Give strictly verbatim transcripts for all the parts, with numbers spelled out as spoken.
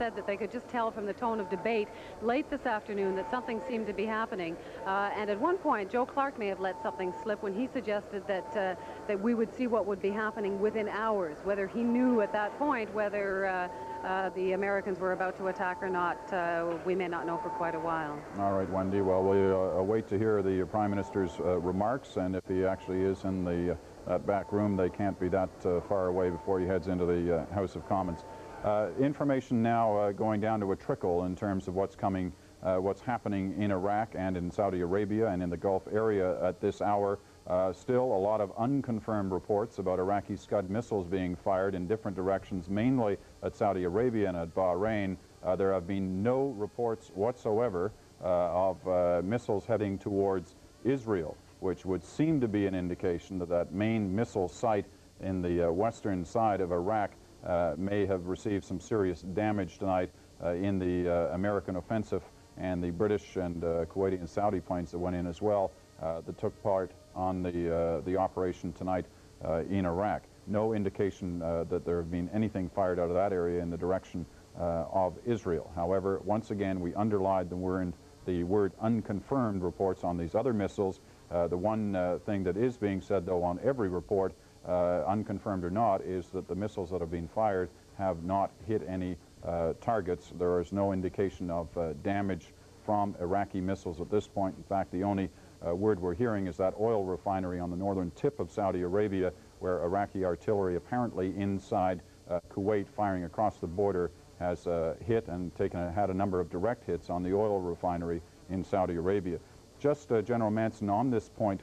said that they could just tell from the tone of debate late this afternoon that something seemed to be happening. Uh, and at one point, Joe Clark may have let something slip when he suggested that uh, that we would see what would be happening within hours, whether he knew at that point whether uh, uh, the Americans were about to attack or not. Uh, we may not know for quite a while. All right, Wendy. Well, we uh, wait to hear the Prime Minister's uh, remarks, and if he actually is in the uh, that back room, they can't be that uh, far away before he heads into the uh, House of Commons. Uh, information now uh, going down to a trickle in terms of what's coming, uh, what's happening in Iraq and in Saudi Arabia and in the Gulf area at this hour. Uh, still a lot of unconfirmed reports about Iraqi Scud missiles being fired in different directions, mainly at Saudi Arabia and at Bahrain. Uh, there have been no reports whatsoever uh, of uh, missiles heading towards Israel, which would seem to be an indication that that main missile site in the uh, western side of Iraq Uh, may have received some serious damage tonight uh, in the uh, American offensive, and the British and uh, Kuwaiti and Saudi planes that went in as well uh, that took part on the, uh, the operation tonight uh, in Iraq. No indication uh, that there have been anything fired out of that area in the direction uh, of Israel. However, once again, we underlined the word, the word unconfirmed reports on these other missiles. Uh, the one uh, thing that is being said, though, on every report, Uh, unconfirmed or not, is that the missiles that have been fired have not hit any uh, targets. There is no indication of uh, damage from Iraqi missiles at this point. In fact, the only uh, word we're hearing is that oil refinery on the northern tip of Saudi Arabia, where Iraqi artillery apparently inside uh, Kuwait firing across the border has uh, hit and taken a, had a number of direct hits on the oil refinery in Saudi Arabia. Just uh, General Manson, on this point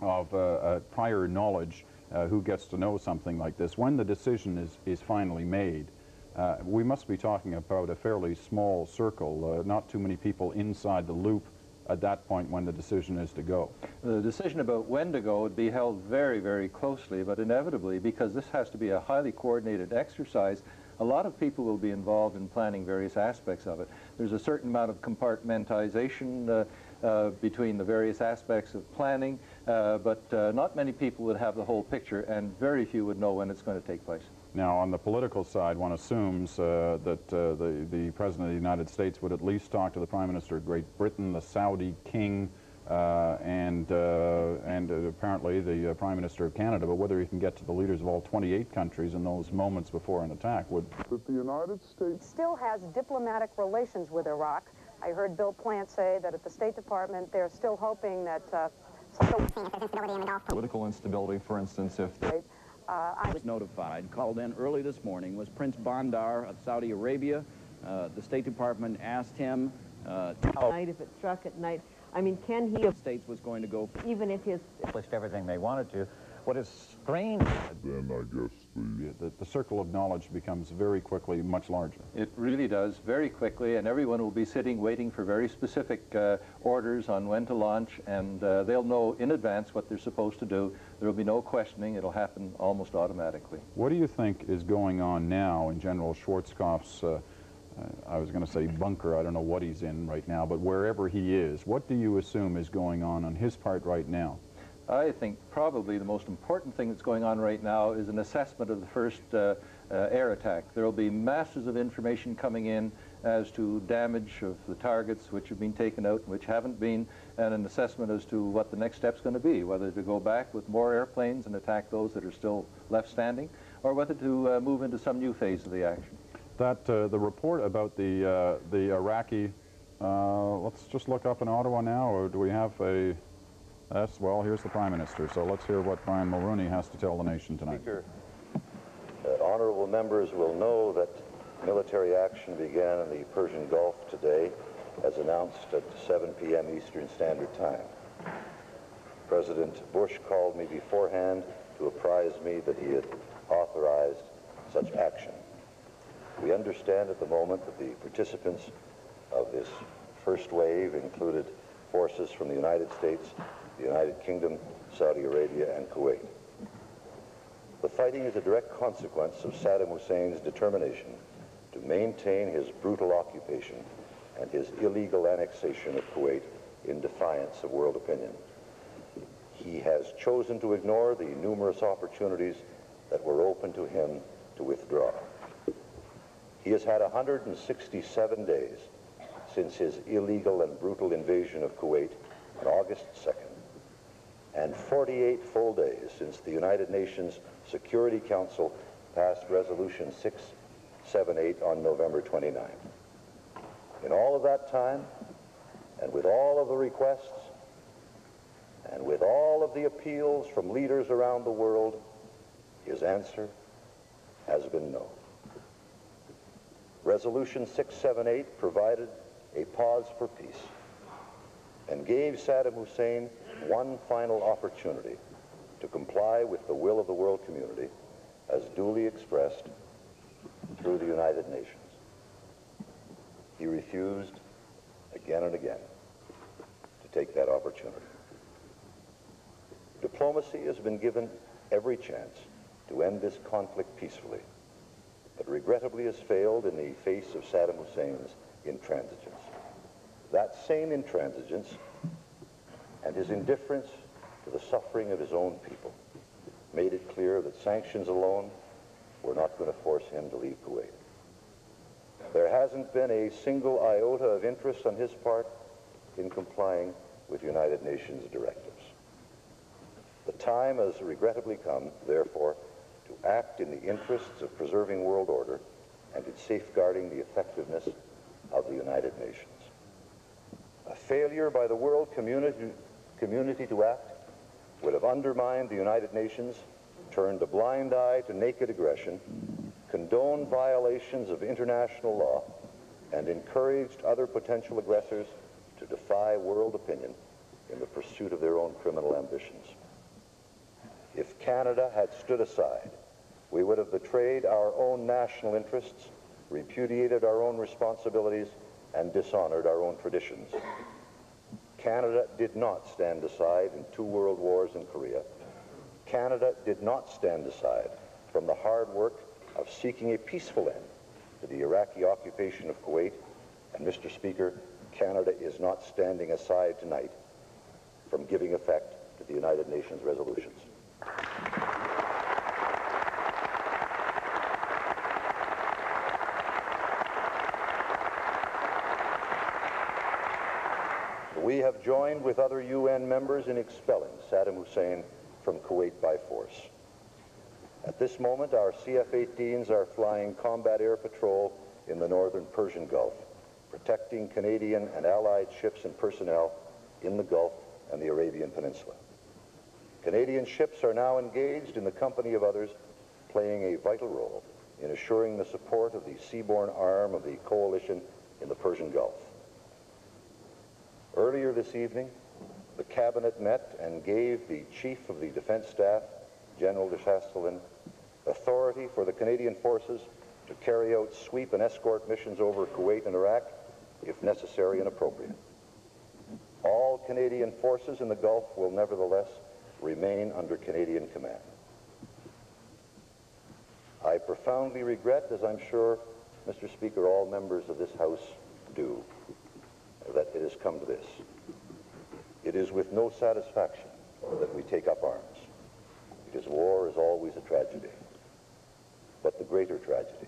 of uh, uh, prior knowledge, Uh, who gets to know something like this? When the decision is, is finally made, uh, we must be talking about a fairly small circle, uh, not too many people inside the loop at that point when the decision is to go. The decision about when to go would be held very, very closely, but inevitably, because this has to be a highly coordinated exercise, a lot of people will be involved in planning various aspects of it. There's a certain amount of compartmentalization uh, Uh, between the various aspects of planning, uh, but uh, not many people would have the whole picture, and very few would know when it's going to take place. Now, on the political side, one assumes uh, that uh, the, the President of the United States would at least talk to the Prime Minister of Great Britain, the Saudi King, uh, and, uh, and uh, apparently the uh, Prime Minister of Canada, but whether he can get to the leaders of all twenty-eight countries in those moments before an attack would... But the United States still has diplomatic relations with Iraq. I heard Bill Plant say that at the State Department they're still hoping that uh, political instability, for instance, if uh, I was notified, called in early this morning, was Prince Bandar of Saudi Arabia. Uh, the State Department asked him uh, night if it struck at night. I mean, can he? The States was going to go, even if his accomplished everything they wanted to. What is strange? Then I guess the, the, the circle of knowledge becomes very quickly much larger. It really does, very quickly, and everyone will be sitting waiting for very specific uh, orders on when to launch, and uh, they'll know in advance what they're supposed to do. There will be no questioning. It'll happen almost automatically. What do you think is going on now in General Schwarzkopf's, uh, uh, I was going to say bunker, I don't know what he's in right now, but wherever he is, what do you assume is going on on his part right now? I think probably the most important thing that's going on right now is an assessment of the first uh, uh, air attack. There will be masses of information coming in as to damage of the targets which have been taken out and which haven't been, and an assessment as to what the next step's going to be, whether to go back with more airplanes and attack those that are still left standing, or whether to uh, move into some new phase of the action. That uh, the report about the, uh, the Iraqi, uh, let's just look up in Ottawa now, or do we have a... Yes, well, here's the Prime Minister, so let's hear what Brian Mulroney has to tell the nation tonight. Speaker, uh, honourable members will know that military action began in the Persian Gulf today, as announced at seven p m Eastern Standard Time. President Bush called me beforehand to apprise me that he had authorized such action. We understand at the moment that the participants of this first wave included forces from the United States, the United Kingdom, Saudi Arabia, and Kuwait. The fighting is a direct consequence of Saddam Hussein's determination to maintain his brutal occupation and his illegal annexation of Kuwait in defiance of world opinion. He has chosen to ignore the numerous opportunities that were open to him to withdraw. He has had one hundred sixty-seven days since his illegal and brutal invasion of Kuwait on August second, and forty-eight full days since the United Nations Security Council passed Resolution six seventy-eight on November twenty-ninth. In all of that time, and with all of the requests, and with all of the appeals from leaders around the world, his answer has been no. Resolution six seventy-eight provided a pause for peace and gave Saddam Hussein one final opportunity to comply with the will of the world community as duly expressed through the United Nations. He refused again and again to take that opportunity. Diplomacy has been given every chance to end this conflict peacefully, but regrettably has failed in the face of Saddam Hussein's intransigence. That same intransigence and his indifference to the suffering of his own people made it clear that sanctions alone were not going to force him to leave Kuwait. There hasn't been a single iota of interest on his part in complying with United Nations directives. The time has regrettably come, therefore, to act in the interests of preserving world order and in safeguarding the effectiveness of the United Nations. A failure by the world community, community to act would have undermined the United Nations, turned a blind eye to naked aggression, condoned violations of international law, and encouraged other potential aggressors to defy world opinion in the pursuit of their own criminal ambitions. If Canada had stood aside, we would have betrayed our own national interests, repudiated our own responsibilities, and dishonored our own traditions. Canada did not stand aside in two world wars in Korea. Canada did not stand aside from the hard work of seeking a peaceful end to the Iraqi occupation of Kuwait. And Mister Speaker, Canada is not standing aside tonight from giving effect to the United Nations resolutions. We have joined with other U N members in expelling Saddam Hussein from Kuwait by force. At this moment, our C F eighteens are flying combat air patrol in the northern Persian Gulf, protecting Canadian and Allied ships and personnel in the Gulf and the Arabian Peninsula. Canadian ships are now engaged in the company of others, playing a vital role in assuring the support of the seaborne arm of the coalition in the Persian Gulf. Earlier this evening, the Cabinet met and gave the Chief of the Defense Staff, General de Chastelain, authority for the Canadian forces to carry out sweep and escort missions over Kuwait and Iraq, if necessary and appropriate. All Canadian forces in the Gulf will nevertheless remain under Canadian command. I profoundly regret, as I'm sure, Mister Speaker, all members of this House do, that it has come to this. It is with no satisfaction that we take up arms, because war is always a tragedy. But the greater tragedy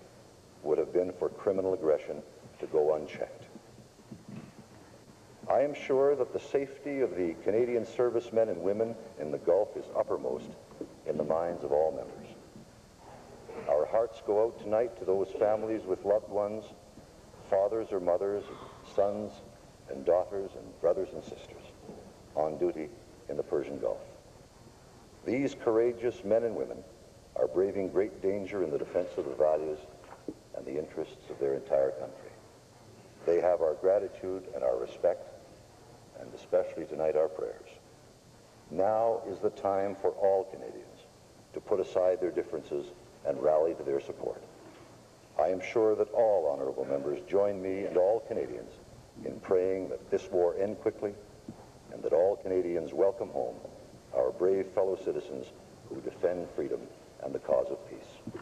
would have been for criminal aggression to go unchecked. I am sure that the safety of the Canadian servicemen and women in the Gulf is uppermost in the minds of all members. Our hearts go out tonight to those families with loved ones, fathers or mothers, sons and daughters and brothers and sisters on duty in the Persian Gulf. These courageous men and women are braving great danger in the defense of the values and the interests of their entire country. They have our gratitude and our respect, and especially tonight our prayers. Now is the time for all Canadians to put aside their differences and rally to their support. I am sure that all honorable members join me and all Canadians in praying that this war end quickly and that all Canadians welcome home our brave fellow citizens who defend freedom and the cause of peace.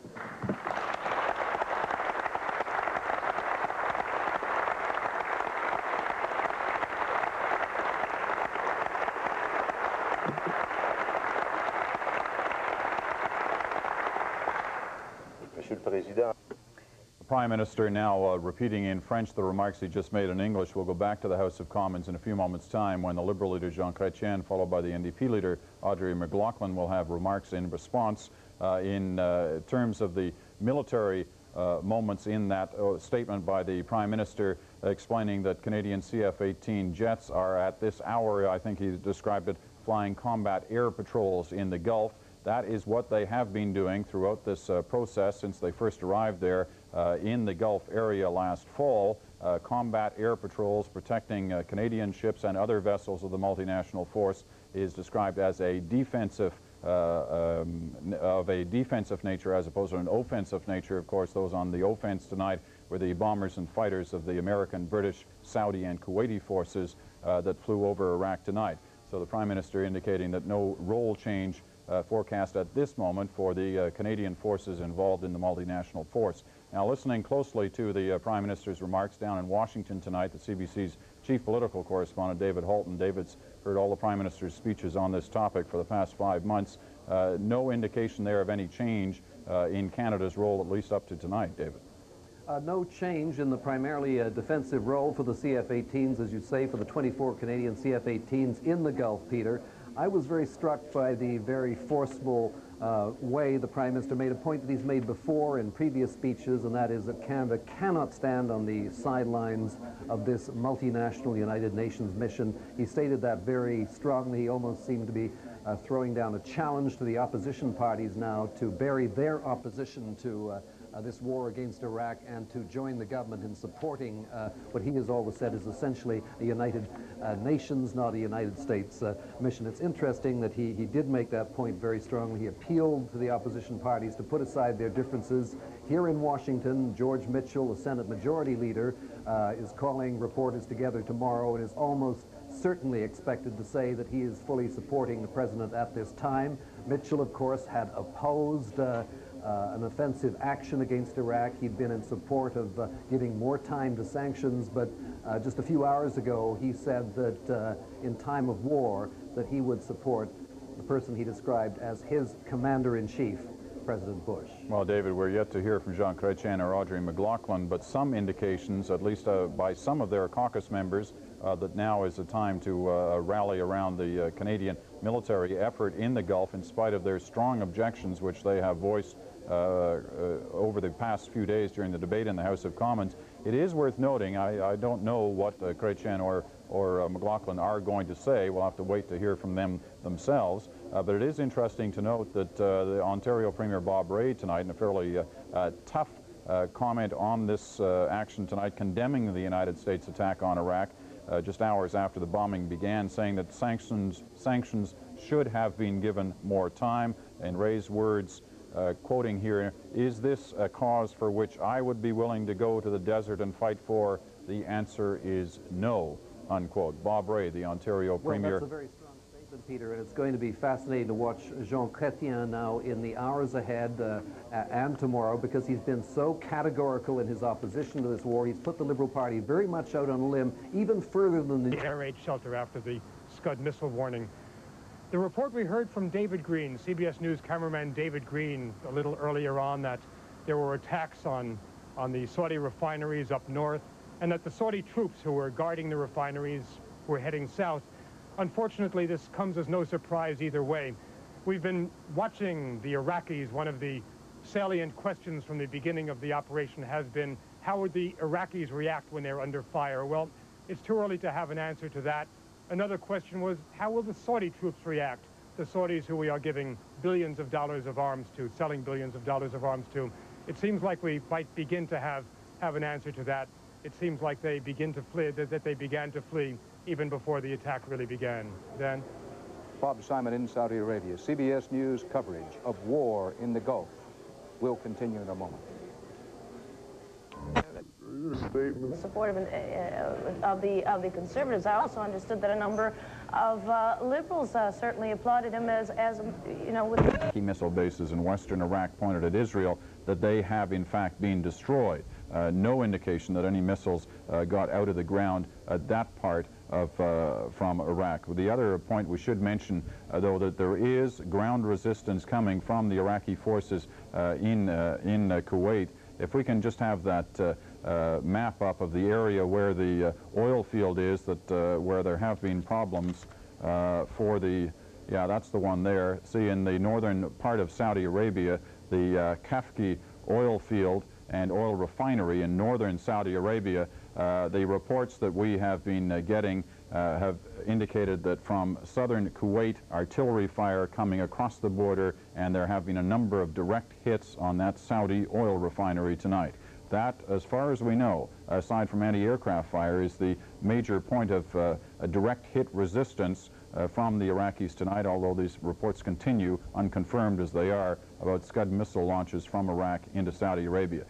Prime Minister now uh, repeating in French the remarks he just made in English. We'll go back to the House of Commons in a few moments' time when the Liberal leader Jean Chrétien, followed by the N D P leader Audrey McLaughlin, will have remarks in response uh, in uh, terms of the military uh, moments in that uh, statement by the Prime Minister, explaining that Canadian C F eighteen jets are at this hour, I think he described it, flying combat air patrols in the Gulf. That is what they have been doing throughout this uh, process since they first arrived there uh, in the Gulf area last fall. Uh, combat air patrols protecting uh, Canadian ships and other vessels of the multinational force is described as a defensive uh, um, of a defensive nature as opposed to an offensive nature. Of course, those on the offense tonight were the bombers and fighters of the American, British, Saudi and Kuwaiti forces uh, that flew over Iraq tonight. So the Prime Minister indicating that no role change Uh, forecast at this moment for the uh, Canadian forces involved in the multinational force. Now, listening closely to the uh, Prime Minister's remarks down in Washington tonight, the C B C's chief political correspondent, David Halton. David's heard all the Prime Minister's speeches on this topic for the past five months. Uh, no indication there of any change uh, in Canada's role, at least up to tonight, David. Uh, no change in the primarily uh, defensive role for the C F eighteens, as you say, for the twenty-four Canadian C F eighteens in the Gulf, Peter. I was very struck by the very forceful uh, way the Prime Minister made a point that he's made before in previous speeches, and that is that Canada cannot stand on the sidelines of this multinational United Nations mission. He stated that very strongly. He almost seemed to be uh, throwing down a challenge to the opposition parties now to bury their opposition to uh, Uh, this war against Iraq and to join the government in supporting uh, what he has always said is essentially a United uh, Nations, not a United States uh, mission. It's interesting that he, he did make that point very strongly. He appealed to the opposition parties to put aside their differences. Here in Washington, George Mitchell, the Senate Majority Leader, uh, is calling reporters together tomorrow and is almost certainly expected to say that he is fully supporting the President at this time. Mitchell, of course, had opposed uh, Uh, an offensive action against Iraq. He'd been in support of uh, giving more time to sanctions, but uh, just a few hours ago he said that uh, in time of war that he would support the person he described as his commander-in-chief, President Bush. Well, David, we're yet to hear from Jean Chrétien or Audrey McLaughlin, but some indications, at least uh, by some of their caucus members, uh, that now is the time to uh, rally around the uh, Canadian military effort in the Gulf in spite of their strong objections, which they have voiced Uh, uh, over the past few days during the debate in the House of Commons. It is worth noting, I, I don't know what uh, Chrétien or, or uh, McLaughlin are going to say. We'll have to wait to hear from them themselves. Uh, but it is interesting to note that uh, the Ontario Premier Bob Rae tonight, in a fairly uh, uh, tough uh, comment on this uh, action tonight, condemning the United States attack on Iraq uh, just hours after the bombing began, saying that sanctions, sanctions should have been given more time. In Rae's words, Uh, quoting here, "Is this a cause for which I would be willing to go to the desert and fight for? The answer is no," unquote. Bob Rae, the Ontario well, Premier. That's a very strong statement, Peter, and it's going to be fascinating to watch Jean Chrétien now in the hours ahead uh, and tomorrow, because he's been so categorical in his opposition to this war. He's put the Liberal Party very much out on a limb, even further than the air raid shelter after the Scud missile warning. The report we heard from David Green, C B S News cameraman David Green, a little earlier on, that there were attacks on, on the Saudi refineries up north, and that the Saudi troops who were guarding the refineries were heading south. Unfortunately, this comes as no surprise either way. We've been watching the Iraqis. One of the salient questions from the beginning of the operation has been, how would the Iraqis react when they're under fire? Well, it's too early to have an answer to that. Another question was, how will the Saudi troops react? The Saudis who we are giving billions of dollars of arms to, selling billions of dollars of arms to. It seems like we might begin to have, have an answer to that. It seems like they begin to flee, that, that they began to flee even before the attack really began. Dan? Bob Simon in Saudi Arabia. C B S News coverage of war in the Gulf will continue in a moment. The support of, an, uh, of, the, of the Conservatives. I also understood that a number of uh, Liberals uh, certainly applauded him as, as you know, with the missile bases in western Iraq pointed at Israel, that they have in fact been destroyed. Uh, no indication that any missiles uh, got out of the ground at that part of, uh, from Iraq. The other point we should mention, uh, though, that there is ground resistance coming from the Iraqi forces uh, in, uh, in uh, Kuwait. if we can just have that uh, uh, map up of the area where the uh, oil field is, that uh, where there have been problems uh, for the, yeah, that's the one there. See, in the northern part of Saudi Arabia, the uh, Kafki oil field and oil refinery in northern Saudi Arabia, uh, the reports that we have been uh, getting uh, have indicated that from southern Kuwait, artillery fire coming across the border, and there have been a number of direct hits on that Saudi oil refinery tonight. That, as far as we know, aside from anti-aircraft fire, is the major point of uh, a direct hit resistance uh, from the Iraqis tonight, although these reports continue, unconfirmed as they are, about Scud missile launches from Iraq into Saudi Arabia.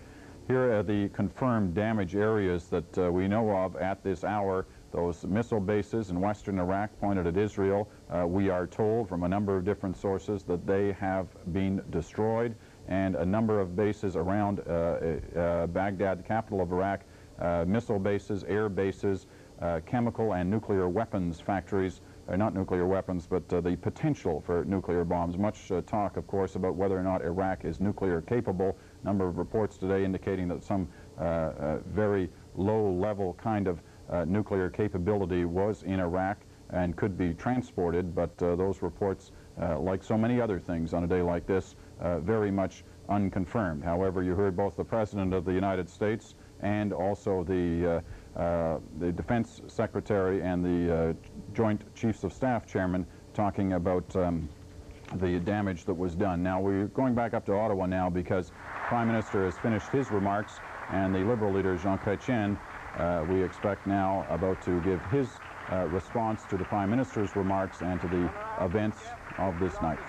Here are the confirmed damage areas that uh, we know of at this hour. Those missile bases in western Iraq pointed at Israel, uh, we are told from a number of different sources that they have been destroyed, and a number of bases around uh, uh, Baghdad, the capital of Iraq, uh, missile bases, air bases, uh, chemical and nuclear weapons factories, uh, not nuclear weapons, but uh, the potential for nuclear bombs. Much uh, talk, of course, about whether or not Iraq is nuclear capable. A number of reports today indicating that some uh, uh, very low-level kind of Uh, nuclear capability was in Iraq and could be transported, but uh, those reports, uh, like so many other things on a day like this, uh, very much unconfirmed. However, you heard both the President of the United States and also the, uh, uh, the Defense Secretary and the uh, Joint Chiefs of Staff Chairman talking about um, the damage that was done. Now, we're going back up to Ottawa now because Prime Minister has finished his remarks, and the Liberal leader, Jean Chrétien, Uh, we expect now about to give his uh, response to the Prime Minister's remarks and to the events of this night.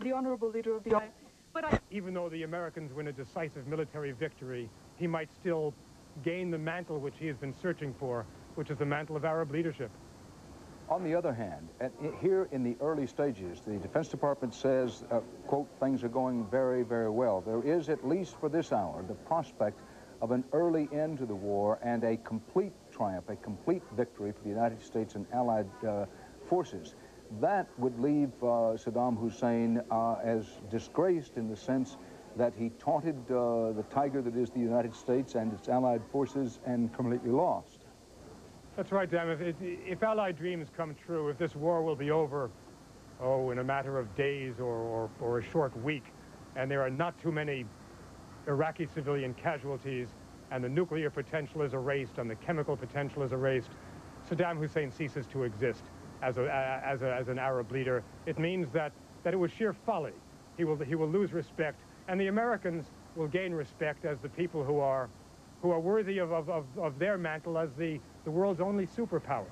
The Honourable Leader of the I but I Even though the Americans win a decisive military victory, he might still gain the mantle which he has been searching for, which is the mantle of Arab leadership. On the other hand, at, here in the early stages, the Defense Department says, uh, quote, things are going very, very well. There is, at least for this hour, the prospect of an early end to the war and a complete triumph, a complete victory for the United States and allied uh, forces. That would leave uh, Saddam Hussein uh, as disgraced in the sense that he taunted uh, the tiger that is the United States and its allied forces and completely lost. That's right, Dan. If, if allied dreams come true, if this war will be over, oh, in a matter of days or, or, or a short week, and there are not too many Iraqi civilian casualties, and the nuclear potential is erased, and the chemical potential is erased, Saddam Hussein ceases to exist as, a, as, a, as an Arab leader. It means that, that it was sheer folly. He will, he will lose respect, and the Americans will gain respect as the people who are, who are worthy of, of, of, of their mantle as the, the world's only superpower.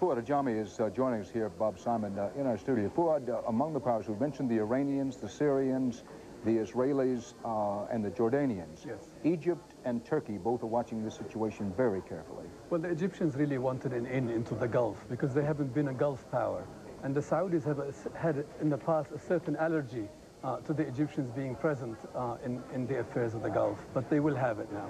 Fouad Ajami is uh, joining us here, Bob Simon, uh, in our studio. Fouad, uh, among the powers, we've mentioned the Iranians, the Syrians, the Israelis uh, and the Jordanians. Yes. Egypt and Turkey both are watching this situation very carefully. Well, the Egyptians really wanted an in into the Gulf because they haven't been a Gulf power. And the Saudis have a, had in the past a certain allergy uh, to the Egyptians being present uh, in, in the affairs of the Gulf, but they will have it now.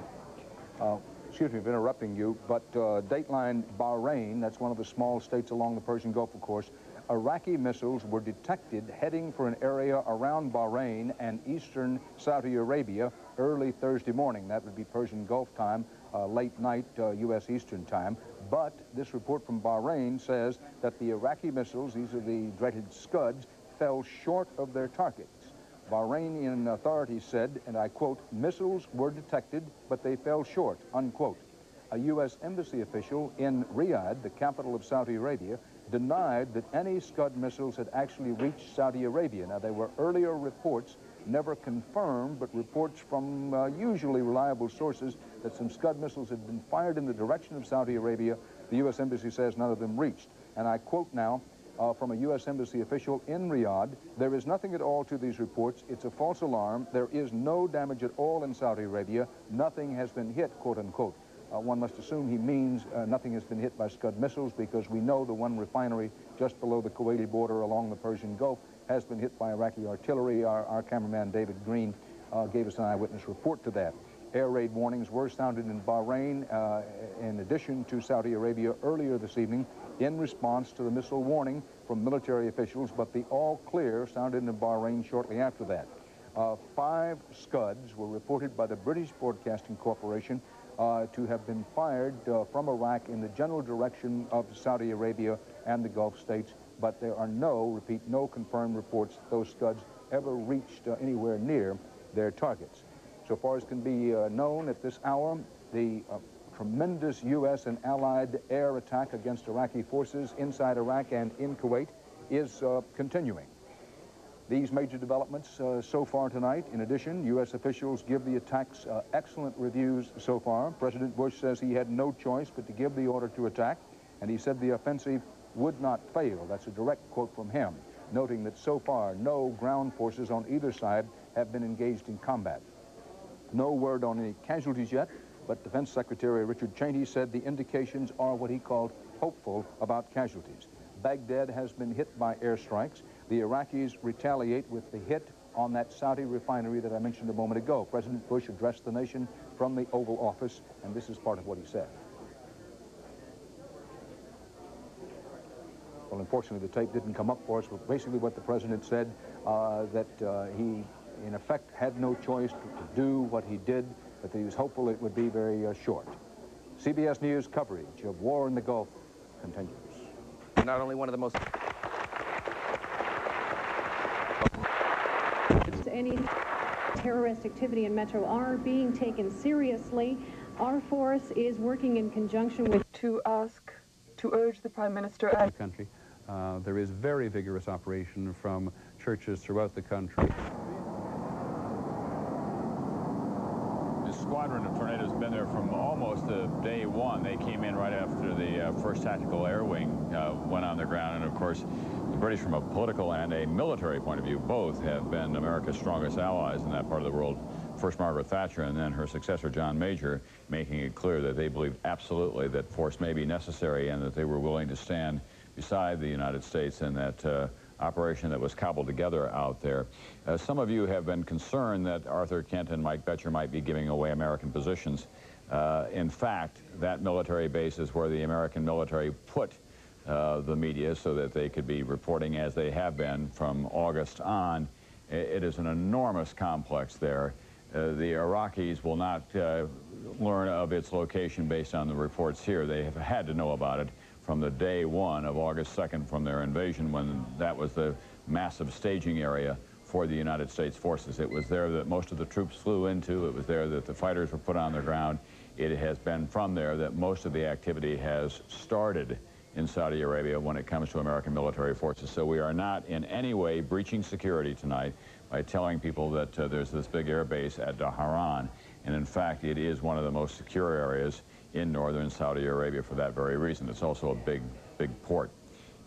Uh, excuse me for interrupting you, but uh, Dateline Bahrain, that's one of the small states along the Persian Gulf, of course, Iraqi missiles were detected heading for an area around Bahrain and eastern Saudi Arabia early Thursday morning. That would be Persian Gulf time, uh, late night uh, U S Eastern time. But this report from Bahrain says that the Iraqi missiles, these are the dreaded Scuds, fell short of their targets. Bahrainian authorities said, and I quote, missiles were detected, but they fell short, unquote. A U S embassy official in Riyadh, the capital of Saudi Arabia, denied that any Scud missiles had actually reached Saudi Arabia. Now, there were earlier reports, never confirmed, but reports from uh, usually reliable sources that some Scud missiles had been fired in the direction of Saudi Arabia. The U S Embassy says none of them reached. And I quote now uh, from a U S Embassy official in Riyadh, there is nothing at all to these reports. It's a false alarm. There is no damage at all in Saudi Arabia. Nothing has been hit, quote unquote. Uh, one must assume he means uh, nothing has been hit by Scud missiles because we know the one refinery just below the Kuwaiti border along the Persian Gulf has been hit by Iraqi artillery. Our, our cameraman, David Green, uh, gave us an eyewitness report to that. Air raid warnings were sounded in Bahrain uh, in addition to Saudi Arabia earlier this evening in response to the missile warning from military officials, but the all clear sounded in Bahrain shortly after that. Uh, five Scuds were reported by the British Broadcasting Corporation uh, to have been fired uh, from Iraq in the general direction of Saudi Arabia and the Gulf states, but there are no, repeat, no confirmed reports that those Scuds ever reached uh, anywhere near their targets. So far as can be uh, known at this hour, the uh, tremendous U S and allied air attack against Iraqi forces inside Iraq and in Kuwait is uh, continuing. These major developments uh, so far tonight. In addition, U S officials give the attacks uh, excellent reviews so far. President Bush says he had no choice but to give the order to attack, and he said the offensive would not fail. That's a direct quote from him, noting that so far no ground forces on either side have been engaged in combat. No word on any casualties yet, but Defense Secretary Richard Cheney said the indications are what he called hopeful about casualties. Baghdad has been hit by airstrikes. The Iraqis retaliate with the hit on that Saudi refinery that I mentioned a moment ago. President Bush addressed the nation from the Oval Office, and this is part of what he said. Well, unfortunately, the tape didn't come up for us, but basically what the president said, uh, that uh, he, in effect, had no choice to, to do what he did, but that he was hopeful it would be very uh, short. C B S News coverage of war in the Gulf continues. Not only one of the most... Any terrorist activity in Metro are being taken seriously. Our force is working in conjunction with... To ask, to urge the Prime Minister... The country. Uh, there is very vigorous operation from churches throughout the country. This squadron of Tornadoes has been there from almost uh, day one. They came in right after the uh, first Tactical Air Wing uh, went on the ground, and of course, the British, from a political and a military point of view, both have been America's strongest allies in that part of the world. First Margaret Thatcher and then her successor, John Major, making it clear that they believed absolutely that force may be necessary and that they were willing to stand beside the United States in that uh, operation that was cobbled together out there. Uh, some of you have been concerned that Arthur Kent and Mike Betcher might be giving away American positions. Uh, in fact, that military base is where the American military put Uh, the media so that they could be reporting as they have been from August on. It is an enormous complex there. Uh, the Iraqis will not uh, learn of its location based on the reports here. They have had to know about it from the day one of August second from their invasion, when that was the massive staging area for the United States forces. It was there that most of the troops flew into. It was there that the fighters were put on the ground. It has been from there that most of the activity has started in Saudi Arabia when it comes to American military forces. So we are not in any way breaching security tonight by telling people that uh, there's this big air base at Dhahran. And in fact, it is one of the most secure areas in northern Saudi Arabia for that very reason. It's also a big, big port.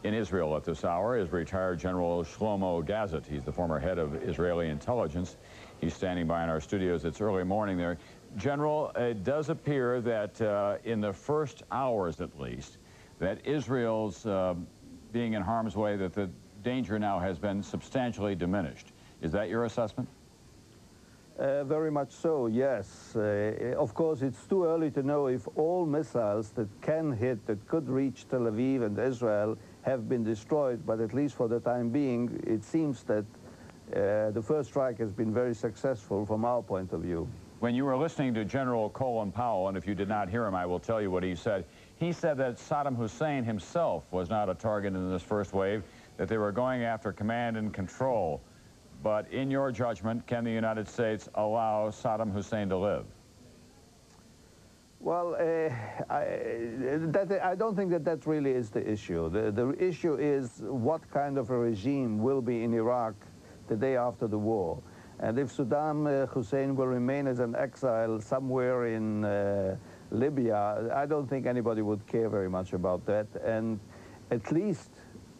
In Israel at this hour is retired General Shlomo Dazit. He's the former head of Israeli intelligence. He's standing by in our studios. It's early morning there. General, it does appear that uh, in the first hours at least, that Israel's uh, being in harm's way, that the danger now has been substantially diminished. Is that your assessment? Uh, very much so, yes. Uh, of course, it's too early to know if all missiles that can hit, that could reach Tel Aviv and Israel, have been destroyed, but at least for the time being, it seems that uh, the first strike has been very successful from our point of view. When you were listening to General Colin Powell, and if you did not hear him, I will tell you what he said. He said that Saddam Hussein himself was not a target in this first wave, that they were going after command and control. But in your judgment, can the United States allow Saddam Hussein to live? Well, uh, I, that, I don't think that that really is the issue. The, the issue is what kind of a regime will be in Iraq the day after the war. And if Saddam Hussein will remain as an exile somewhere in uh, Libya, I don't think anybody would care very much about that. And at least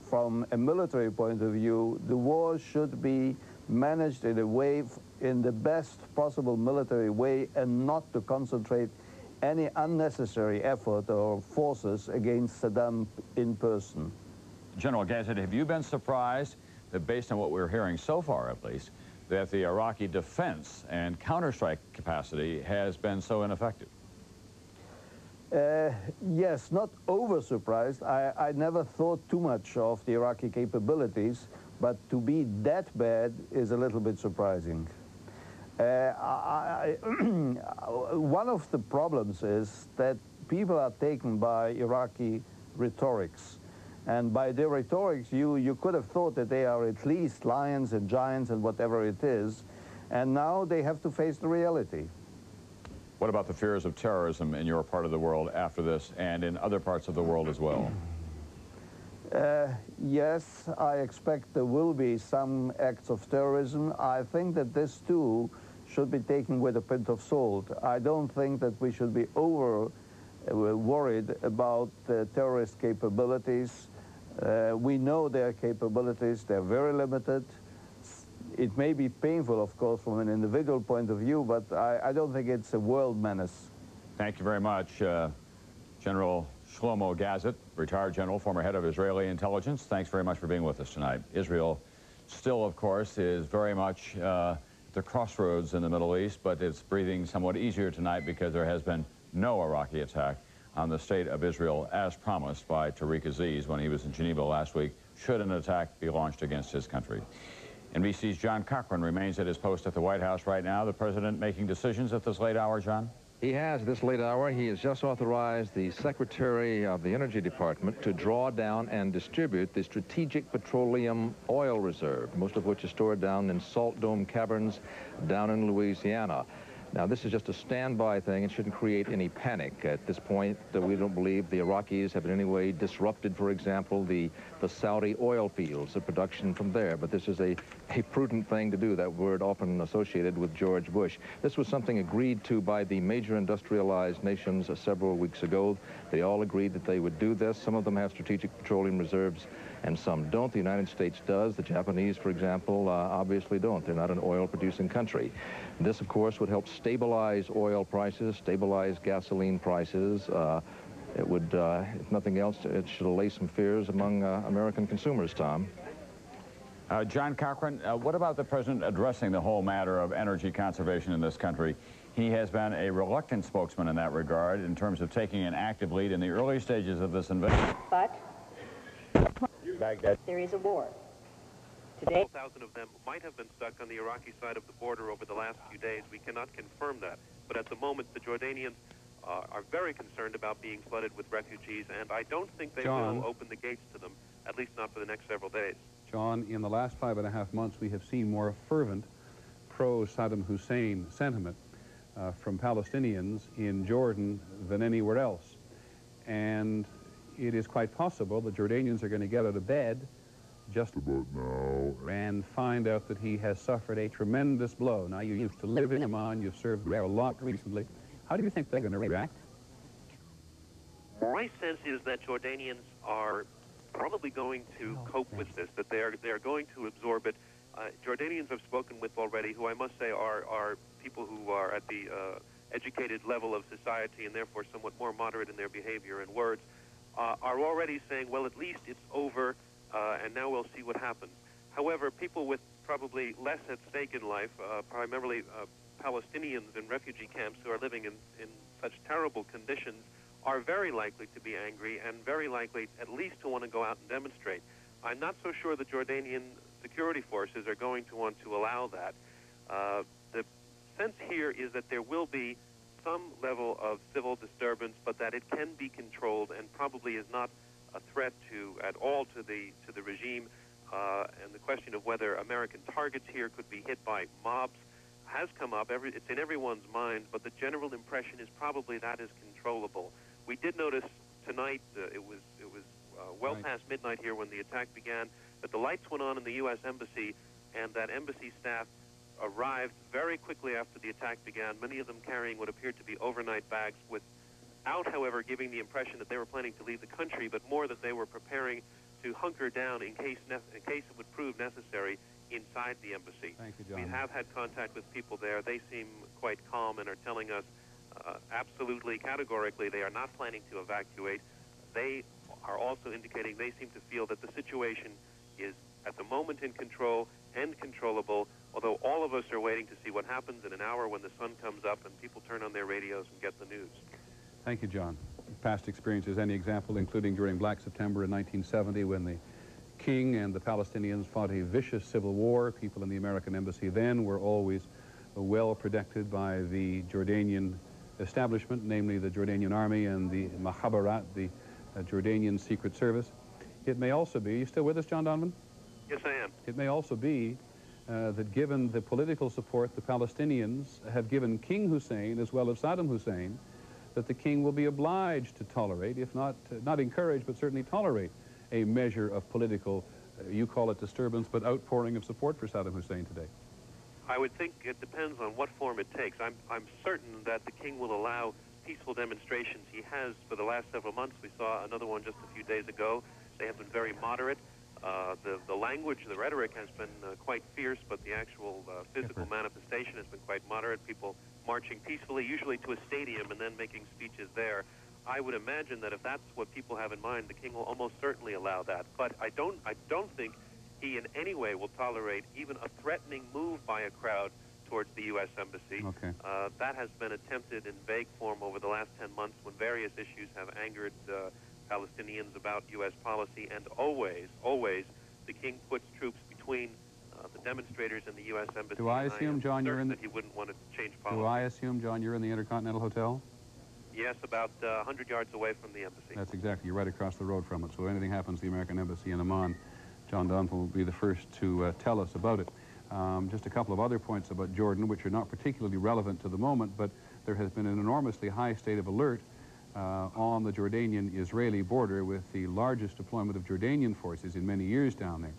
from a military point of view, the war should be managed in a way, in the best possible military way, and not to concentrate any unnecessary effort or forces against Saddam in person. General Dazit, have you been surprised that, based on what we're hearing so far at least, that the Iraqi defense and counterstrike capacity has been so ineffective? Uh, yes, not over-surprised. I, I never thought too much of the Iraqi capabilities, but to be that bad is a little bit surprising. Uh, I, one of the problems is that people are taken by Iraqi rhetorics. And by their rhetorics, you, you could have thought that they are at least lions and giants and whatever it is. And now they have to face the reality. What about the fears of terrorism in your part of the world after this and in other parts of the world as well? Uh, yes, I expect there will be some acts of terrorism. I think that this, too, should be taken with a pinch of salt. I don't think that we should be over uh, worried about uh, terrorist capabilities. Uh, we know their capabilities. They're very limited. It may be painful, of course, from an individual point of view, but I, I don't think it's a world menace. Thank you very much, uh, General Shlomo Gazit, retired general, former head of Israeli intelligence. Thanks very much for being with us tonight. Israel still, of course, is very much uh, the crossroads in the Middle East, but it's breathing somewhat easier tonight because there has been no Iraqi attack on the state of Israel, as promised by Tariq Aziz when he was in Geneva last week, should an attack be launched against his country. N B C's John Cochrane remains at his post at the White House right now. The president making decisions at this late hour, John? He has this late hour. He has just authorized the Secretary of the Energy Department to draw down and distribute the Strategic Petroleum Oil Reserve, most of which is stored down in Salt Dome Caverns down in Louisiana. Now, this is just a standby thing. It shouldn't create any panic. At this point, uh, we don't believe the Iraqis have in any way disrupted, for example, the, the Saudi oil fields, the production from there. But this is a, a prudent thing to do, that word often associated with George Bush. This was something agreed to by the major industrialized nations uh, several weeks ago. They all agreed that they would do this. Some of them have strategic petroleum reserves and some don't. The United States does. The Japanese, for example, uh, obviously don't. They're not an oil-producing country. This, of course, would help stabilize oil prices, stabilize gasoline prices. Uh, it would, uh, if nothing else, it should allay some fears among uh, American consumers, Tom. Uh, John Cochrane, uh, what about the president addressing the whole matter of energy conservation in this country? He has been a reluctant spokesman in that regard in terms of taking an active lead in the early stages of this invasion. But Baghdad. There is a war. Today, four thousand of them might have been stuck on the Iraqi side of the border over the last few days. We cannot confirm that. But at the moment, the Jordanians uh, are very concerned about being flooded with refugees, and I don't think they John, will open the gates to them, at least not for the next several days. John, in the last five and a half months, we have seen more fervent pro-Saddam Hussein sentiment uh, from Palestinians in Jordan than anywhere else. And it is quite possible the Jordanians are going to get out of bed just about now and find out that he has suffered a tremendous blow. Now, you used to live in Amman, you've served there a lot recently. How do you think they're going to react? My sense is that Jordanians are probably going to oh, cope thanks. with this, that they are, they are going to absorb it. Uh, Jordanians I've spoken with already, who I must say are, are people who are at the uh, educated level of society and therefore somewhat more moderate in their behavior and words, uh, are already saying, well, at least it's over. Uh, and now we'll see what happens. However, people with probably less at stake in life, uh, primarily uh, Palestinians in refugee camps who are living in, in such terrible conditions, are very likely to be angry and very likely at least to want to go out and demonstrate. I'm not so sure the Jordanian security forces are going to want to allow that. Uh, the sense here is that there will be some level of civil disturbance, but that it can be controlled and probably is not a threat to at all to the to the regime, uh, and the question of whether American targets here could be hit by mobs has come up. Every, it's in everyone's mind, but the general impression is probably that is controllable. We did notice tonight uh, it was it was uh, well right. past midnight here when the attack began that the lights went on in the U S embassy, and that embassy staff arrived very quickly after the attack began. Many of them carrying what appeared to be overnight bags with. Out, however, giving the impression that they were planning to leave the country, but more that they were preparing to hunker down in case ne in case it would prove necessary inside the embassy. Thank you, John. We have had contact with people there. They seem quite calm and are telling us uh, absolutely categorically they are not planning to evacuate. They are also indicating they seem to feel that the situation is at the moment in control and controllable, although all of us are waiting to see what happens in an hour when the sun comes up and people turn on their radios and get the news. Thank you, John. Past experience is any example, including during Black September in nineteen seventy, when the king and the Palestinians fought a vicious civil war. People in the American embassy then were always well protected by the Jordanian establishment, namely the Jordanian army and the Mahabarat, the uh, Jordanian secret service. It may also be, are you still with us, John Donovan? Yes, I am. It may also be uh, that given the political support the Palestinians have given King Hussein as well as Saddam Hussein, that the king will be obliged to tolerate, if not, uh, not encourage, but certainly tolerate a measure of political, uh, you call it disturbance, but outpouring of support for Saddam Hussein today. I would think it depends on what form it takes. I'm, I'm certain that the king will allow peaceful demonstrations. He has for the last several months. We saw another one just a few days ago. They have been very moderate. Uh, the, the language, the rhetoric has been uh, quite fierce, but the actual uh, physical manifestation has been quite moderate. People marching peacefully, usually to a stadium, and then making speeches there. I would imagine that if that's what people have in mind, the king will almost certainly allow that. But I don't, I don't think he in any way will tolerate even a threatening move by a crowd towards the U S Embassy. Okay. Uh, that has been attempted in vague form over the last ten months when various issues have angered uh, Palestinians about U S policy, and always, always, the king puts troops between uh, the demonstrators and the U S Embassy. Do I assume, I John, you're in... that he wouldn't want to change policy. Do I assume, John, you're in the Intercontinental Hotel? Yes, about uh, a hundred yards away from the embassy. That's exactly. You're right across the road from it, so if anything happens to the American Embassy in Amman, John Donovan will be the first to uh, tell us about it. Um, just a couple of other points about Jordan, which are not particularly relevant to the moment, but there has been an enormously high state of alert uh, on the Jordanian-Israeli border, with the largest deployment of Jordanian forces in many years down there.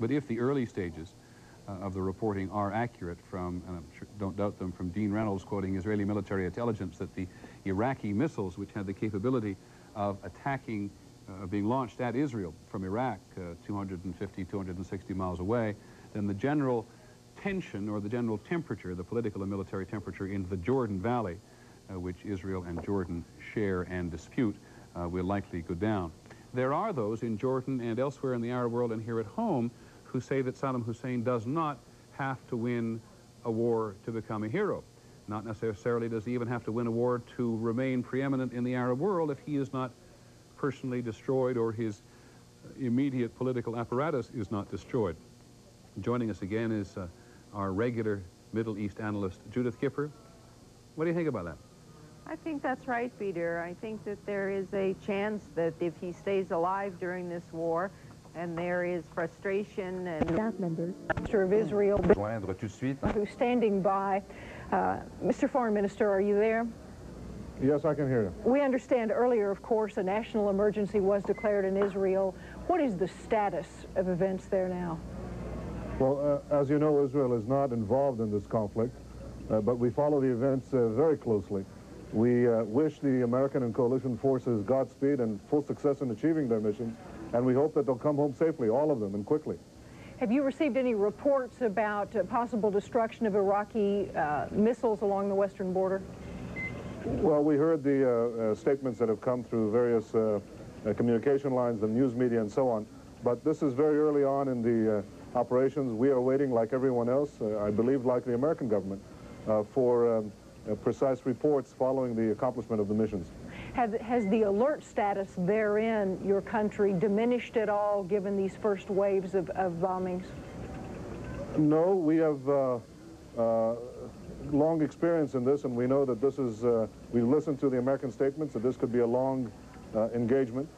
But if the early stages uh, of the reporting are accurate from, and I sure don't doubt them, from Dean Reynolds quoting Israeli military intelligence, that the Iraqi missiles, which had the capability of attacking Uh, being launched at Israel from Iraq, uh, two hundred fifty, two hundred sixty miles away, then the general tension or the general temperature, the political and military temperature in the Jordan Valley, uh, which Israel and Jordan share and dispute, uh, will likely go down. There are those in Jordan and elsewhere in the Arab world and here at home who say that Saddam Hussein does not have to win a war to become a hero. Not necessarily does he even have to win a war to remain preeminent in the Arab world if he is not personally destroyed or his immediate political apparatus is not destroyed. Joining us again is uh, our regular Middle East analyst, Judith Kipper. What do you think about that? I think that's right, Peter. I think that there is a chance that if he stays alive during this war, and there is frustration and staff members of Israel who's standing by. Uh, Mister Foreign Minister, are you there? Yes, I can hear you. We understand earlier, of course, a national emergency was declared in Israel. What is the status of events there now? Well, uh, as you know, Israel is not involved in this conflict, uh, but we follow the events uh, very closely. We uh, wish the American and coalition forces Godspeed and full success in achieving their missions, and we hope that they'll come home safely, all of them, and quickly. Have you received any reports about uh, possible destruction of Iraqi uh, missiles along the western border? Well, we heard the uh, uh, statements that have come through various uh, uh, communication lines, the news media, and so on. But this is very early on in the uh, operations. We are waiting, like everyone else, uh, I believe, like the American government, uh, for um, uh, precise reports following the accomplishment of the missions. Have, has the alert status therein, your country, diminished at all, given these first waves of, of bombings? No, we have... Uh, uh, long experience in this, and we know that this is, uh, we've listened to the American statements that this could be a long uh, engagement.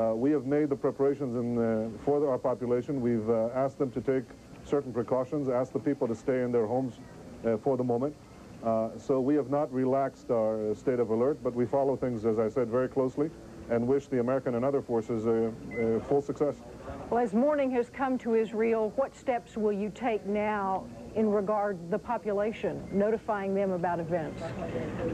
Uh, we have made the preparations in, uh, for our population. We've uh, asked them to take certain precautions, asked the people to stay in their homes uh, for the moment. Uh, so we have not relaxed our state of alert, but we follow things, as I said, very closely, and wish the American and other forces uh, uh, full success. Well, as morning has come to Israel, what steps will you take now in regard to the population, notifying them about events?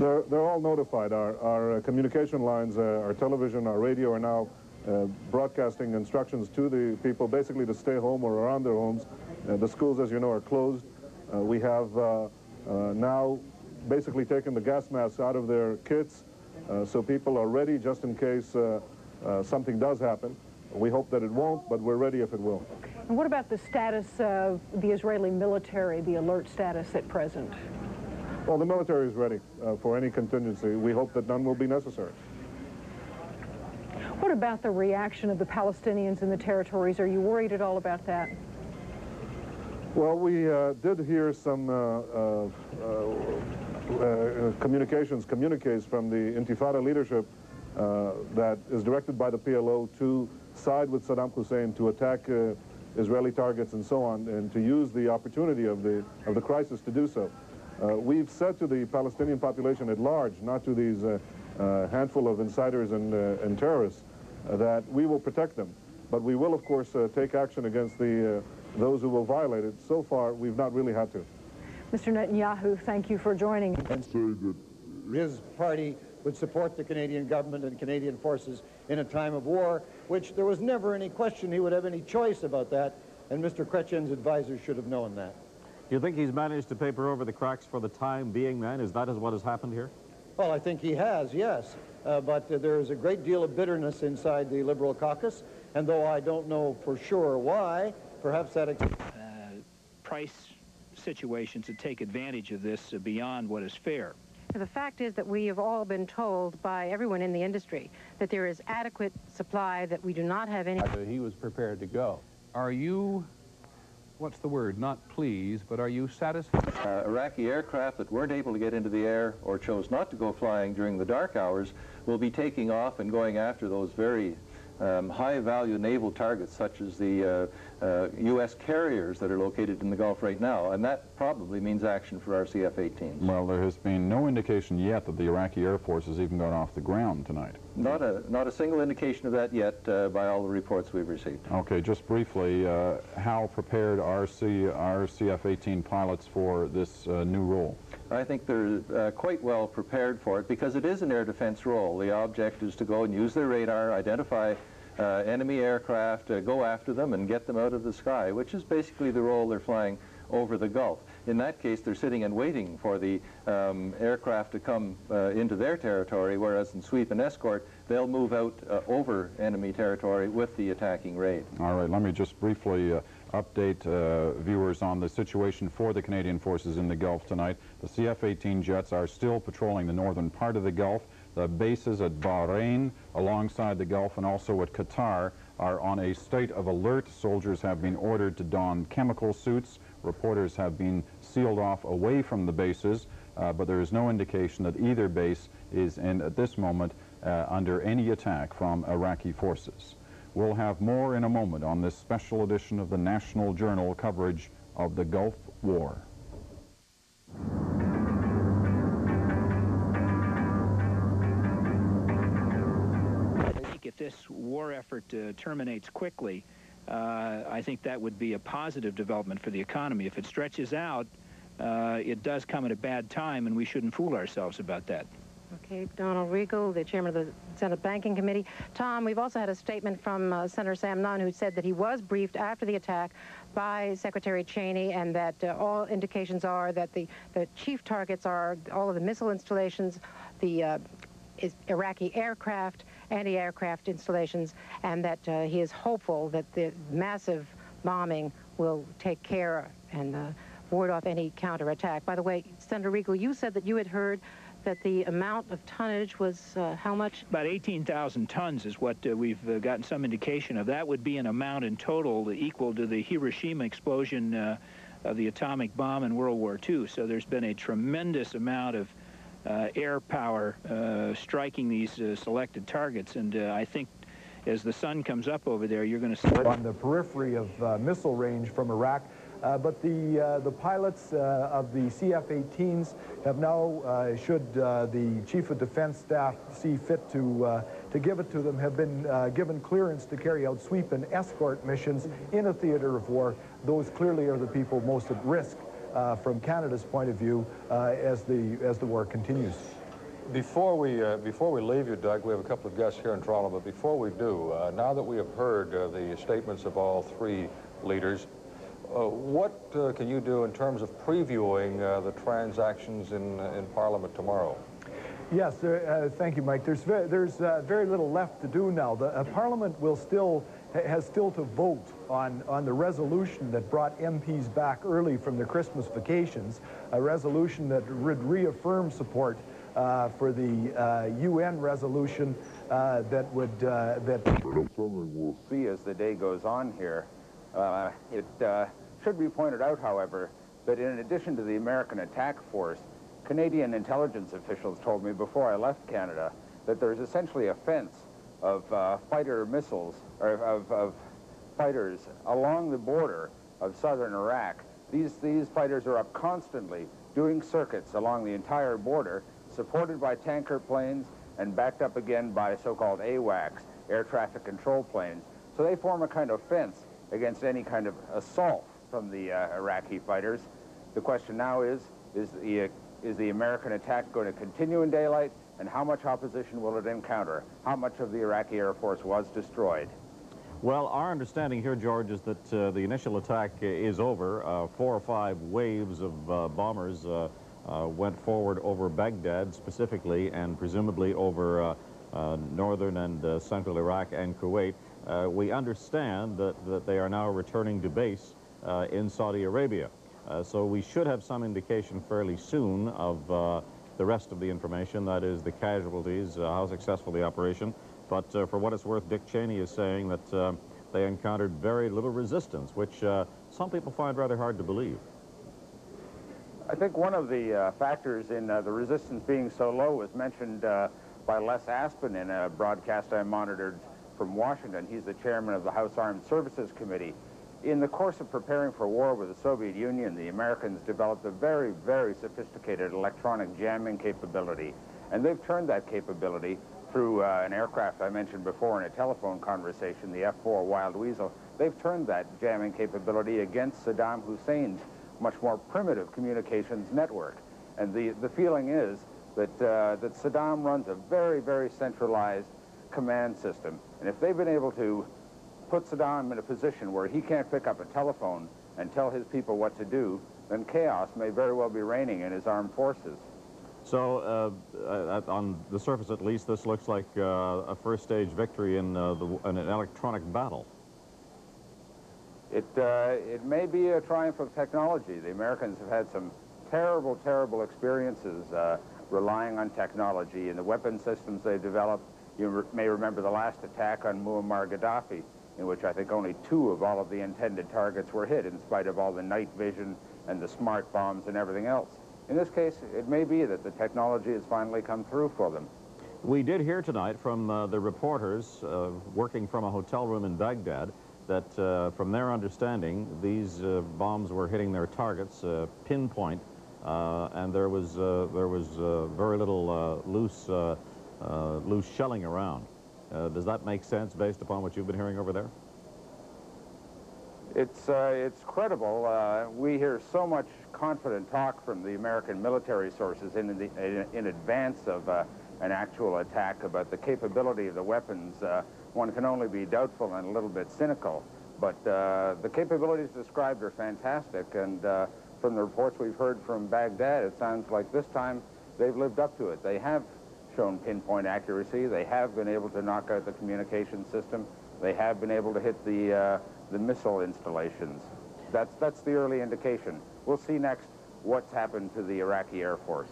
They're, they're all notified. Our, our uh, communication lines, uh, our television, our radio are now uh, broadcasting instructions to the people basically to stay home or around their homes. Uh, the schools, as you know, are closed. Uh, we have uh, uh, now basically taken the gas masks out of their kits, uh, so people are ready just in case uh, uh, something does happen. We hope that it won't, but we're ready if it will. And what about the status of the Israeli military, the alert status at present? Well, the military is ready uh, for any contingency. We hope that none will be necessary. What about the reaction of the Palestinians in the territories? Are you worried at all about that? Well, we uh, did hear some uh, uh, uh, uh, communications, communiques from the Intifada leadership uh, that is directed by the P L O to side with Saddam Hussein, to attack uh, Israeli targets and so on, and to use the opportunity of the, of the crisis to do so. Uh, we've said to the Palestinian population at large, not to these uh, uh, handful of insiders and, uh, and terrorists, uh, that we will protect them. But we will, of course, uh, take action against the, uh, those who will violate it. So far, we've not really had to. Mister Netanyahu, thank you for joining. His party would support the Canadian government and Canadian forces in a time of war, which there was never any question he would have any choice about that, and Mister Chrétien's advisors should have known that. Do you think he's managed to paper over the cracks for the time being, then? Is that what has happened here? Well, I think he has, yes. Uh, but uh, there is a great deal of bitterness inside the Liberal caucus, and though I don't know for sure why, perhaps that... Uh, price situations that take advantage of this uh, beyond what is fair. The fact is that we have all been told by everyone in the industry that there is adequate supply, that we do not have any... He was prepared to go. Are you, what's the word, not pleased, but are you satisfied? Uh, Iraqi aircraft that weren't able to get into the air or chose not to go flying during the dark hours will be taking off and going after those very um, high-value naval targets, such as the uh, uh, U S carriers that are located in the Gulf right now, and that probably means action for R C F eighteens. Well, there has been no indication yet that the Iraqi Air Force has even gone off the ground tonight. Not a, not a single indication of that yet uh, by all the reports we've received. Okay, just briefly, uh, how prepared are R C F eighteen pilots for this uh, new role? I think they're uh, quite well prepared for it because it is an air defense role. The object is to go and use their radar, identify uh, enemy aircraft, uh, go after them and get them out of the sky, which is basically the role they're flying over the Gulf. In that case, they're sitting and waiting for the um, aircraft to come uh, into their territory, whereas in sweep and escort, they'll move out uh, over enemy territory with the attacking raid. All right, let me just briefly uh, update uh, viewers on the situation for the Canadian forces in the Gulf tonight. The C F eighteen jets are still patrolling the northern part of the Gulf. The bases at Bahrain, alongside the Gulf, and also at Qatar are on a state of alert. Soldiers have been ordered to don chemical suits. Reporters have been sealed off away from the bases, uh, but there is no indication that either base is in, at this moment, uh, under any attack from Iraqi forces. We'll have more in a moment on this special edition of the National Journal coverage of the Gulf War. I think if this war effort uh, terminates quickly, Uh, I think that would be a positive development for the economy. If it stretches out, uh, it does come at a bad time, and we shouldn't fool ourselves about that. Okay, Donald Riegel, the chairman of the Senate Banking Committee. Tom, we've also had a statement from uh, Senator Samnon, who said that he was briefed after the attack by Secretary Cheney, and that uh, all indications are that the, the chief targets are all of the missile installations, the uh, is Iraqi aircraft, anti-aircraft installations, and that uh, he is hopeful that the massive bombing will take care and uh, ward off any counterattack. By the way, Senator Riegel, you said that you had heard that the amount of tonnage was uh, how much? About eighteen thousand tons is what uh, we've uh, gotten some indication of. That would be an amount in total equal to the Hiroshima explosion uh, of the atomic bomb in World War Two. So there's been a tremendous amount of Uh, air power uh, striking these uh, selected targets, and uh, I think as the sun comes up over there, you're going to see on the periphery of uh, missile range from Iraq. Uh, but the uh, the pilots uh, of the C F eighteens have now, uh, should uh, the Chief of Defense Staff see fit to uh, to give it to them, have been uh, given clearance to carry out sweep and escort missions in a theater of war. Those clearly are the people most at risk. Uh, from Canada's point of view, uh, as the as the war continues. Before we uh, before we leave you, Doug, we have a couple of guests here in Toronto. But before we do, uh, now that we have heard uh, the statements of all three leaders, uh, what uh, can you do in terms of previewing uh, the transactions in uh, in Parliament tomorrow? Yes, uh, thank you, Mike. There's very, there's uh, very little left to do now. The uh, Parliament will still. has still to vote on, on the resolution that brought M Ps back early from their Christmas vacations, a resolution that would reaffirm support uh, for the uh, U N resolution uh, that would... Uh, that we'll see as the day goes on here. Uh, it uh, should be pointed out, however, that in addition to the American attack force, Canadian intelligence officials told me before I left Canada that there's essentially a fence of uh, fighter missiles, or of, of fighters along the border of southern Iraq. These, these fighters are up constantly doing circuits along the entire border, supported by tanker planes and backed up again by so-called AWACS, air traffic control planes. So they form a kind of fence against any kind of assault from the uh, Iraqi fighters. The question now is, is the, uh, is the American attack going to continue in daylight, and how much opposition will it encounter? How much of the Iraqi Air Force was destroyed? Well, our understanding here, George, is that uh, the initial attack is over. Uh, four or five waves of uh, bombers uh, uh, went forward over Baghdad specifically, and presumably over uh, uh, northern and uh, central Iraq and Kuwait. Uh, we understand that, that they are now returning to base uh, in Saudi Arabia. Uh, so we should have some indication fairly soon of uh, the rest of the information, that is the casualties, uh, how successful the operation. But uh, for what it's worth, Dick Cheney is saying that uh, they encountered very little resistance, which uh, some people find rather hard to believe. I think one of the uh, factors in uh, the resistance being so low was mentioned uh, by Les Aspin in a broadcast I monitored from Washington. He's the chairman of the House Armed Services Committee. In the course of preparing for war with the Soviet Union, the Americans developed a very, very sophisticated electronic jamming capability, and they've turned that capability through uh, an aircraft I mentioned before in a telephone conversation, the F four Wild Weasel. They've turned that jamming capability against Saddam Hussein's much more primitive communications network. And the, the feeling is that, uh, that Saddam runs a very, very centralized command system. And if they've been able to put Saddam in a position where he can't pick up a telephone and tell his people what to do, then chaos may very well be reigning in his armed forces. So, uh, on the surface at least, this looks like uh, a first-stage victory in, uh, the, in an electronic battle. It, uh, it may be a triumph of technology. The Americans have had some terrible, terrible experiences uh, relying on technology and the weapon systems they developed. You re may remember the last attack on Muammar Gaddafi, in which I think only two of all of the intended targets were hit, in spite of all the night vision and the smart bombs and everything else. In this case, it may be that the technology has finally come through for them. We did hear tonight from uh, the reporters uh, working from a hotel room in Baghdad that, uh, from their understanding, these uh, bombs were hitting their targets uh, pinpoint, uh, and there was uh, there was uh, very little uh, loose uh, uh, loose shelling around. Uh, does that make sense based upon what you've been hearing over there? It's, uh, it's credible. Uh, we hear so much confident talk from the American military sources in, in, the, in, in advance of uh, an actual attack about the capability of the weapons. Uh, one can only be doubtful and a little bit cynical, but uh, the capabilities described are fantastic, and uh, from the reports we've heard from Baghdad, it sounds like this time they've lived up to it. They have shown pinpoint accuracy. They have been able to knock out the communication system. They have been able to hit the uh, the missile installations. That's, that's the early indication. We'll see next what's happened to the Iraqi Air Force.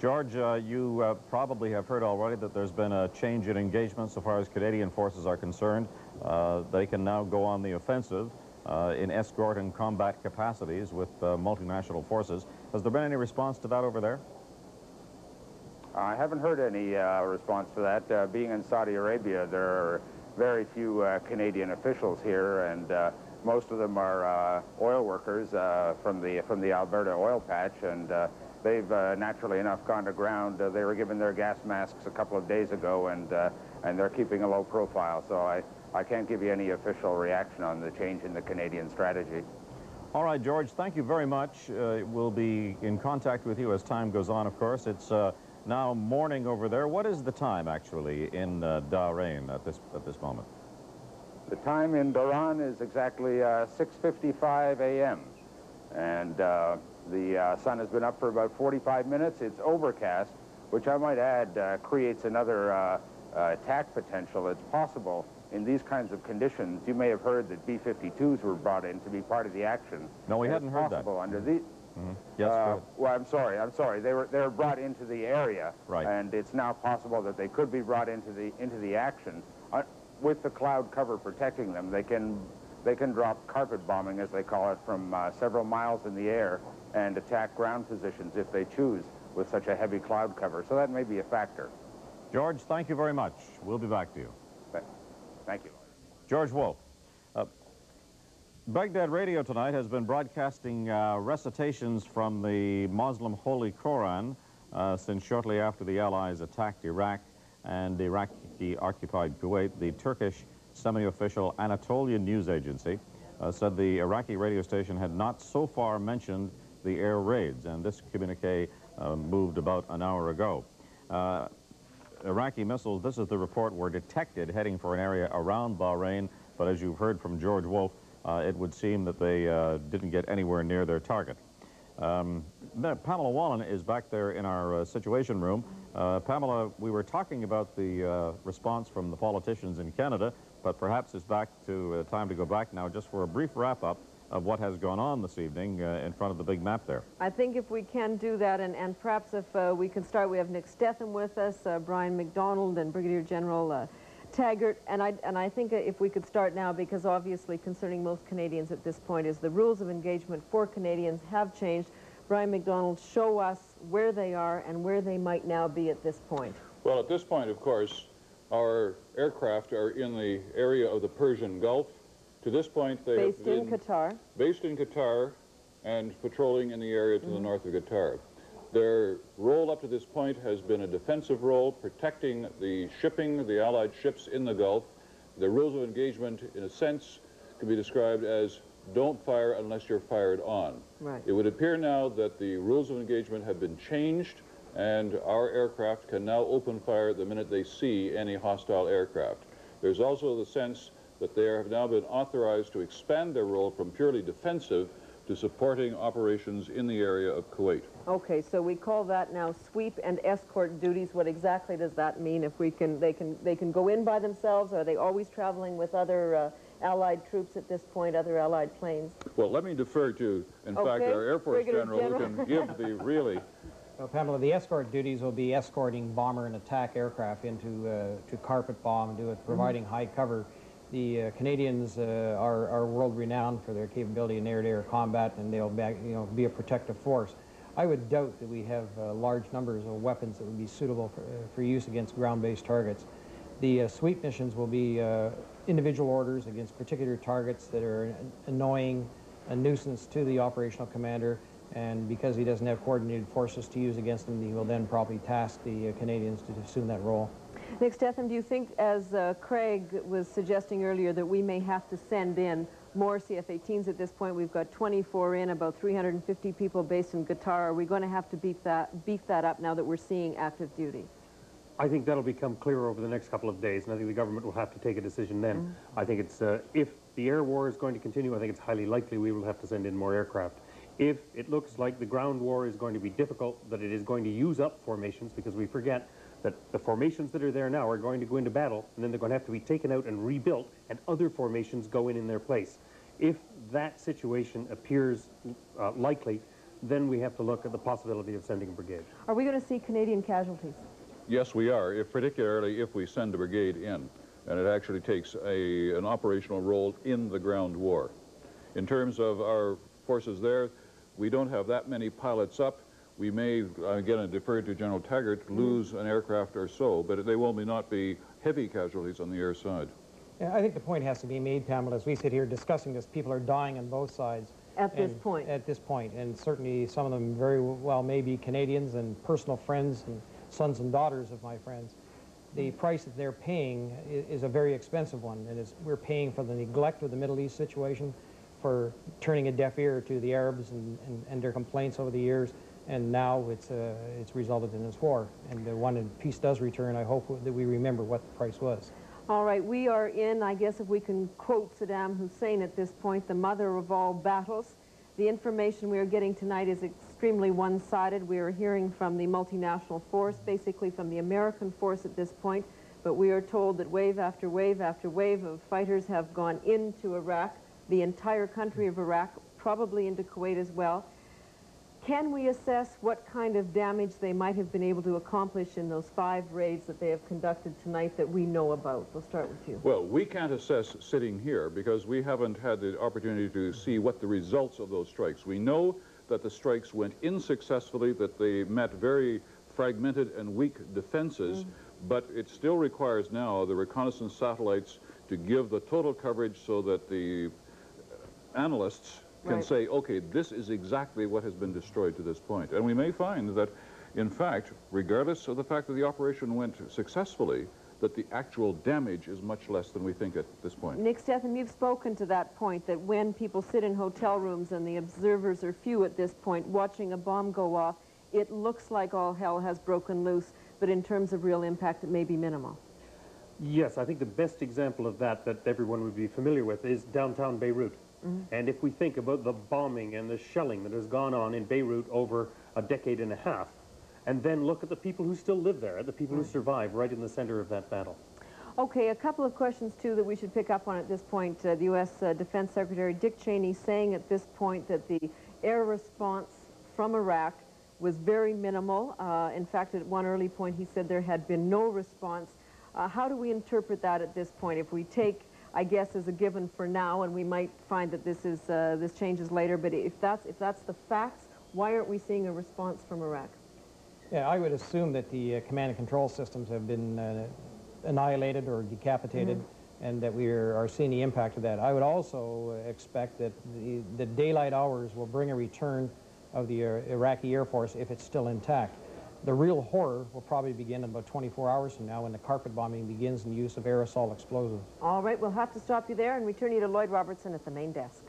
George, uh, you uh, probably have heard already that there's been a change in engagement so far as Canadian forces are concerned. Uh, they can now go on the offensive uh, in escort and combat capacities with uh, multinational forces. Has there been any response to that over there? I haven't heard any uh, response to that. Uh, being in Saudi Arabia, there are very few uh, Canadian officials here, and uh, most of them are uh, oil workers uh, from the from the Alberta oil patch, and uh, they've uh, naturally enough gone to ground. Uh, they were given their gas masks a couple of days ago, and uh, and they're keeping a low profile. So I I can't give you any official reaction on the change in the Canadian strategy. All right, George, thank you very much. Uh, we'll be in contact with you as time goes on. Of course, it's Uh, now morning over there. What is the time actually in uh, Bahrain at this at this moment? The time in Bahrain is exactly uh, six fifty-five A M and uh, the uh, sun has been up for about forty-five minutes. It's overcast, which I might add uh, creates another uh, uh, attack potential. It's possible in these kinds of conditions. You may have heard that B fifty-twos were brought in to be part of the action. No, we hadn't heard that. Under the Mm-hmm. Yes, uh, well, I'm sorry, I'm sorry. They were, they were brought into the area, right, and it's now possible that they could be brought into the, into the action. Uh, with the cloud cover protecting them, they can They can drop carpet bombing, as they call it, from uh, several miles in the air and attack ground positions if they choose with such a heavy cloud cover. So that may be a factor. George, thank you very much. We'll be back to you. Thank you. George Wolfe. Uh, Baghdad Radio tonight has been broadcasting uh, recitations from the Muslim Holy Koran uh, since shortly after the Allies attacked Iraq and Iraqi-occupied Kuwait. The Turkish semi-official Anatolian news agency uh, said the Iraqi radio station had not so far mentioned the air raids, and this communique uh, moved about an hour ago. Uh, Iraqi missiles, this is the report, were detected heading for an area around Bahrain, but as you've heard from George Wolfe, uh, it would seem that they uh, didn't get anywhere near their target. Um, Pamela Wallin is back there in our uh, Situation Room. Uh, Pamela, we were talking about the uh, response from the politicians in Canada, but perhaps it's back to uh, time to go back now just for a brief wrap-up of what has gone on this evening uh, in front of the big map there. I think if we can do that, and, and perhaps if uh, we can start, we have Nick Stethem with us, uh, Brian McDonald, and Brigadier General uh, Taggart, and I, and I think if we could start now, because obviously concerning most Canadians at this point is the rules of engagement for Canadians have changed. Brian McDonald, show us where they are and where they might now be at this point. Well, at this point, of course, our aircraft are in the area of the Persian Gulf. To this point, they based have been in Qatar. Based in Qatar and patrolling in the area to mm-hmm. the north of Qatar. Their role up to this point has been a defensive role, protecting the shipping, the Allied ships in the Gulf. The rules of engagement, in a sense, can be described as don't fire unless you're fired on. Right. It would appear now that the rules of engagement have been changed, and our aircraft can now open fire the minute they see any hostile aircraft. There's also the sense that they have now been authorized to expand their role from purely defensive to supporting operations in the area of Kuwait. Okay, so we call that now sweep and escort duties. What exactly does that mean? If we can, they can, they can go in by themselves? Are they always traveling with other uh, Allied troops at this point, other Allied planes? Well, let me defer to, in okay. fact, our Air Force General, General who can give the really... Well, Pamela, the escort duties will be escorting bomber and attack aircraft into uh, to carpet bomb, do it, providing mm-hmm. high cover. The uh, Canadians uh, are, are world renowned for their capability in air-to-air combat, and they'll be, you know, be a protective force. I would doubt that we have uh, large numbers of weapons that would be suitable for, uh, for use against ground-based targets. The uh, sweep missions will be uh, individual orders against particular targets that are annoying, a nuisance to the operational commander. And because he doesn't have coordinated forces to use against them, he will then probably task the uh, Canadians to assume that role. Nick Stethem, do you think, as uh, Craig was suggesting earlier, that we may have to send in more C F eighteens at this point? We've got twenty-four in, about three hundred fifty people based in Qatar. Are we going to have to beef that, beef that up now that we're seeing active duty? I think that'll become clearer over the next couple of days, and I think the government will have to take a decision then. Mm-hmm. I think it's, uh, if the air war is going to continue, I think it's highly likely we will have to send in more aircraft. If it looks like the ground war is going to be difficult, that it is going to use up formations, because we forget that the formations that are there now are going to go into battle, and then they're going to have to be taken out and rebuilt, and other formations go in in their place. If that situation appears uh, likely, then we have to look at the possibility of sending a brigade. Are we going to see Canadian casualties? Yes, we are, if particularly if we send a brigade in, and it actually takes a, an operational role in the ground war. In terms of our forces there, we don't have that many pilots up. We may, again, I defer to General Taggart, lose an aircraft or so, but they will not be heavy casualties on the air side. Yeah, I think the point has to be made, Pamela, as we sit here discussing this, people are dying on both sides. At this point. At this point, and certainly some of them very well may be Canadians and personal friends and sons and daughters of my friends. The price that they're paying is, is a very expensive one, and it's, we're paying for the neglect of the Middle East situation, for turning a deaf ear to the Arabs and, and, and their complaints over the years, and now it's, uh, it's resulted in this war. And uh, when peace does return, I hope that we remember what the price was. All right, we are in, I guess if we can quote Saddam Hussein at this point, the mother of all battles. The information we are getting tonight is extremely one-sided. We are hearing from the multinational force, basically from the American force at this point, but we are told that wave after wave after wave of fighters have gone into Iraq, the entire country of Iraq, probably into Kuwait as well. Can we assess what kind of damage they might have been able to accomplish in those five raids that they have conducted tonight that we know about? We'll start with you. Well, we can't assess sitting here because we haven't had the opportunity to see what the results of those strikes. We know that the strikes went in successfully, that they met very fragmented and weak defenses, mm-hmm. but it still requires now the reconnaissance satellites to give the total coverage so that the analysts can right. say, okay, this is exactly what has been destroyed to this point. And we may find that, in fact, regardless of the fact that the operation went successfully, that the actual damage is much less than we think at this point. Nick Stephan, you've spoken to that point, that when people sit in hotel rooms and the observers are few at this point, watching a bomb go off, it looks like all hell has broken loose, but in terms of real impact, it may be minimal. Yes, I think the best example of that that everyone would be familiar with is downtown Beirut. Mm-hmm. And if we think about the bombing and the shelling that has gone on in Beirut over a decade and a half, and then look at the people who still live there, the people mm-hmm. who survive right in the center of that battle. Okay, a couple of questions, too, that we should pick up on at this point. Uh, the U S Uh, Defense Secretary Dick Cheney saying at this point that the air response from Iraq was very minimal. Uh, in fact, at one early point, he said there had been no response. Uh, how do we interpret that at this point? If we take, I guess, as a given for now, and we might find that this is uh, this changes later, but if that's if that's the facts, why aren't we seeing a response from Iraq? Yeah, I would assume that the uh, command and control systems have been uh, annihilated or decapitated, mm-hmm. and that we are, are seeing the impact of that. I would also expect that the, the daylight hours will bring a return of the uh, Iraqi Air Force if it's still intact. The real horror will probably begin in about twenty-four hours from now when the carpet bombing begins and the use of aerosol explosives. All right, we'll have to stop you there and return you to Lloyd Robertson at the main desk.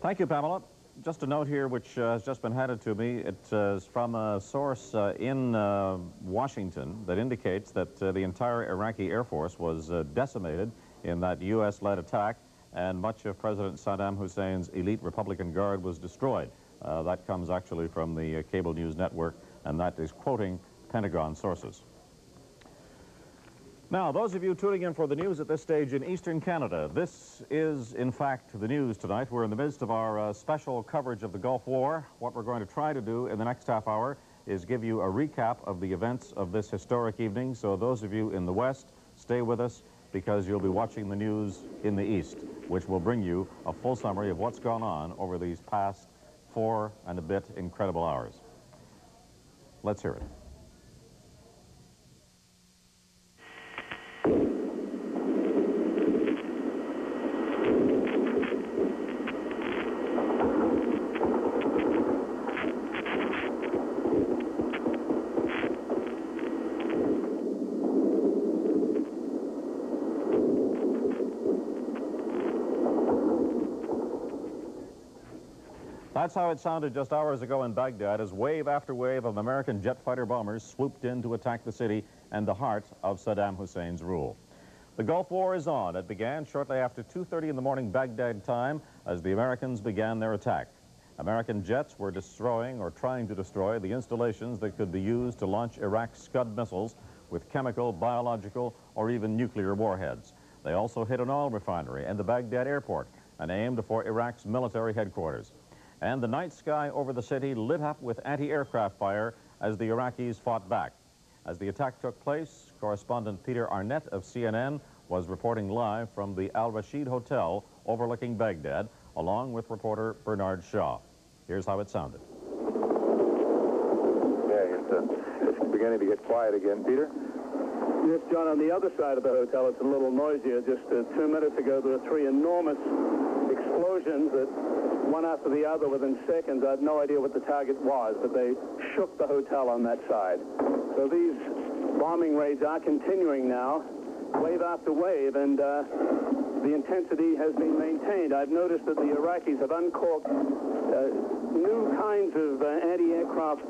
Thank you, Pamela. Just a note here which uh, has just been handed to me. It uh, is from a source uh, in uh, Washington that indicates that uh, the entire Iraqi Air Force was uh, decimated in that U S-led attack, and much of President Saddam Hussein's elite Republican Guard was destroyed. Uh, that comes actually from the uh, cable news network, and that is quoting Pentagon sources. Now, those of you tuning in for the news at this stage in Eastern Canada, this is, in fact, the news tonight. We're in the midst of our uh, special coverage of the Gulf War. What we're going to try to do in the next half hour is give you a recap of the events of this historic evening. So those of you in the West, stay with us, because you'll be watching the news in the East, which will bring you a full summary of what's gone on over these past four and a bit incredible hours. Let's hear it. That's how it sounded just hours ago in Baghdad as wave after wave of American jet fighter bombers swooped in to attack the city and the heart of Saddam Hussein's rule. The Gulf War is on. It began shortly after two thirty in the morning Baghdad time as the Americans began their attack. American jets were destroying or trying to destroy the installations that could be used to launch Iraq's Scud missiles with chemical, biological, or even nuclear warheads. They also hit an oil refinery and the Baghdad airport and aimed for Iraq's military headquarters. And the night sky over the city lit up with anti-aircraft fire as the Iraqis fought back. As the attack took place, correspondent Peter Arnett of C N N was reporting live from the Al-Rashid Hotel overlooking Baghdad, along with reporter Bernard Shaw. Here's how it sounded. Yeah, it's, uh, it's beginning to get quiet again, Peter. Yes, John, on the other side of the hotel, it's a little noisier. Just uh, two minutes ago, there were three enormous explosions that one after the other within seconds. I had no idea what the target was, but they shook the hotel on that side. So these bombing raids are continuing now, wave after wave, and uh, the intensity has been maintained. I've noticed that the Iraqis have uncorked uh, new kinds of uh, anti-aircraft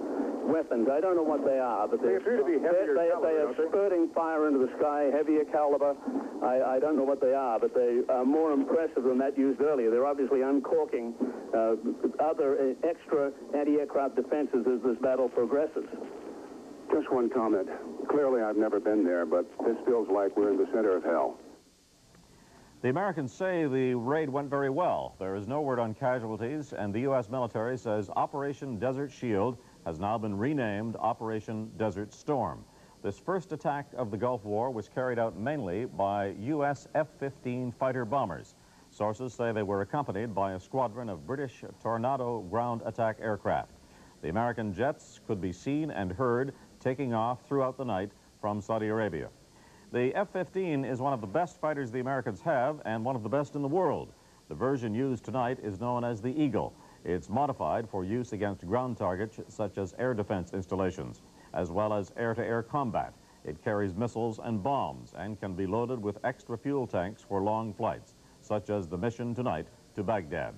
weapons. I don't know what they are, but they appear to be heavier they, caliber, they are spurting fire into the sky, heavier caliber. I, I don't know what they are, but they are more impressive than that used earlier. They're obviously uncorking uh, other uh, extra anti-aircraft defenses as this battle progresses. Just one comment. Clearly, I've never been there, but this feels like we're in the center of hell. The Americans say the raid went very well. There is no word on casualties, and the U S military says Operation Desert Shield has now been renamed Operation Desert Storm. This first attack of the Gulf War was carried out mainly by U S F fifteen fighter bombers. Sources say they were accompanied by a squadron of British Tornado ground attack aircraft. The American jets could be seen and heard taking off throughout the night from Saudi Arabia. The F fifteen is one of the best fighters the Americans have and one of the best in the world. The version used tonight is known as the Eagle. It's modified for use against ground targets such as air defense installations, as well as air-to-air combat. It carries missiles and bombs and can be loaded with extra fuel tanks for long flights, such as the mission tonight to Baghdad.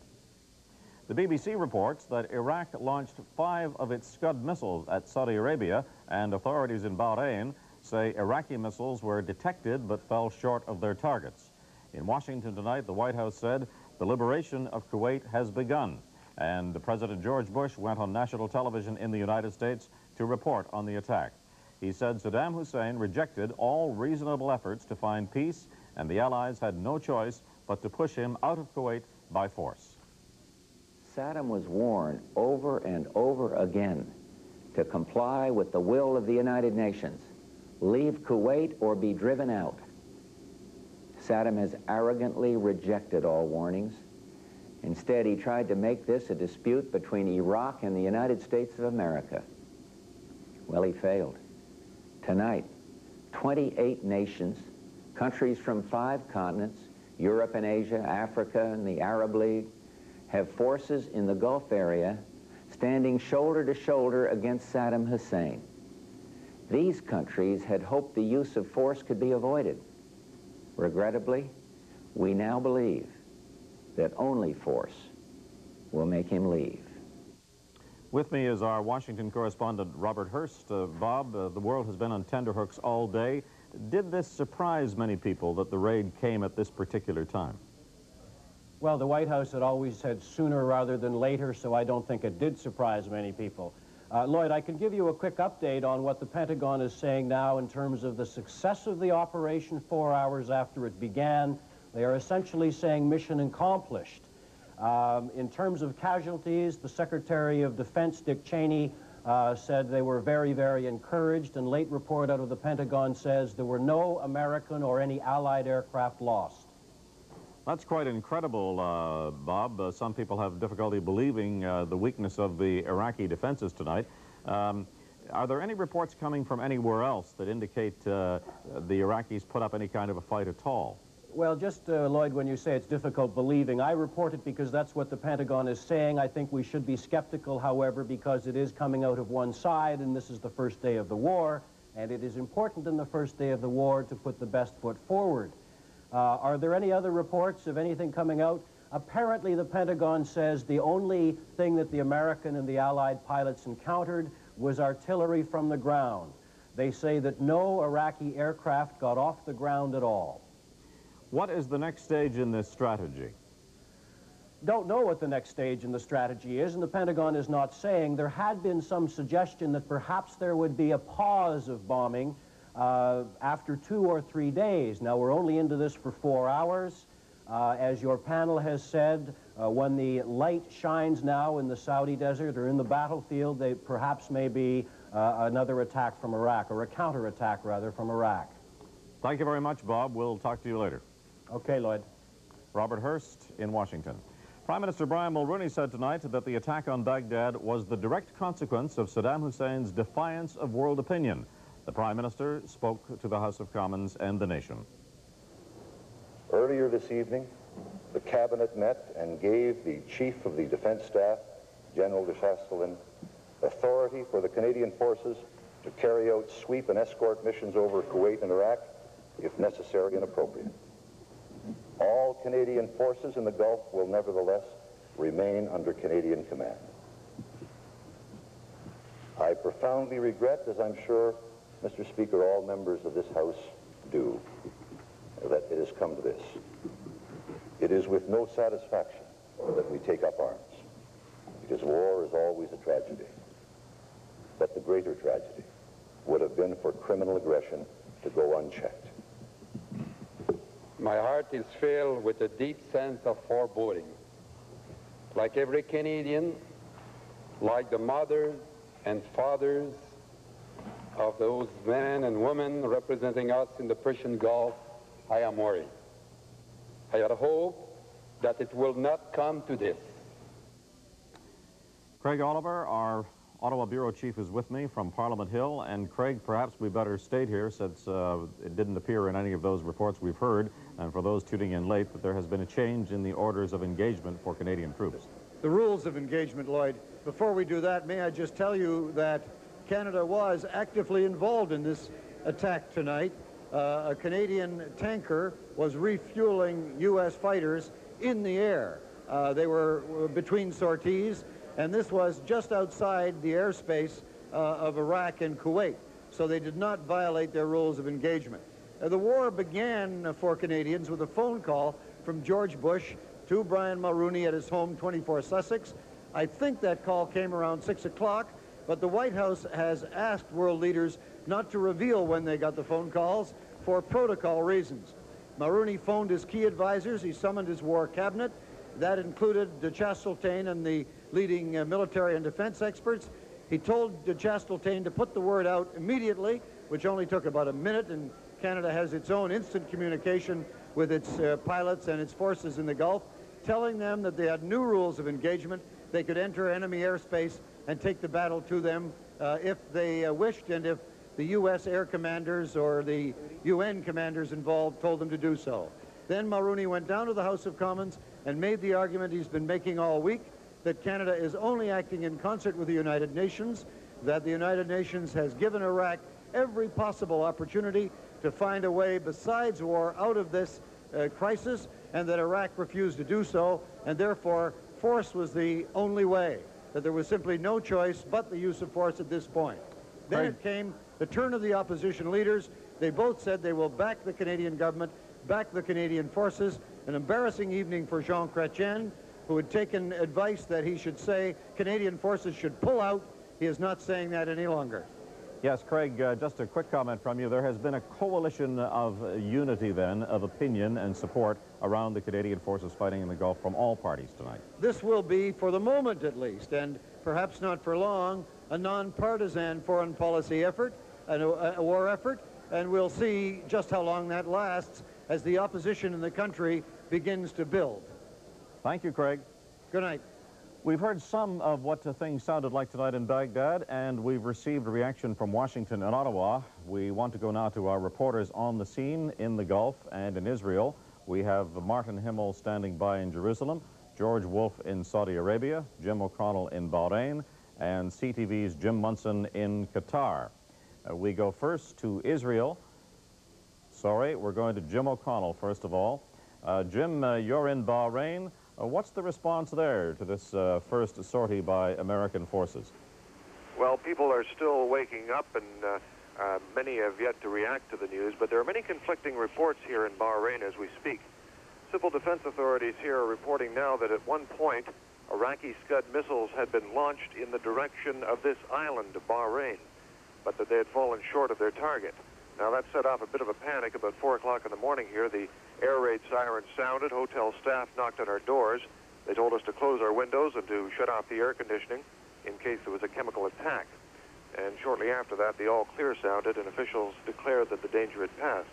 The B B C reports that Iraq launched five of its Scud missiles at Saudi Arabia, and authorities in Bahrain say Iraqi missiles were detected but fell short of their targets. In Washington tonight, the White House said the liberation of Kuwait has begun, and President George Bush went on national television in the United States to report on the attack. He said Saddam Hussein rejected all reasonable efforts to find peace, and the Allies had no choice but to push him out of Kuwait by force. Saddam was warned over and over again to comply with the will of the United Nations. Leave Kuwait or be driven out. Saddam has arrogantly rejected all warnings. Instead, he tried to make this a dispute between Iraq and the United States of America. Well, he failed. Tonight, twenty-eight nations, countries from five continents, Europe and Asia, Africa and the Arab League, have forces in the Gulf area standing shoulder to shoulder against Saddam Hussein. These countries had hoped the use of force could be avoided. Regrettably, we now believe that only force will make him leave. With me is our Washington correspondent, Robert Hurst. Uh, Bob, uh, the world has been on tenterhooks all day. Did this surprise many people that the raid came at this particular time? Well, the White House had always said sooner rather than later, so I don't think it did surprise many people. Uh, Lloyd, I can give you a quick update on what the Pentagon is saying now in terms of the success of the operation four hours after it began. They are essentially saying mission accomplished. Um, in terms of casualties, the Secretary of Defense, Dick Cheney, uh, said they were very, very encouraged, and late report out of the Pentagon says there were no American or any Allied aircraft lost. That's quite incredible, uh, Bob. Uh, some people have difficulty believing uh, the weakness of the Iraqi defenses tonight. Um, are there any reports coming from anywhere else that indicate uh, the Iraqis put up any kind of a fight at all? Well, just, uh, Lloyd, when you say it's difficult believing, I report it because that's what the Pentagon is saying. I think we should be skeptical, however, because it is coming out of one side, and this is the first day of the war, and it is important in the first day of the war to put the best foot forward. Uh, are there any other reports of anything coming out? Apparently, the Pentagon says the only thing that the American and the Allied pilots encountered was artillery from the ground. They say that no Iraqi aircraft got off the ground at all. What is the next stage in this strategy? Don't know what the next stage in the strategy is, and the Pentagon is not saying. There had been some suggestion that perhaps there would be a pause of bombing uh, after two or three days. Now, we're only into this for four hours. Uh, as your panel has said, uh, when the light shines now in the Saudi desert or in the battlefield, they perhaps may be uh, another attack from Iraq, or a counterattack, rather, from Iraq. Thank you very much, Bob. We'll talk to you later. Okay, Lloyd. Robert Hurst in Washington. Prime Minister Brian Mulroney said tonight that the attack on Baghdad was the direct consequence of Saddam Hussein's defiance of world opinion. The Prime Minister spoke to the House of Commons and the nation. Earlier this evening, the Cabinet met and gave the Chief of the Defense Staff, General de Chastelain, authority for the Canadian forces to carry out sweep and escort missions over Kuwait and Iraq, if necessary and appropriate. All Canadian forces in the Gulf will nevertheless remain under Canadian command. I profoundly regret, as I'm sure, Mister Speaker, all members of this House do, that it has come to this. It is with no satisfaction that we take up arms, because war is always a tragedy. But the greater tragedy would have been for criminal aggression to go unchecked. My heart is filled with a deep sense of foreboding. Like every Canadian, like the mothers and fathers of those men and women representing us in the Persian Gulf, I am worried. I had hope that it will not come to this. Craig Oliver, our Ottawa Bureau Chief, is with me from Parliament Hill. And Craig, perhaps we better state here, since uh, it didn't appear in any of those reports we've heard, and for those tuning in late, that there has been a change in the orders of engagement for Canadian troops. The rules of engagement, Lloyd. Before we do that, may I just tell you that Canada was actively involved in this attack tonight. Uh, a Canadian tanker was refueling U S fighters in the air. Uh, they were between sorties, and this was just outside the airspace uh, of Iraq and Kuwait, so they did not violate their rules of engagement. Uh, the war began uh, for Canadians with a phone call from George Bush to Brian Mulroney at his home, twenty-four Sussex. I think that call came around six o'clock, but the White House has asked world leaders not to reveal when they got the phone calls for protocol reasons. Mulroney phoned his key advisors. He summoned his war cabinet. That included de Chasteltain and the leading uh, military and defense experts. He told de Chasteltain to put the word out immediately, which only took about a minute, and Canada has its own instant communication with its uh, pilots and its forces in the Gulf, telling them that they had new rules of engagement. They could enter enemy airspace and take the battle to them uh, if they uh, wished, and if the U S air commanders or the U N commanders involved told them to do so. Then Mulroney went down to the House of Commons and made the argument he's been making all week, that Canada is only acting in concert with the United Nations, that the United Nations has given Iraq every possible opportunity to find a way besides war out of this uh, crisis, and that Iraq refused to do so, and therefore force was the only way, that there was simply no choice but the use of force at this point. Then it came the turn of the opposition leaders. They both said they will back the Canadian government, back the Canadian forces. An embarrassing evening for Jean Chrétien, who had taken advice that he should say Canadian forces should pull out. He is not saying that any longer. Yes, Craig, uh, just a quick comment from you. There has been a coalition of uh, unity then, of opinion and support around the Canadian forces fighting in the Gulf from all parties tonight. This will be, for the moment at least, and perhaps not for long, a non-partisan foreign policy effort, a, a war effort, and we'll see just how long that lasts as the opposition in the country begins to build. Thank you, Craig. Good night. We've heard some of what the things sounded like tonight in Baghdad, and we've received a reaction from Washington and Ottawa. We want to go now to our reporters on the scene in the Gulf and in Israel. We have Martin Himmel standing by in Jerusalem, George Wolfe in Saudi Arabia, Jim O'Connell in Bahrain, and C T V's Jim Munson in Qatar. Uh, we go first to Israel. Sorry, we're going to Jim O'Connell, first of all. Uh, Jim, uh, you're in Bahrain. Uh, what's the response there to this uh, first sortie by American forces? Well, people are still waking up, and uh, uh, many have yet to react to the news, but there are many conflicting reports here in Bahrain as we speak. Civil defense authorities here are reporting now that at one point, Iraqi Scud missiles had been launched in the direction of this island of Bahrain, but that they had fallen short of their target. Now, that set off a bit of a panic. About four o'clock in the morning here, the air raid sirens sounded. Hotel staff knocked on our doors. They told us to close our windows and to shut off the air conditioning in case there was a chemical attack. And shortly after that, the all-clear sounded, and officials declared that the danger had passed.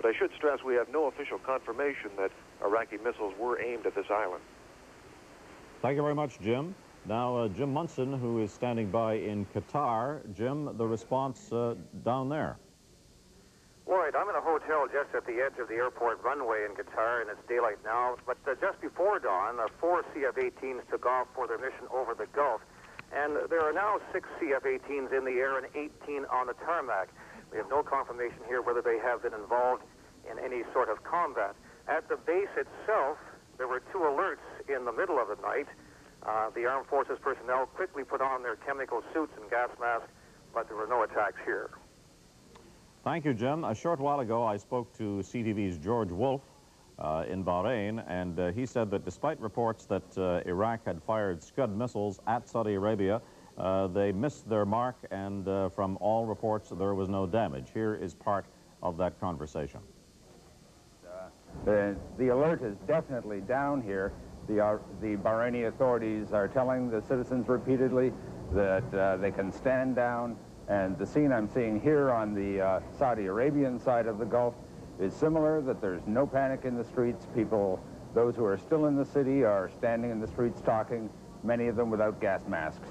But I should stress we have no official confirmation that Iraqi missiles were aimed at this island. Thank you very much, Jim. Now, uh, Jim Munson, who is standing by in Qatar. Jim, the response uh, down there. Lloyd, I'm in a hotel just at the edge of the airport runway in Qatar, and it's daylight now. But uh, just before dawn, uh, four C F eighteens took off for their mission over the Gulf. And there are now six C F eighteens in the air and eighteen on the tarmac. We have no confirmation here whether they have been involved in any sort of combat. At the base itself, there were two alerts in the middle of the night. Uh, the armed forces personnel quickly put on their chemical suits and gas masks, but there were no attacks here. Thank you, Jim. A short while ago, I spoke to C T V's George Wolfe uh, in Bahrain, and uh, he said that despite reports that uh, Iraq had fired Scud missiles at Saudi Arabia, uh, they missed their mark, and uh, from all reports, there was no damage. Here is part of that conversation. Uh, The, the alert is definitely down here. The, uh, the Bahraini authorities are telling the citizens repeatedly that uh, they can stand down. And the scene I'm seeing here on the uh, Saudi Arabian side of the Gulf is similar, that there's no panic in the streets. People, those who are still in the city, are standing in the streets talking, many of them without gas masks.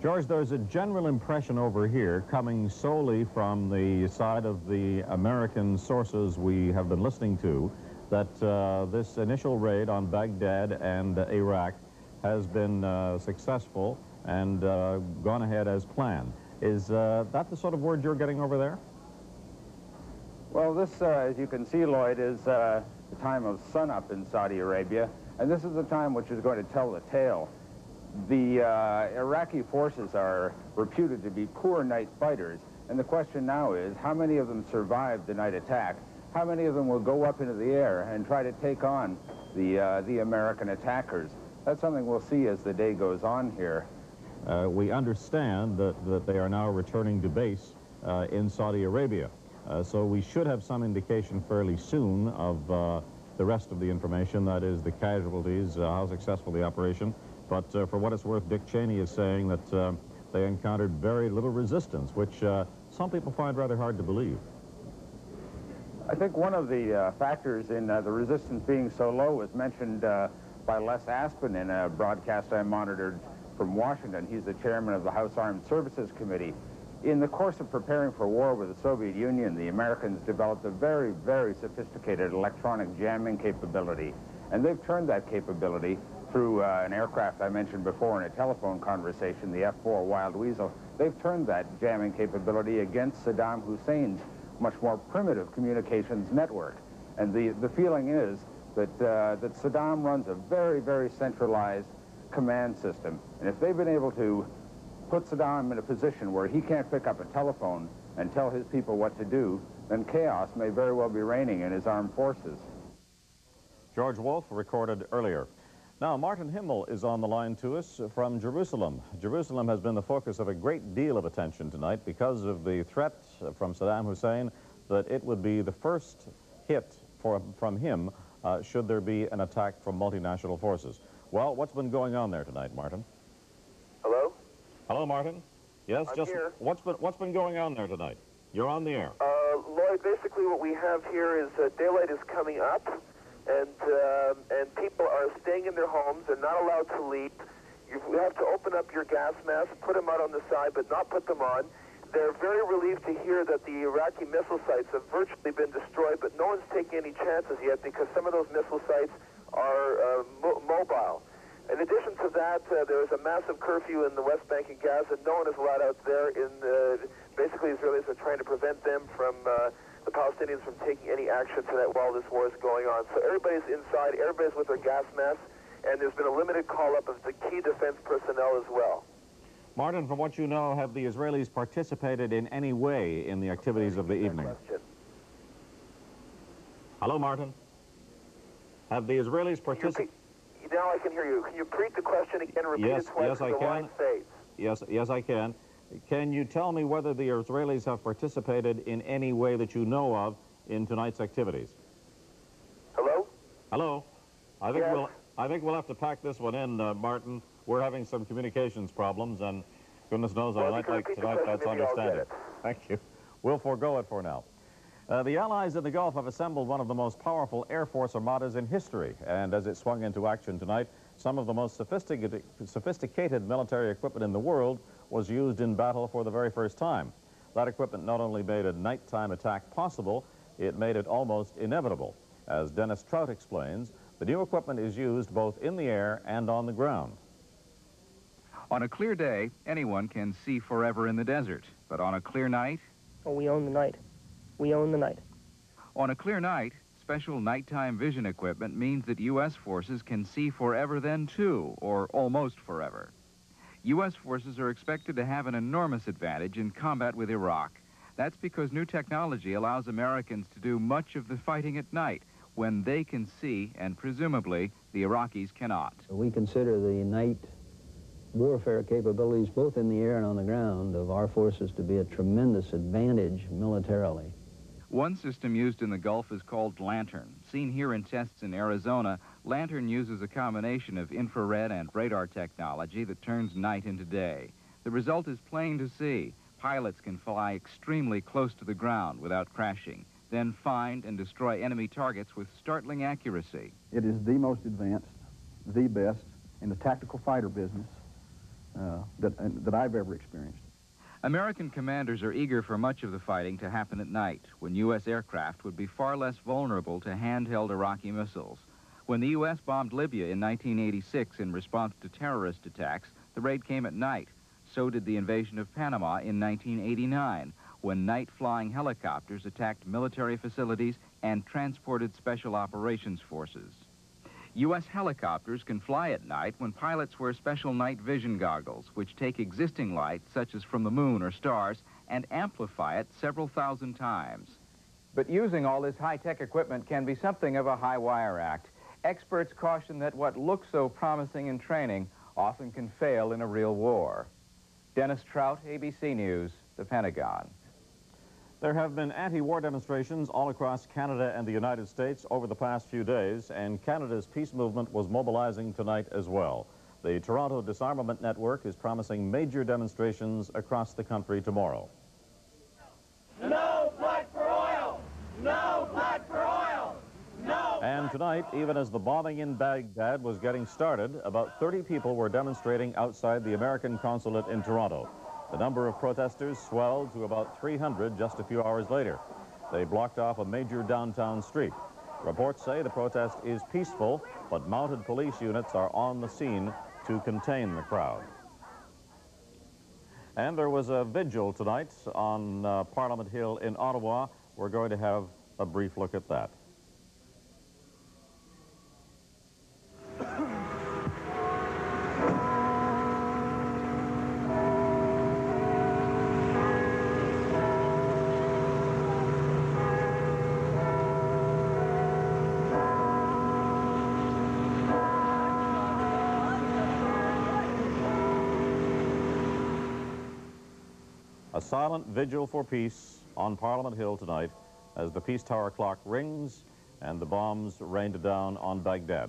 George, there's a general impression over here coming solely from the side of the American sources we have been listening to that uh, this initial raid on Baghdad and uh, Iraq has been uh, successful and uh, gone ahead as planned. Is uh, that the sort of word you're getting over there? Well, this, uh, as you can see, Lloyd, is uh, the time of sunup in Saudi Arabia, and this is the time which is going to tell the tale. The uh, Iraqi forces are reputed to be poor night fighters, and the question now is how many of them survived the night attack, how many of them will go up into the air and try to take on the, uh, the American attackers. That's something we'll see as the day goes on here. Uh, we understand that, that they are now returning to base uh, in Saudi Arabia, uh, so we should have some indication fairly soon of uh, the rest of the information, that is the casualties, uh, how successful the operation. But uh, for what it's worth, Dick Cheney is saying that uh, they encountered very little resistance, which uh, some people find rather hard to believe. I think one of the uh, factors in uh, the resistance being so low was mentioned uh, by Les Aspin in a broadcast I monitored from Washington. He's the chairman of the House Armed Services Committee. In the course of preparing for war with the Soviet Union, the Americans developed a very, very sophisticated electronic jamming capability, and they've turned that capability through uh, an aircraft I mentioned before in a telephone conversation, the F four Wild Weasel. They've turned that jamming capability against Saddam Hussein's much more primitive communications network. And the, the feeling is that, uh, that Saddam runs a very, very centralized command system. And if they've been able to put Saddam in a position where he can't pick up a telephone and tell his people what to do, then chaos may very well be reigning in his armed forces. George Wolfe recorded earlier. Now, Martin Himmel is on the line to us from Jerusalem. Jerusalem has been the focus of a great deal of attention tonight because of the threat from Saddam Hussein that it would be the first hit for, from him uh, should there be an attack from multinational forces. Well, what's been going on there tonight, Martin? Hello? Hello, Martin. Yes, I'm just here. What's been, what's been going on there tonight? You're on the air. Uh, Lloyd, basically what we have here is uh, daylight is coming up. And, uh, and people are staying in their homes. They're not allowed to leave. You have to open up your gas masks, put them out on the side, but not put them on. They're very relieved to hear that the Iraqi missile sites have virtually been destroyed, but no one's taking any chances yet because some of those missile sites are uh, mo mobile. In addition to that, uh, there is a massive curfew in the West Bank and Gaza. No one is allowed out there. In uh, basically, Israelis are trying to prevent them from... Uh, the Palestinians from taking any action tonight while this war is going on. So everybody's inside, everybody's with their gas masks, and there's been a limited call-up of the key defense personnel as well. Martin, from what you know, have the Israelis participated in any way in the activities of the evening? Question. Hello, Martin. Have the Israelis participated? Now I can hear you. Can you repeat the question again? Repeat yes, it twice yes, I can. Yes, yes, I can. Can you tell me whether the Israelis have participated in any way that you know of in tonight's activities? Hello? Hello. I think, yes. we'll, I think we'll have to pack this one in, uh, Martin. We're having some communications problems, and goodness knows well, I like, like tonight, that's understandable. Thank you. We'll forego it for now. Uh, the Allies in the Gulf have assembled one of the most powerful Air Force armadas in history, and as it swung into action tonight, some of the most sophisticated, sophisticated military equipment in the world was used in battle for the very first time. That equipment not only made a nighttime attack possible, it made it almost inevitable. As Dennis Trout explains, the new equipment is used both in the air and on the ground. On a clear day, anyone can see forever in the desert, but on a clear night... Oh, we own the night. We own the night. On a clear night, special nighttime vision equipment means that U S forces can see forever then too, or almost forever. U S forces are expected to have an enormous advantage in combat with Iraq. That's because new technology allows Americans to do much of the fighting at night when they can see, and presumably the Iraqis cannot. We consider the night warfare capabilities, both in the air and on the ground, of our forces to be a tremendous advantage militarily. One system used in the Gulf is called Lantern. Seen here in tests in Arizona, Lantern uses a combination of infrared and radar technology that turns night into day. The result is plain to see. Pilots can fly extremely close to the ground without crashing, then find and destroy enemy targets with startling accuracy. It is the most advanced, the best in the tactical fighter business uh, that, uh, that I've ever experienced. American commanders are eager for much of the fighting to happen at night, when U S aircraft would be far less vulnerable to handheld Iraqi missiles. When the U S bombed Libya in nineteen eighty-six in response to terrorist attacks, the raid came at night. So did the invasion of Panama in nineteen eighty-nine, when night-flying helicopters attacked military facilities and transported special operations forces. U S helicopters can fly at night when pilots wear special night vision goggles, which take existing light, such as from the moon or stars, and amplify it several thousand times. But using all this high-tech equipment can be something of a high-wire act. Experts caution that what looks so promising in training often can fail in a real war. Dennis Trout, A B C News, the Pentagon. There have been anti-war demonstrations all across Canada and the United States over the past few days, and Canada's peace movement was mobilizing tonight as well. The Toronto Disarmament Network is promising major demonstrations across the country tomorrow. No blood for oil! No blood for oil! No! And tonight, even as the bombing in Baghdad was getting started, about thirty people were demonstrating outside the American consulate in Toronto. The number of protesters swelled to about three hundred just a few hours later. They blocked off a major downtown street. Reports say the protest is peaceful, but mounted police units are on the scene to contain the crowd. And there was a vigil tonight on uh, Parliament Hill in Ottawa. We're going to have a brief look at that. A silent vigil for peace on Parliament Hill tonight as the Peace Tower clock rings and the bombs rained down on Baghdad.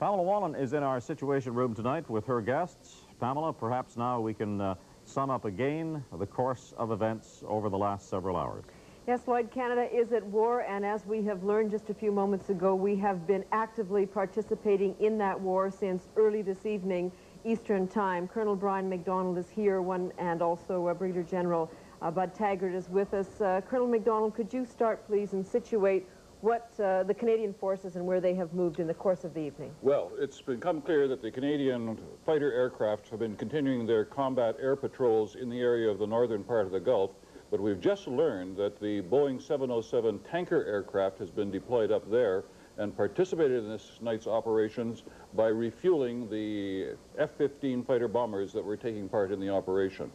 Pamela Wallin is in our Situation Room tonight with her guests. Pamela, perhaps now we can uh, sum up again the course of events over the last several hours. Yes, Lloyd, Canada is at war, and as we have learned just a few moments ago, we have been actively participating in that war since early this evening Eastern time. Colonel Brian MacDonald is here, one, and also uh, Brigadier General uh, Bud Taggart is with us. Uh, Colonel MacDonald, could you start, please, and situate what uh, the Canadian forces and where they have moved in the course of the evening? Well, it's become clear that the Canadian fighter aircraft have been continuing their combat air patrols in the area of the northern part of the Gulf, but we've just learned that the Boeing seven oh seven tanker aircraft has been deployed up there and participated in this night's operations by refueling the F fifteen fighter bombers that were taking part in the operation.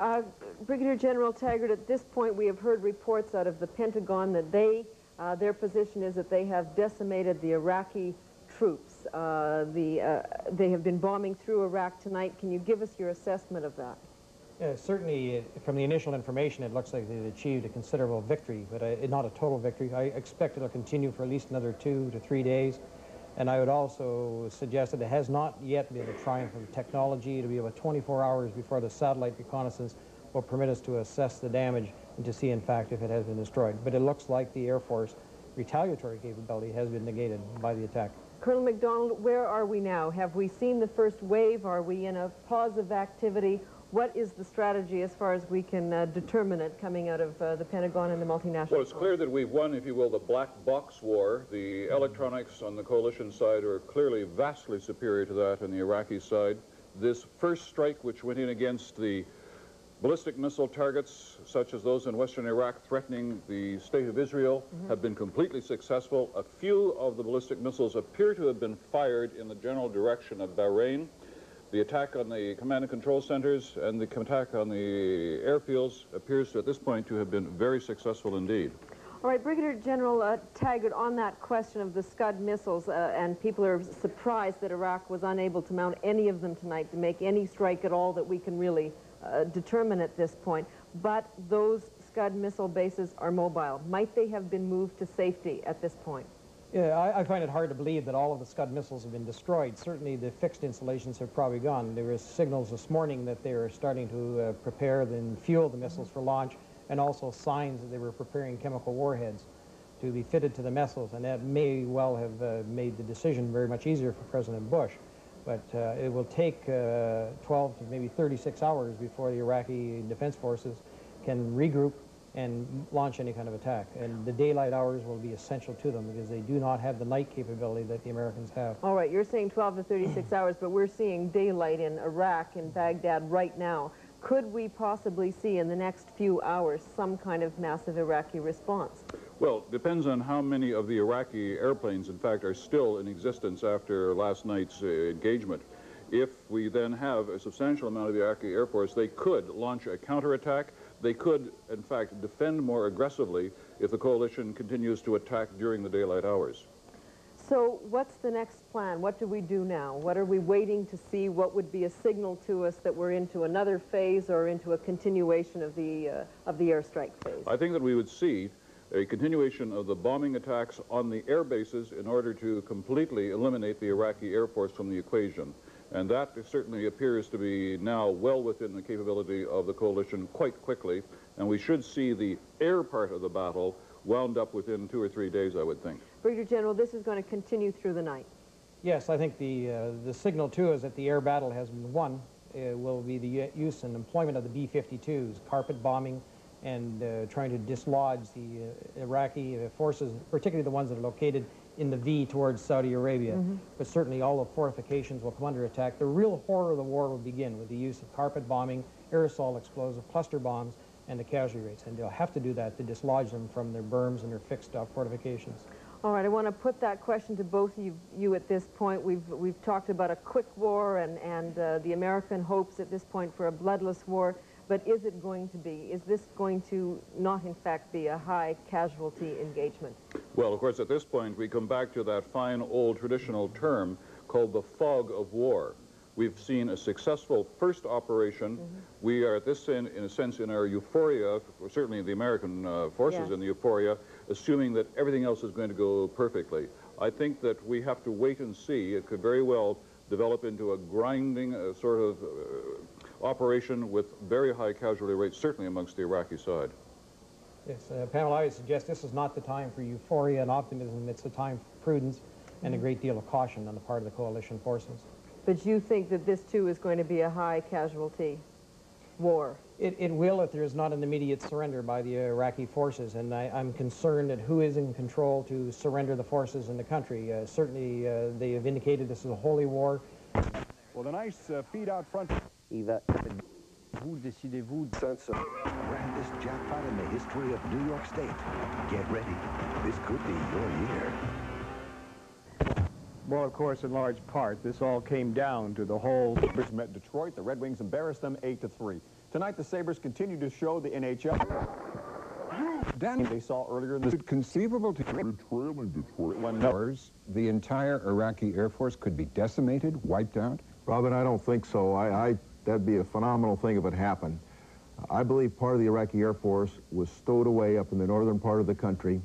Uh, Brigadier General Taggart, at this point we have heard reports out of the Pentagon that they, uh, their position is that they have decimated the Iraqi troops. Uh, the, uh, they have been bombing through Iraq tonight. Can you give us your assessment of that? Uh, certainly, uh, from the initial information, it looks like they've achieved a considerable victory, but uh, not a total victory. I expect it'll continue for at least another two to three days, and I would also suggest that it has not yet been a triumph of technology. It'll be about twenty-four hours before the satellite reconnaissance will permit us to assess the damage and to see, in fact, if it has been destroyed. But it looks like the Air Force retaliatory capability has been negated by the attack. Colonel MacDonald, where are we now? Have we seen the first wave? Are we in a pause of activity? What is the strategy as far as we can uh, determine it coming out of uh, the Pentagon and the multinational? Well, it's clear that we've won, if you will, the black box war. The electronics on the coalition side are clearly vastly superior to that on the Iraqi side. This first strike, which went in against the ballistic missile targets, such as those in western Iraq threatening the state of Israel, mm-hmm. have been completely successful. A few of the ballistic missiles appear to have been fired in the general direction of Bahrain. The attack on the command and control centers and the attack on the airfields appears to, at this point, to have been very successful indeed. All right, Brigadier General uh, Taggart, on that question of the Scud missiles, uh, and people are surprised that Iraq was unable to mount any of them tonight, to make any strike at all that we can really uh, determine at this point. But those Scud missile bases are mobile. Might they have been moved to safety at this point? Yeah, I, I find it hard to believe that all of the Scud missiles have been destroyed. Certainly the fixed installations have probably gone. There were signals this morning that they were starting to uh, prepare and fuel the missiles for launch, and also signs that they were preparing chemical warheads to be fitted to the missiles, and that may well have uh, made the decision very much easier for President Bush. But uh, it will take uh, twelve to maybe thirty-six hours before the Iraqi Defense Forces can regroup and launch any kind of attack. And the daylight hours will be essential to them because they do not have the night capability that the Americans have. All right, you're saying twelve to thirty-six hours, but we're seeing daylight in Iraq, in Baghdad right now. Could we possibly see in the next few hours some kind of massive Iraqi response? Well, depends on how many of the Iraqi airplanes, in fact, are still in existence after last night's uh, engagement. If we then have a substantial amount of the Iraqi Air Force, they could launch a counterattack. They could, in fact, defend more aggressively if the coalition continues to attack during the daylight hours. So what's the next plan? What do we do now? What are we waiting to see? What would be a signal to us that we're into another phase or into a continuation of the, uh, of the airstrike phase? I think that we would see a continuation of the bombing attacks on the air bases in order to completely eliminate the Iraqi Air Force from the equation. And that certainly appears to be now well within the capability of the coalition quite quickly. And we should see the air part of the battle wound up within two or three days, I would think. Brigadier General, this is going to continue through the night. Yes, I think the, uh, the signal, too, is that the air battle has been won. It will be the use and employment of the B fifty-twos, carpet bombing, and uh, trying to dislodge the uh, Iraqi forces, particularly the ones that are located in the V towards Saudi Arabia. Mm-hmm. But certainly all the fortifications will come under attack. The real horror of the war will begin with the use of carpet bombing, aerosol explosive, cluster bombs, and the casualty rates. And they'll have to do that to dislodge them from their berms and their fixed uh, fortifications. All right, I want to put that question to both of you, you at this point. We've, we've talked about a quick war and, and uh, the American hopes at this point for a bloodless war. But is it going to be? Is this going to not, in fact, be a high casualty engagement? Well, of course, at this point, we come back to that fine old traditional term called the fog of war. We've seen a successful first operation. Mm-hmm. We are at this end, in a sense, in our euphoria, or certainly the American uh, forces yeah. in the euphoria, assuming that everything else is going to go perfectly. I think that we have to wait and see. It could very well develop into a grinding uh, sort of uh, operation with very high casualty rates, certainly amongst the Iraqi side. Yes, uh, Pamela, I would suggest this is not the time for euphoria and optimism. It's the time for prudence mm-hmm. and a great deal of caution on the part of the coalition forces. But you think that this, too, is going to be a high casualty war? It, it will if there is not an immediate surrender by the Iraqi forces, and I, I'm concerned at who is in control to surrender the forces in the country. Uh, certainly, uh, they have indicated this is a holy war. Well, the nice uh, feed out front... Vous décidez-vous the grandest jackpot in the history of New York State. Get ready. This could be your year. Well, of course, in large part, this all came down to the whole... Sabres met Detroit. The Red Wings embarrassed them eight to three. Tonight, the Sabres continue to show the N H L... Then they saw earlier in the... Conceivable to... Detroit. The entire Iraqi Air Force could be decimated, wiped out? Robin, I don't think so. I... I... That'd be a phenomenal thing if it happened. I believe part of the Iraqi Air Force was stowed away up in the northern part of the country,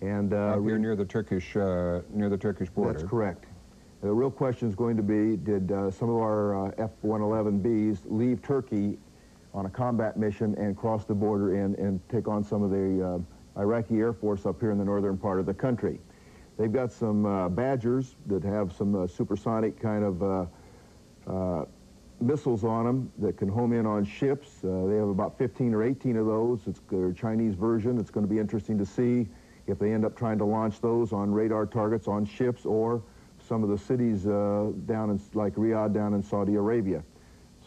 and uh, up here near the Turkish uh, near the Turkish border. That's correct. The real question is going to be: did uh, some of our uh, F one eleven Bs leave Turkey on a combat mission and cross the border and and take on some of the uh, Iraqi Air Force up here in the northern part of the country? They've got some uh, Badgers that have some uh, supersonic kind of. Uh, uh, missiles on them that can home in on ships. Uh, they have about fifteen or eighteen of those. It's their Chinese version. It's going to be interesting to see if they end up trying to launch those on radar targets on ships or some of the cities uh, down in, like Riyadh down in Saudi Arabia.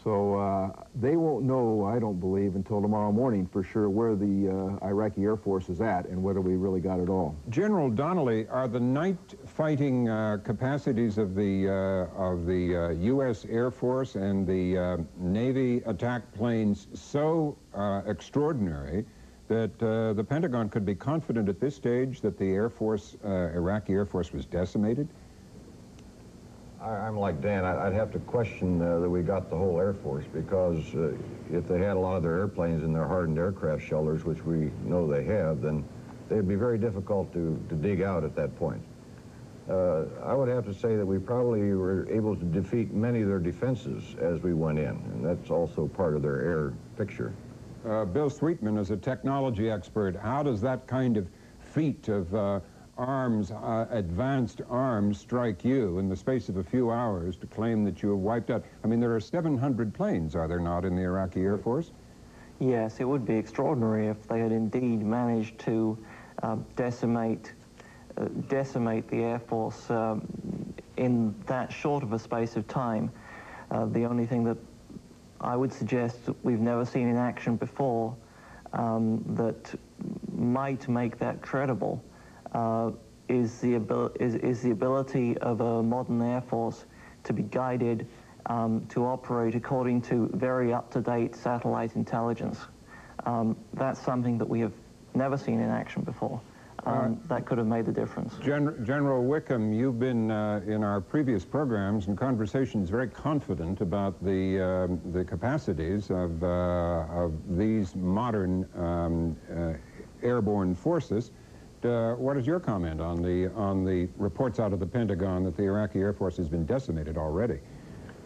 So uh, they won't know, I don't believe, until tomorrow morning for sure where the uh, Iraqi Air Force is at and whether we really got it all. General Donnelly, are the night fighting uh, capacities of the uh, of the uh, U S Air Force and the uh, Navy attack planes so uh, extraordinary that uh, the Pentagon could be confident at this stage that the Air Force, uh, Iraqi Air Force, was decimated? I, I'm like Dan. I, I'd have to question uh, that we got the whole Air Force, because uh, if they had a lot of their airplanes in their hardened aircraft shelters, which we know they have, then they'd be very difficult to, to dig out at that point. Uh, I would have to say that we probably were able to defeat many of their defenses as we went in, and that's also part of their air picture. Uh, Bill Sweetman is a technology expert. How does that kind of feat of uh, arms, uh, advanced arms, strike you in the space of a few hours to claim that you have wiped out? I mean, there are seven hundred planes, are there not, in the Iraqi Air Force? Yes, it would be extraordinary if they had indeed managed to uh, decimate uh, decimate the Air Force um, in that short of a space of time. Uh, the only thing that I would suggest that we've never seen in action before um, that might make that credible Uh, is, the abil is, is the ability of a modern Air Force to be guided um, to operate according to very up-to-date satellite intelligence. Um, that's something that we have never seen in action before. Um, uh, that could have made the difference. Gen General Wickham, you've been uh, in our previous programs and conversations very confident about the, uh, the capacities of, uh, of these modern um, uh, airborne forces. Uh, what is your comment on the on the reports out of the Pentagon that the Iraqi Air Force has been decimated already?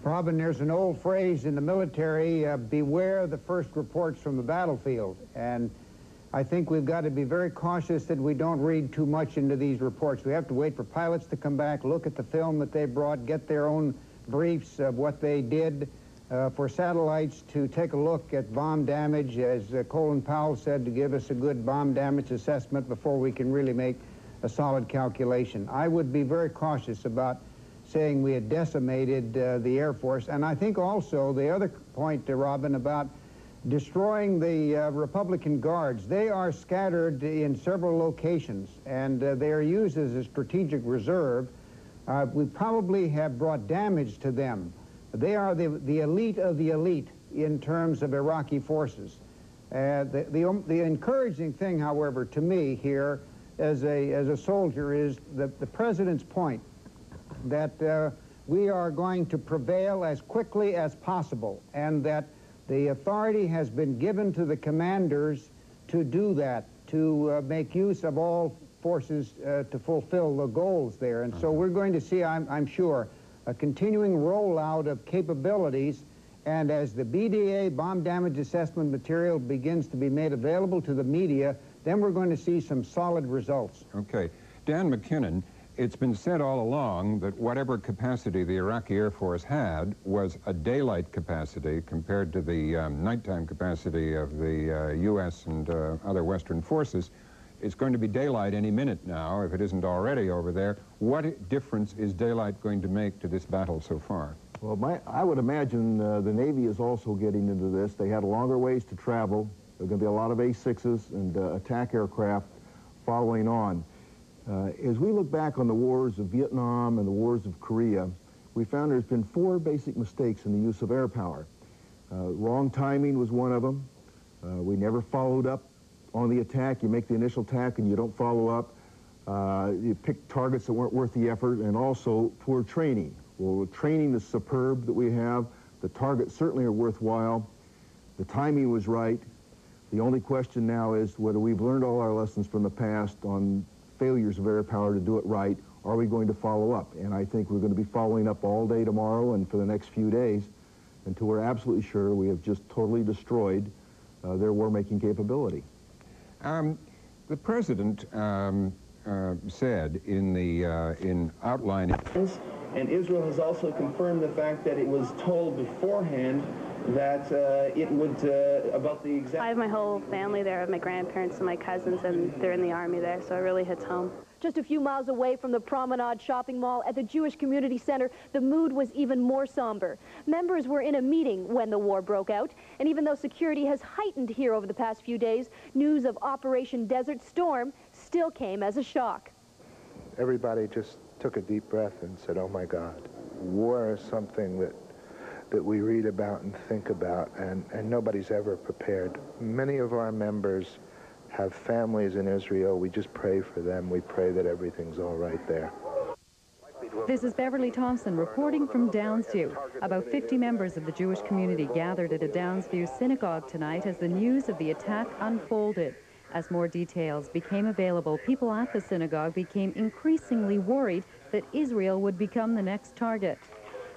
Robin, there's an old phrase in the military, uh, beware the first reports from the battlefield. And I think we've got to be very cautious that we don't read too much into these reports. We have to wait for pilots to come back, look at the film that they brought, get their own briefs of what they did, uh, for satellites to take a look at bomb damage, as uh, Colin Powell said, to give us a good bomb damage assessment before we can really make a solid calculation. I would be very cautious about saying we had decimated uh, the Air Force. And I think also the other point, uh, Robin, about destroying the uh, Republican Guards, they are scattered in several locations, and uh, they are used as a strategic reserve. Uh, we probably have brought damage to them. They are the, the elite of the elite in terms of Iraqi forces. Uh, the, the, um, the encouraging thing, however, to me here as a, as a soldier is the, the President's point that uh, we are going to prevail as quickly as possible, and that the authority has been given to the commanders to do that, to uh, make use of all forces uh, to fulfill the goals there. And so we're going to see, I'm, I'm sure, a continuing rollout of capabilities, and as the B D A, bomb damage assessment material, begins to be made available to the media, then we're going to see some solid results. Okay. Dan McKinnon, it's been said all along that whatever capacity the Iraqi Air Force had was a daylight capacity compared to the um, nighttime capacity of the uh, U S and uh, other Western forces. It's going to be daylight any minute now, if it isn't already over there. What difference is daylight going to make to this battle so far? Well, my, I would imagine uh, the Navy is also getting into this. They had longer ways to travel. There are going to be a lot of A sixes and uh, attack aircraft following on. Uh, as we look back on the wars of Vietnam and the wars of Korea, we found there's been four basic mistakes in the use of air power. Uh, wrong timing was one of them. Uh, we never followed up on the attack. You make the initial attack and you don't follow up. Uh, you pick targets that weren't worth the effort, and also poor training. Well, training is superb that we have. The targets certainly are worthwhile. The timing was right. The only question now is whether we've learned all our lessons from the past on failures of air power to do it right. Are we going to follow up? And I think we're going to be following up all day tomorrow and for the next few days until we're absolutely sure we have just totally destroyed uh, their war-making capability. Um, the President um, uh, said in the uh, in outlining, and Israel has also confirmed the fact that it was told beforehand that uh, it would uh, about the exact. I have my whole family there. I have my grandparents and my cousins, and they're in the army there, so it really hits home. Just a few miles away from the Promenade Shopping Mall at the Jewish Community Center, the mood was even more somber. Members were in a meeting when the war broke out, and even though security has heightened here over the past few days, news of Operation Desert Storm still came as a shock. Everybody just took a deep breath and said, oh my God, war is something that, that we read about and think about, and, and nobody's ever prepared. Many of our members have families in Israel. We just pray for them. We pray that everything's all right there. This is Beverly Thompson reporting from Downsview. About fifty members of the Jewish community gathered at a Downsview synagogue tonight as the news of the attack unfolded. As more details became available, people at the synagogue became increasingly worried that Israel would become the next target.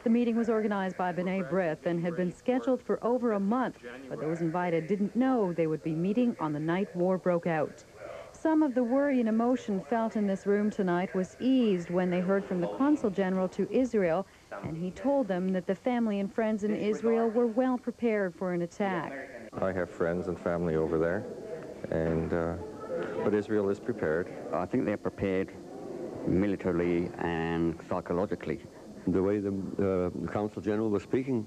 The meeting was organized by B'nai B'rith and had been scheduled for over a month, but those invited didn't know they would be meeting on the night war broke out. Some of the worry and emotion felt in this room tonight was eased when they heard from the Consul General to Israel, and he told them that the family and friends in Israel were well prepared for an attack. I have friends and family over there, and uh, but Israel is prepared. I think they're prepared militarily and psychologically. The way the, uh, the Consul General was speaking,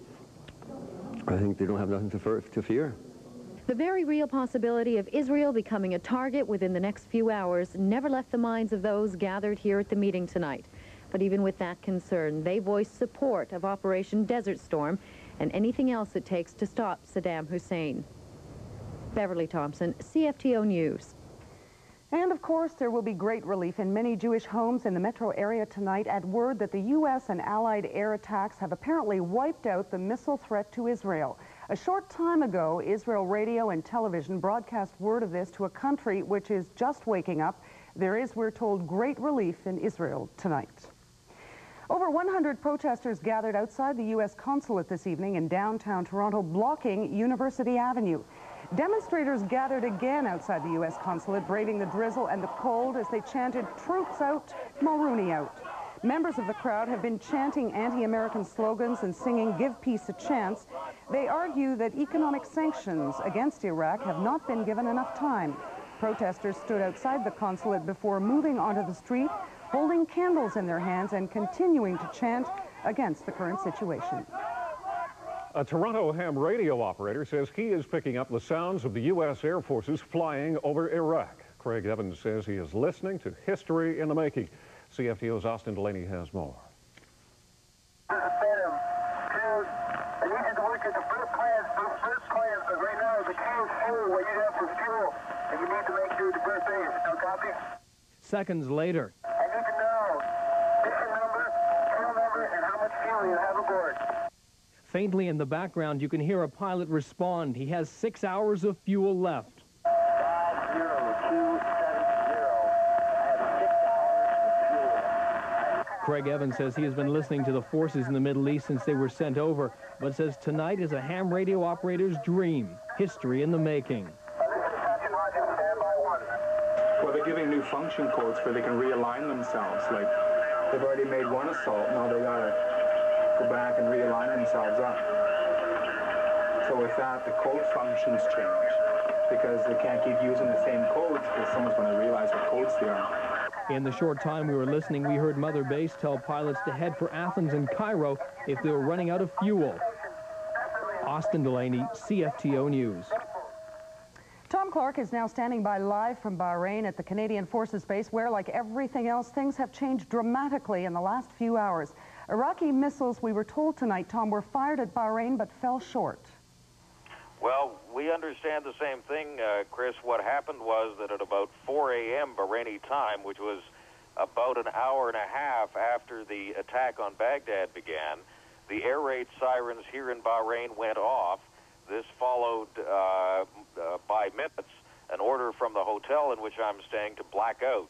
I think they don't have nothing to, to fear. The very real possibility of Israel becoming a target within the next few hours never left the minds of those gathered here at the meeting tonight. But even with that concern, they voiced support of Operation Desert Storm and anything else it takes to stop Saddam Hussein. Beverly Thompson, C F T O News. And of course, there will be great relief in many Jewish homes in the metro area tonight at word that the U S and allied air attacks have apparently wiped out the missile threat to Israel. A short time ago, Israel radio and television broadcast word of this to a country which is just waking up. There is, we're told, great relief in Israel tonight. Over one hundred protesters gathered outside the U S consulate this evening in downtown Toronto, blocking University Avenue. Demonstrators gathered again outside the U S consulate, braving the drizzle and the cold as they chanted, "Troops out, Mulrooney out." Members of the crowd have been chanting anti-American slogans and singing "Give Peace a Chance." They argue that economic sanctions against Iraq have not been given enough time. Protesters stood outside the consulate before moving onto the street, holding candles in their hands and continuing to chant against the current situation. A Toronto ham radio operator says he is picking up the sounds of the U S Air Force's flying over Iraq. Craig Evans says he is listening to history in the making. C F T O's Austin Delaney has more. Seconds later. I need to know mission number, tail number, and how much fuel you have aboard. Faintly in the background, you can hear a pilot respond. He has six hours of fuel left. Craig Evans says he has been listening to the forces in the Middle East since they were sent over, but says tonight is a ham radio operator's dream, history in the making. Well, they're giving new function codes where they can realign themselves. Like, they've already made one assault, now they gotta go back and realign themselves up. So with that, the code functions change, because they can't keep using the same codes because someone's going to realize what codes they are. In the short time we were listening, we heard Mother Base tell pilots to head for Athens and Cairo if they were running out of fuel. Austin Delaney, C F T O News. Tom Clark is now standing by live from Bahrain at the Canadian Forces Base, where, like everything else, things have changed dramatically in the last few hours. Iraqi missiles, we were told tonight, Tom, were fired at Bahrain but fell short. Well, we understand the same thing, uh, Chris. What happened was that at about four A M Bahraini time, which was about an hour and a half after the attack on Baghdad began, the air raid sirens here in Bahrain went off. This followed uh, uh, by minutes an order from the hotel in which I'm staying to black out.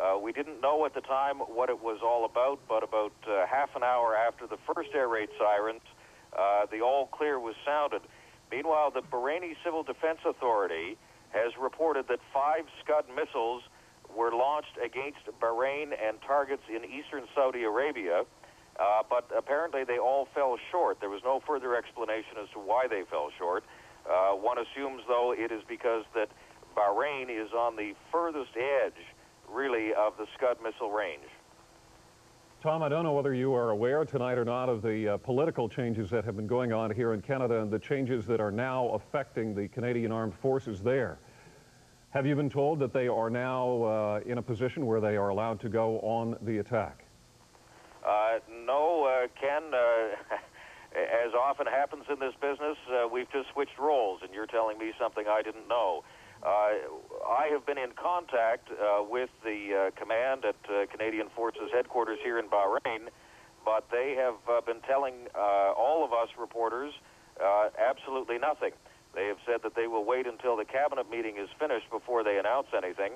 Uh, we didn't know at the time what it was all about, but about uh, half an hour after the first air raid sirens, uh, the all clear was sounded. Meanwhile, the Bahraini Civil Defense Authority has reported that five Scud missiles were launched against Bahrain and targets in eastern Saudi Arabia, uh, but apparently they all fell short. There was no further explanation as to why they fell short. Uh, one assumes, though, it is because that Bahrain is on the furthest edge, really, of the Scud missile range. Tom, I don't know whether you are aware tonight or not of the uh, political changes that have been going on here in Canada and the changes that are now affecting the Canadian Armed Forces there. Have you been told that they are now uh, in a position where they are allowed to go on the attack? Uh, no, uh, Ken, uh, as often happens in this business, uh, we've just switched roles, and you're telling me something I didn't know. Uh, I have been in contact uh, with the uh, command at uh, Canadian Forces Headquarters here in Bahrain, but they have uh, been telling uh, all of us reporters uh, absolutely nothing. They have said that they will wait until the cabinet meeting is finished before they announce anything,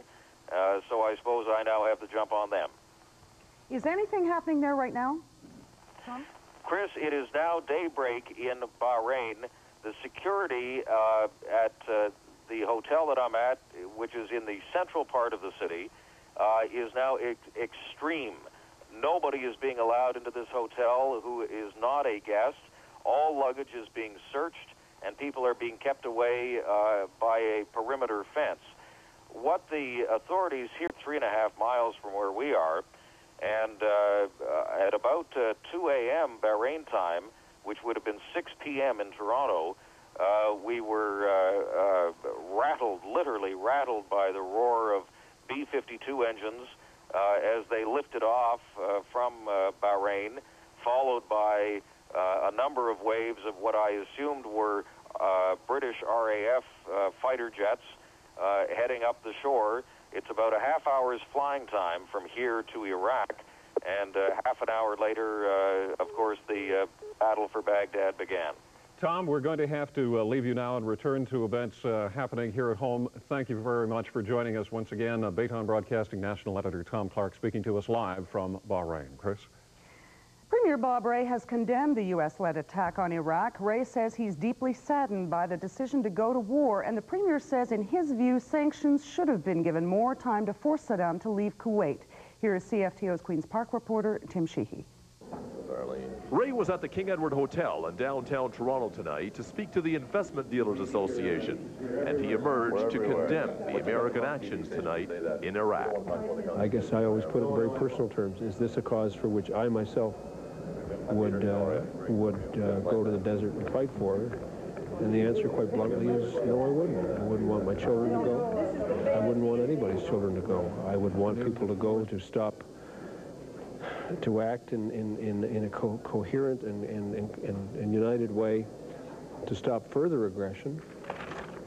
uh, so I suppose I now have to jump on them. Is anything happening there right now, Tom? Chris, it is now daybreak in Bahrain. The security uh, at uh, the hotel that I'm at, which is in the central part of the city, uh, is now ex extreme. Nobody is being allowed into this hotel who is not a guest. All luggage is being searched, and people are being kept away uh, by a perimeter fence. What the authorities here, three and a half miles from where we are, and uh, at about uh, two A M Bahrain time, which would have been six P M in Toronto, uh, we were uh, uh, rattled, literally rattled by the roar of B fifty-two engines uh, as they lifted off uh, from uh, Bahrain, followed by Uh, a number of waves of what I assumed were uh, British R A F uh, fighter jets uh, heading up the shore. It's about a half hour's flying time from here to Iraq, and uh, half an hour later, uh, of course, the uh, battle for Baghdad began. Tom, we're going to have to uh, leave you now and return to events uh, happening here at home. Thank you very much for joining us once again. Uh, Baytown Broadcasting National Editor Tom Clark speaking to us live from Bahrain. Chris? Premier Bob Rae has condemned the U S-led attack on Iraq. Rae says he's deeply saddened by the decision to go to war, and the premier says, in his view, sanctions should have been given more time to force Saddam to leave Kuwait. Here is C F T O's Queen's Park reporter Tim Sheehy. Rae was at the King Edward Hotel in downtown Toronto tonight to speak to the Investment Dealers Association, and he emerged to condemn the American actions tonight in Iraq. I guess I always put it in very personal terms. Is this a cause for which I myself would uh, would uh, go to the desert and fight for? And the answer, quite bluntly, is no, I wouldn't. I wouldn't want my children to go. I wouldn't want anybody's children to go. I would want people to go to stop, to act in, in, in, in a co coherent and, and, and, and united way to stop further aggression,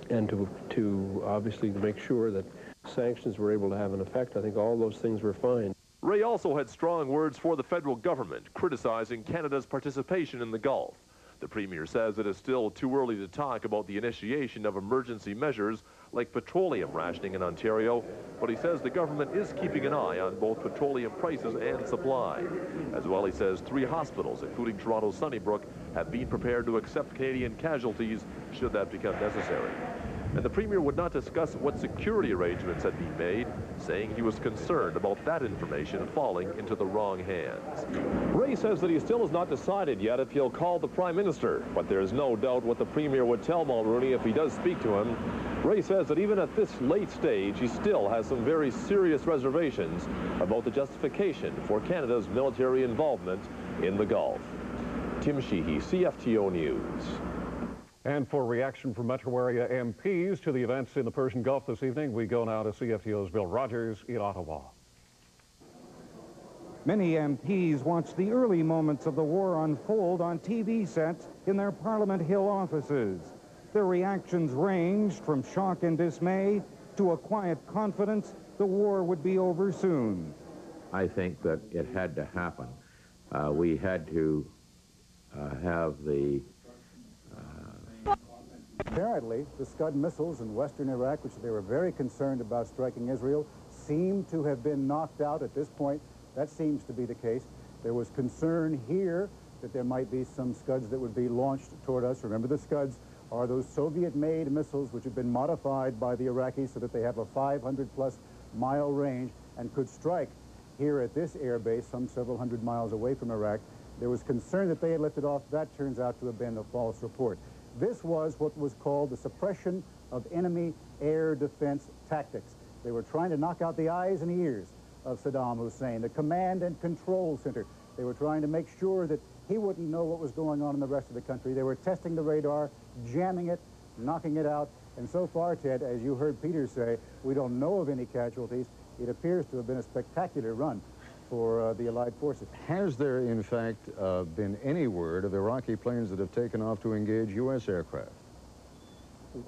and to, to obviously make sure that sanctions were able to have an effect. I think all those things were fine. Rae also had strong words for the federal government, criticizing Canada's participation in the Gulf. The premier says it is still too early to talk about the initiation of emergency measures like petroleum rationing in Ontario, but he says the government is keeping an eye on both petroleum prices and supply. As well, he says three hospitals, including Toronto's Sunnybrook, have been prepared to accept Canadian casualties should that become necessary. And the premier would not discuss what security arrangements had been made, saying he was concerned about that information falling into the wrong hands. Rae says that he still has not decided yet if he'll call the prime minister, but there is no doubt what the premier would tell Mulroney if he does speak to him. Rae says that even at this late stage, he still has some very serious reservations about the justification for Canada's military involvement in the Gulf. Tim Sheehy, C F T O News. And for reaction from metro area M Ps to the events in the Persian Gulf this evening, we go now to C F T O's Bill Rogers in Ottawa. Many M Ps watched the early moments of the war unfold on T V sets in their Parliament Hill offices. Their reactions ranged from shock and dismay to a quiet confidence the war would be over soon. I think that it had to happen. Uh, we had to uh, have the... Apparently, the Scud missiles in western Iraq, which they were very concerned about striking Israel, seem to have been knocked out at this point. That seems to be the case. There was concern here that there might be some Scuds that would be launched toward us. Remember, the Scuds are those Soviet-made missiles which have been modified by the Iraqis so that they have a five hundred plus mile range and could strike here at this air base, some several hundred miles away from Iraq. There was concern that they had lifted off. That turns out to have been a false report. This was what was called the suppression of enemy air defense tactics. They were trying to knock out the eyes and ears of Saddam Hussein, the command and control center. They were trying to make sure that he wouldn't know what was going on in the rest of the country. They were testing the radar, jamming it, knocking it out. And so far, Ted, as you heard Peter say, we don't know of any casualties. It appears to have been a spectacular run for uh, the Allied forces. Has there, in fact, uh, been any word of Iraqi planes that have taken off to engage U S aircraft?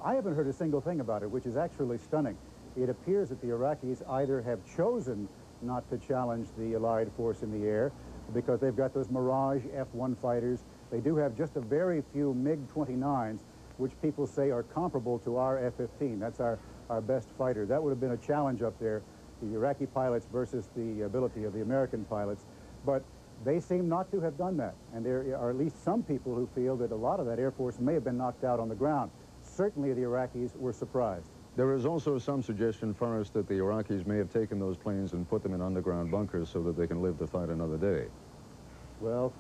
I haven't heard a single thing about it, which is actually stunning. It appears that the Iraqis either have chosen not to challenge the Allied force in the air because they've got those Mirage F one fighters. They do have just a very few MiG twenty-nines, which people say are comparable to our F fifteen. That's our, our best fighter. That would have been a challenge up there, the Iraqi pilots versus the ability of the American pilots. But they seem not to have done that. And there are at least some people who feel that a lot of that Air Force may have been knocked out on the ground. Certainly the Iraqis were surprised. There is also some suggestion, Forrest, that the Iraqis may have taken those planes and put them in underground bunkers so that they can live to fight another day. Well,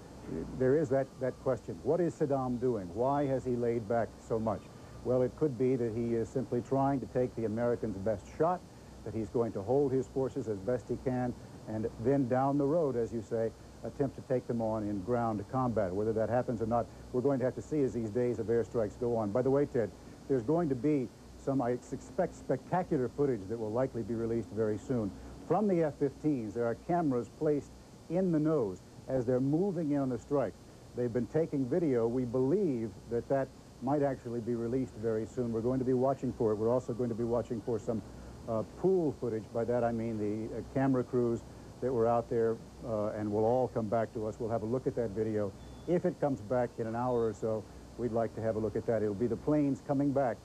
there is that, that question. What is Saddam doing? Why has he laid back so much? Well, it could be that he is simply trying to take the Americans' best shot, that he's going to hold his forces as best he can, and then down the road, as you say, attempt to take them on in ground combat. Whether that happens or not, we're going to have to see as these days of airstrikes go on. By the way, Ted, there's going to be some, I expect, spectacular footage that will likely be released very soon. From the F fifteens, there are cameras placed in the nose as they're moving in on the strike. They've been taking video. We believe that that might actually be released very soon. We're going to be watching for it. We're also going to be watching for some uh, pool footage. By that, I mean the uh, camera crews that were out there uh, and will all come back to us. We'll have a look at that video. If it comes back in an hour or so, we'd like to have a look at that. It'll be the planes coming back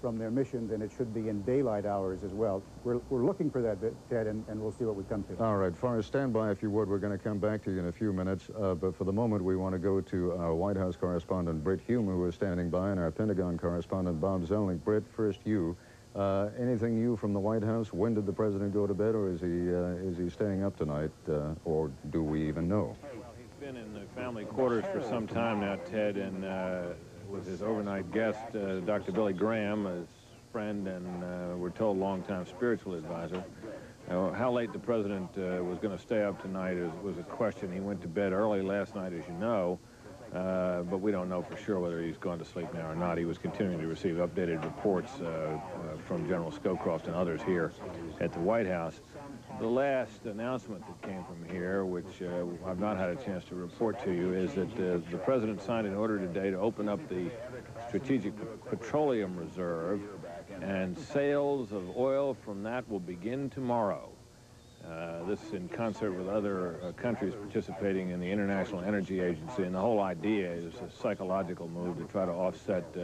from their missions, and it should be in daylight hours as well. We're, we're looking for that, Ted, and, and we'll see what we come to. All right, Forrest, stand by if you would. We're going to come back to you in a few minutes, uh, but for the moment, we want to go to our White House correspondent, Britt Hume, who is standing by, and our Pentagon correspondent, Bob Zelnick. Britt, first you. Uh, anything new from the White House? When did the president go to bed, or is he, uh, is he staying up tonight, uh, or do we even know? Well, he's been in the family quarters for some time now, Ted, and uh, with his overnight guest, uh, Doctor Billy Graham, his friend and, uh, we're told, longtime spiritual advisor. Now, how late the president uh, was going to stay up tonight is, was a question. He went to bed early last night, as you know, uh, but we don't know for sure whether he's gone to sleep now or not. He was continuing to receive updated reports uh, uh, from General Scowcroft and others here at the White House. The last announcement that came from here, which uh, I've not had a chance to report to you, is that uh, the president signed an order today to open up the Strategic Petroleum Reserve, and sales of oil from that will begin tomorrow. Uh, this in concert with other uh, countries participating in the International Energy Agency, and the whole idea is a psychological move to try to offset uh,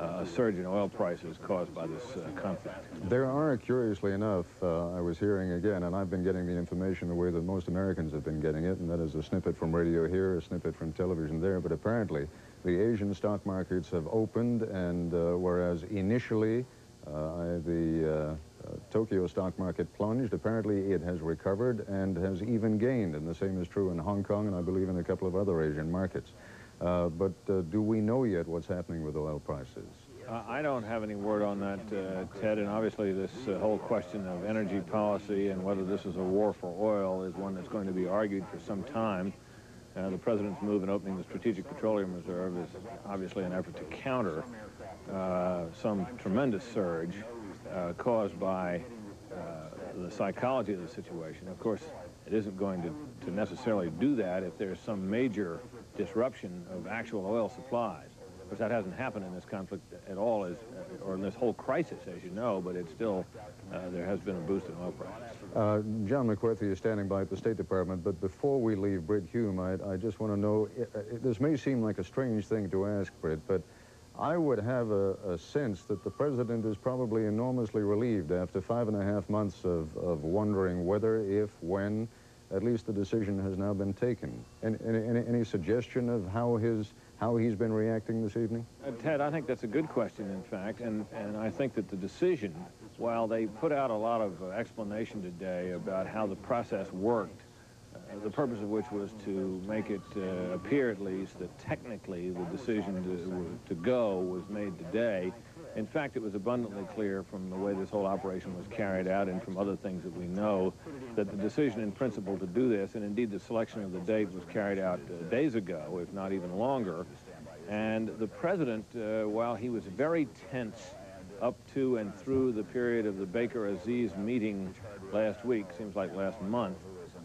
uh, a surge in oil prices caused by this uh, conflict. There are, curiously enough, uh, I was hearing again, and I've been getting the information the way that most Americans have been getting it, and that is a snippet from radio here, a snippet from television there, but apparently the Asian stock markets have opened, and uh, whereas initially uh, the... Uh, Uh, Tokyo stock market plunged. Apparently it has recovered and has even gained, and the same is true in Hong Kong and I believe in a couple of other Asian markets. Uh, but uh, do we know yet what's happening with oil prices? Uh, I don't have any word on that, uh, Ted, and obviously this uh, whole question of energy policy and whether this is a war for oil is one that's going to be argued for some time. Uh, the president's move in opening the Strategic Petroleum Reserve is obviously an effort to counter uh, some tremendous surge Uh, caused by uh, the psychology of the situation. Of course, it isn't going to, to necessarily do that if there's some major disruption of actual oil supplies. Of course, that hasn't happened in this conflict at all, as, uh, or in this whole crisis, as you know, but it's still, uh, there has been a boost in oil prices. Uh, John McCarthy is standing by at the State Department, but before we leave Britt Hume, I, I just want to know, it, it, this may seem like a strange thing to ask, Britt, but I would have a, a sense that the president is probably enormously relieved after five and a half months of, of wondering whether, if, when, at least the decision has now been taken. Any, any, any suggestion of how, his, how he's been reacting this evening? Uh, Ted, I think that's a good question, in fact, and, and I think that the decision, while they put out a lot of uh, explanation today about how the process worked, the purpose of which was to make it uh, appear, at least, that technically the decision to, to go was made today. In fact, it was abundantly clear from the way this whole operation was carried out and from other things that we know that the decision in principle to do this, and indeed the selection of the date, was carried out uh, days ago, if not even longer. And the president, uh, while he was very tense up to and through the period of the Baker Aziz meeting last week, seems like last month,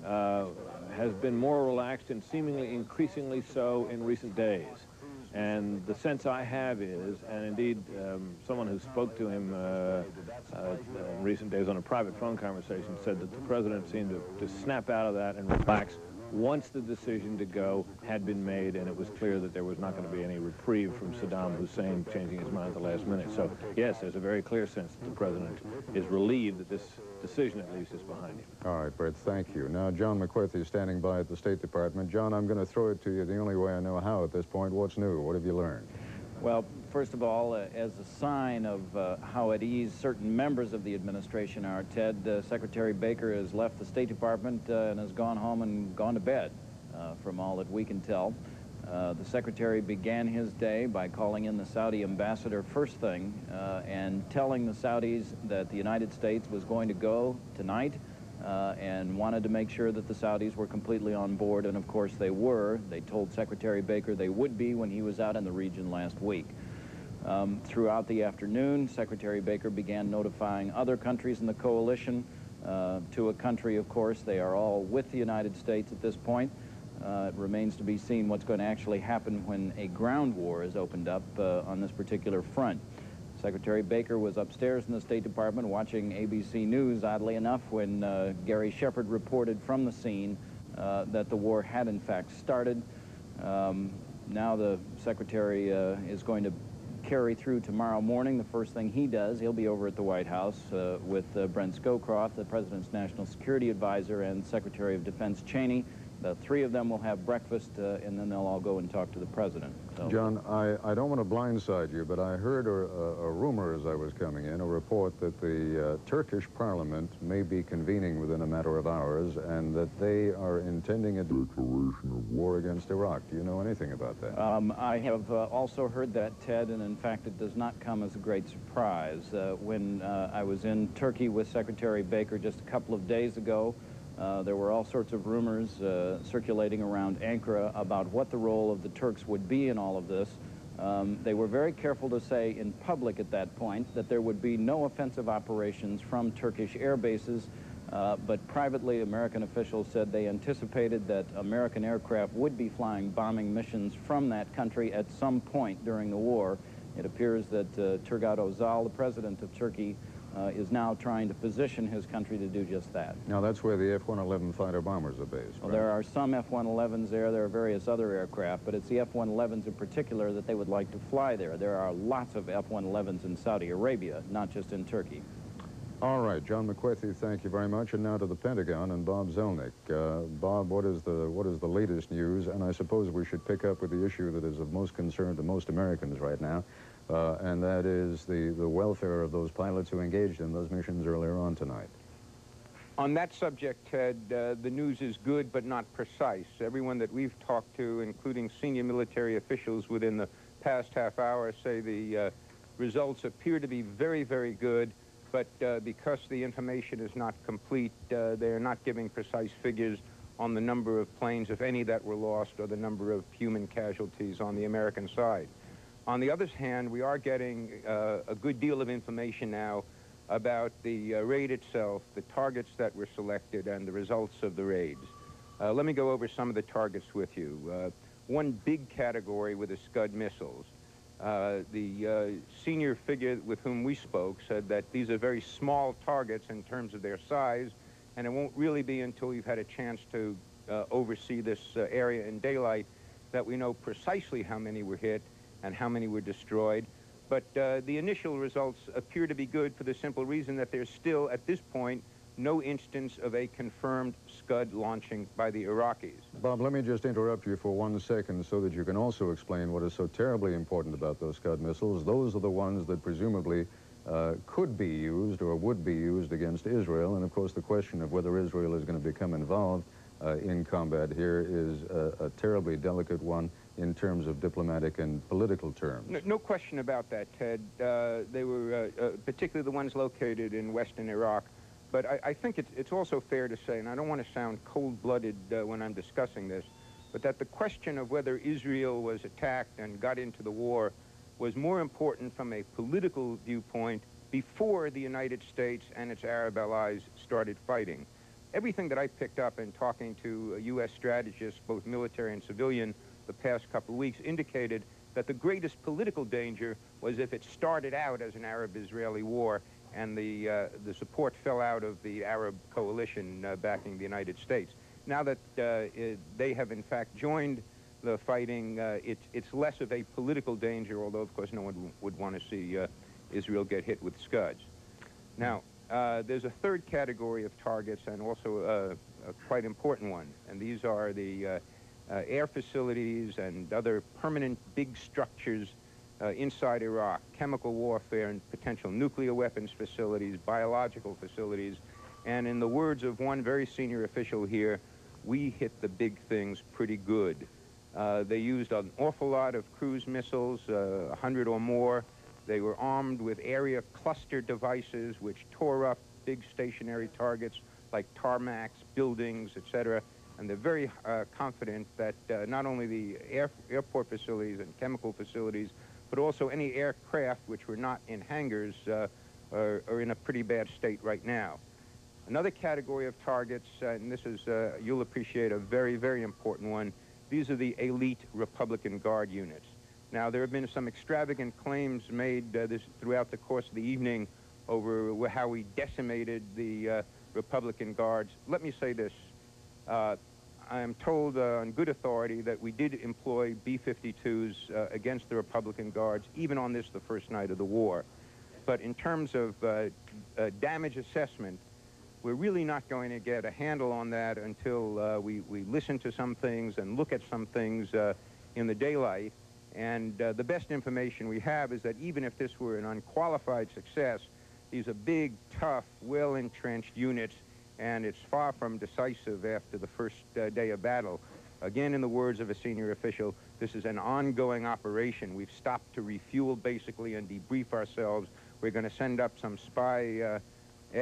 Uh, has been more relaxed and seemingly increasingly so in recent days. And the sense I have is, and indeed um, someone who spoke to him uh, uh, in recent days on a private phone conversation said that the president seemed to, to snap out of that and relax once the decision to go had been made, and it was clear that there was not going to be any reprieve from Saddam Hussein changing his mind at the last minute. So, yes, there's a very clear sense that the president is relieved that this decision, at least, is behind him. All right, Bert, thank you. Now, John McCarthy is standing by at the State Department. John, I'm going to throw it to you the only way I know how at this point. What's new? What have you learned? Well, first of all, uh, as a sign of uh, how at ease certain members of the administration are, Ted, uh, Secretary Baker has left the State Department uh, and has gone home and gone to bed, uh, from all that we can tell. Uh, the Secretary began his day by calling in the Saudi ambassador first thing uh, and telling the Saudis that the United States was going to go tonight uh, and wanted to make sure that the Saudis were completely on board, and of course they were. They told Secretary Baker they would be when he was out in the region last week. Um, throughout the afternoon, Secretary Baker began notifying other countries in the coalition. Uh, to a country, of course, they are all with the United States at this point. Uh, it remains to be seen what's going to actually happen when a ground war is opened up uh, on this particular front. Secretary Baker was upstairs in the State Department watching A B C News, oddly enough, when uh, Gary Shepard reported from the scene uh, that the war had in fact started. Um, now the Secretary uh, is going to carry through tomorrow morning. The first thing he does, he'll be over at the White House uh, with uh, Brent Scowcroft, the President's National Security Advisor, and Secretary of Defense Cheney. The three of them will have breakfast, uh, and then they'll all go and talk to the president. So. John, I, I don't want to blindside you, but I heard a, a, a rumor as I was coming in, a report that the uh, Turkish parliament may be convening within a matter of hours, and that they are intending a declaration of war against Iraq. Do you know anything about that? Um, I have uh, also heard that, Ted, and in fact it does not come as a great surprise. Uh, when uh, I was in Turkey with Secretary Baker just a couple of days ago, Uh, there were all sorts of rumors uh, circulating around Ankara about what the role of the Turks would be in all of this. Um, they were very careful to say in public at that point that there would be no offensive operations from Turkish air bases, uh, but privately American officials said they anticipated that American aircraft would be flying bombing missions from that country at some point during the war. It appears that uh, Turgut Özal, the president of Turkey, Uh, is now trying to position his country to do just that. Now, that's where the F one eleven fighter bombers are based, well, right? There are some F one elevens there. There are various other aircraft, but it's the F one elevens in particular that they would like to fly there. There are lots of F one elevens in Saudi Arabia, not just in Turkey. All right, John McCarthy, thank you very much. And now to the Pentagon and Bob Zelnick. Uh, Bob, what is the what is the latest news? And I suppose we should pick up with the issue that is of most concern to most Americans right now. Uh, and that is the, the welfare of those pilots who engaged in those missions earlier on tonight. On that subject, Ted, uh, the news is good but not precise. Everyone that we've talked to, including senior military officials within the past half hour, say the uh, results appear to be very, very good, but uh, because the information is not complete, uh, they are not giving precise figures on the number of planes, if any, that were lost, or the number of human casualties on the American side. On the other hand, we are getting uh, a good deal of information now about the uh, raid itself, the targets that were selected, and the results of the raids. Uh, let me go over some of the targets with you. Uh, one big category were the Scud missiles. Uh, the uh, senior figure with whom we spoke said that these are very small targets in terms of their size, and it won't really be until you've had a chance to uh, oversee this uh, area in daylight that we know precisely how many were hit and how many were destroyed. But uh, the initial results appear to be good for the simple reason that there's still, at this point, no instance of a confirmed Scud launching by the Iraqis. Bob, let me just interrupt you for one second so that you can also explain what is so terribly important about those Scud missiles. Those are the ones that presumably uh, could be used or would be used against Israel. And of course, the question of whether Israel is going to become involved Uh, in combat here is a, a terribly delicate one in terms of diplomatic and political terms. No, no question about that, Ted. Uh, they were, uh, uh, particularly the ones located in western Iraq. But I, I think it's, it's also fair to say, and I don't want to sound cold-blooded uh, when I'm discussing this, but that the question of whether Israel was attacked and got into the war was more important from a political viewpoint before the United States and its Arab allies started fighting. Everything that I picked up in talking to U S strategists, both military and civilian, the past couple of weeks indicated that the greatest political danger was if it started out as an Arab-Israeli war and the, uh, the support fell out of the Arab coalition uh, backing the United States. Now that uh, it, they have in fact joined the fighting, uh, it, it's less of a political danger, although of course no one would want to see uh, Israel get hit with Scuds. Now, uh, there's a third category of targets, and also uh, a quite important one, and these are the uh, Uh, air facilities and other permanent big structures uh, inside Iraq, chemical warfare and potential nuclear weapons facilities, biological facilities, and in the words of one very senior official here, we hit the big things pretty good. Uh, they used an awful lot of cruise missiles, a uh, hundred or more. They were armed with area cluster devices which tore up big stationary targets like tarmacs, buildings, et cetera. And they're very uh, confident that uh, not only the air, airport facilities and chemical facilities, but also any aircraft which were not in hangars uh, are, are in a pretty bad state right now. Another category of targets, uh, and this is, uh, you'll appreciate, a very, very important one. These are the elite Republican Guard units. Now, there have been some extravagant claims made uh, this, throughout the course of the evening over how we decimated the uh, Republican Guards. Let me say this. Uh, I am told uh, on good authority that we did employ B fifty-twos uh, against the Republican Guards, even on this, the first night of the war. But in terms of uh, uh, damage assessment, we're really not going to get a handle on that until uh, we, we listen to some things and look at some things uh, in the daylight. And uh, the best information we have is that even if this were an unqualified success, these are big, tough, well-entrenched units, and it's far from decisive after the first uh, day of battle. Again, in the words of a senior official, this is an ongoing operation. We've stopped to refuel, basically, and debrief ourselves. We're going to send up some spy uh,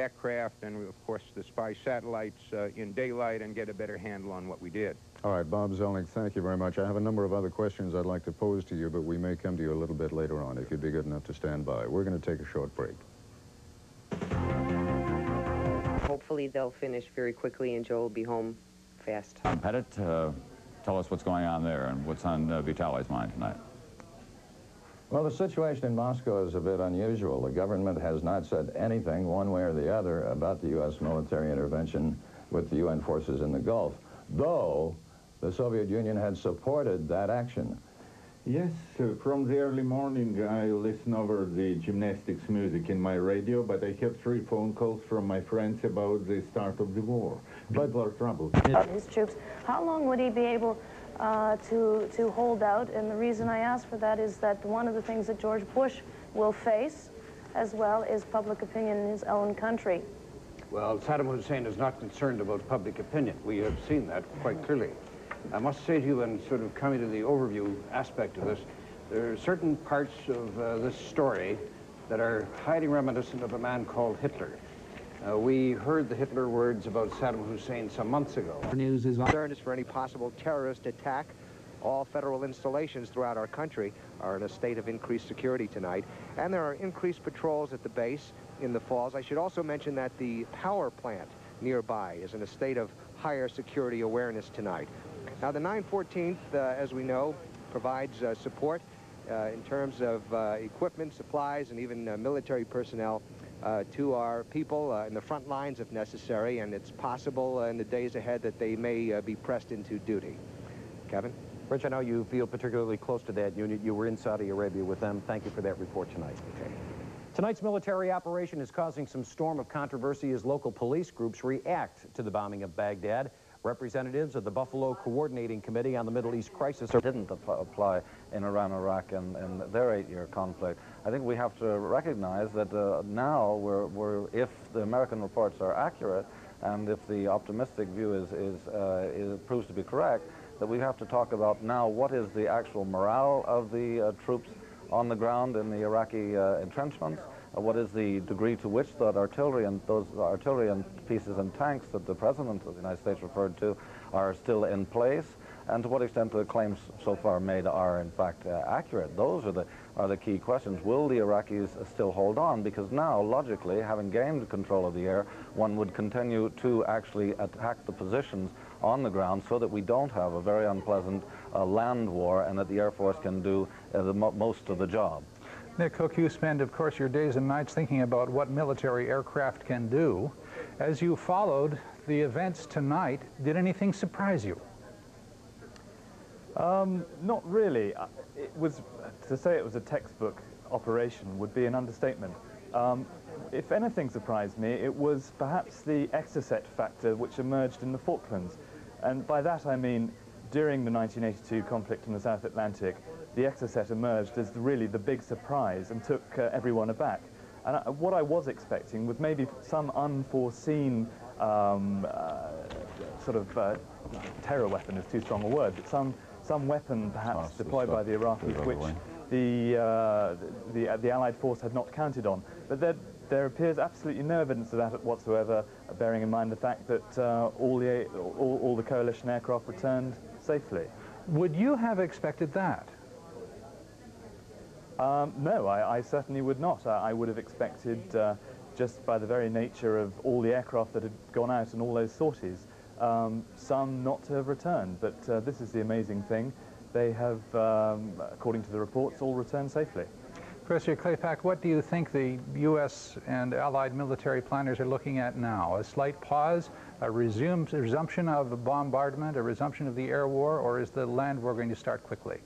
aircraft and, of course, the spy satellites uh, in daylight and get a better handle on what we did. All right, Bob Zelnick, thank you very much. I have a number of other questions I'd like to pose to you, but we may come to you a little bit later on if you'd be good enough to stand by. We're going to take a short break. Hopefully they'll finish very quickly and Joe will be home fast. Pettit, uh, tell us what's going on there and what's on uh, Vitaly's mind tonight. Well, the situation in Moscow is a bit unusual. The government has not said anything one way or the other about the U S military intervention with the U N forces in the Gulf, though the Soviet Union had supported that action. Yes, uh, from the early morning I listen over the gymnastics music in my radio, but I have three phone calls from my friends about the start of the war. People are troubled. His troops, how long would he be able uh, to, to hold out? And the reason I ask for that is that one of the things that George Bush will face as well is public opinion in his own country. Well, Saddam Hussein is not concerned about public opinion. We have seen that quite clearly. I must say to you, and sort of coming to the overview aspect of this, there are certain parts of uh, this story that are highly reminiscent of a man called Hitler. Uh, we heard the Hitler words about Saddam Hussein some months ago. The news is concern is for any possible terrorist attack. All federal installations throughout our country are in a state of increased security tonight, and there are increased patrols at the base in the falls. I should also mention that the power plant nearby is in a state of higher security awareness tonight. Now, the nine fourteenth, uh, as we know, provides uh, support uh, in terms of uh, equipment, supplies, and even uh, military personnel uh, to our people uh, in the front lines if necessary, and it's possible uh, in the days ahead that they may uh, be pressed into duty. Kevin? Rich, I know you feel particularly close to that unit. You were in Saudi Arabia with them. Thank you for that report tonight. Okay. Tonight's military operation is causing some storm of controversy as local police groups react to the bombing of Baghdad. Representatives of the Buffalo Coordinating Committee on the Middle East Crisis didn't apply in Iran, Iraq, and, and their eight-year conflict. I think we have to recognize that uh, now, we're, we're, if the American reports are accurate, and if the optimistic view is, is, uh, is proves to be correct, that we have to talk about now what is the actual morale of the uh, troops on the ground in the Iraqi uh, entrenchments. Uh, what is the degree to which that artillery and those artillery and pieces and tanks that the President of the United States referred to are still in place, and to what extent the claims so far made are in fact uh, accurate? Those are the, are the key questions. Will the Iraqis still hold on? Because now, logically, having gained control of the air, one would continue to actually attack the positions on the ground so that we don't have a very unpleasant uh, land war, and that the Air Force can do uh, the mo most of the job. Nick Cook, you spend, of course, your days and nights thinking about what military aircraft can do. As you followed the events tonight, did anything surprise you? Um, not really. It was, to say it was a textbook operation would be an understatement. Um, if anything surprised me, it was perhaps the Exocet factor which emerged in the Falklands. And by that I mean, during the nineteen eighty-two conflict in the South Atlantic, the Exocet emerged as really the big surprise and took uh, everyone aback. And I, what I was expecting was maybe some unforeseen um, uh, sort of uh, terror weapon is too strong a word, but some some weapon perhaps oh, deployed by the Iraqis, the which the, uh, the the the Allied force had not counted on. But there there appears absolutely no evidence of that whatsoever, bearing in mind the fact that uh, all the all, all the coalition aircraft returned safely. Would you have expected that? Um, no, I, I certainly would not. I, I would have expected, uh, just by the very nature of all the aircraft that had gone out and all those sorties, um, some not to have returned. But uh, this is the amazing thing. They have, um, according to the reports, all returned safely. Professor Claypack, what do you think the U S and Allied military planners are looking at now? A slight pause, a resume, resumption of bombardment, a resumption of the air war, or is the land war going to start quickly?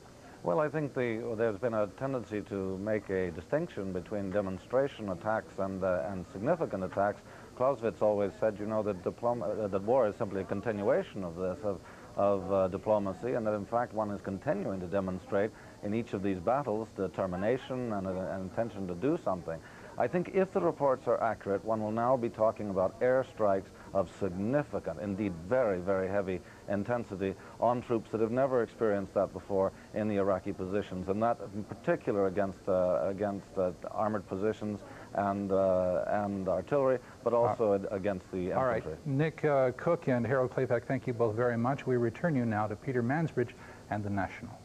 Well, I think the, there's been a tendency to make a distinction between demonstration attacks and, uh, and significant attacks. Clausewitz always said, you know, that, diploma, uh, that war is simply a continuation of this, of, of uh, diplomacy, and that in fact one is continuing to demonstrate in each of these battles determination and an intention to do something. I think if the reports are accurate, one will now be talking about airstrikes of significant, indeed very, very heavy intensity on troops that have never experienced that before in the Iraqi positions, and that in particular against, uh, against uh, armored positions and, uh, and artillery, but also uh, against the infantry. All right. Nick uh, Cook and Harold Claypack, thank you both very much. We return you now to Peter Mansbridge and The National.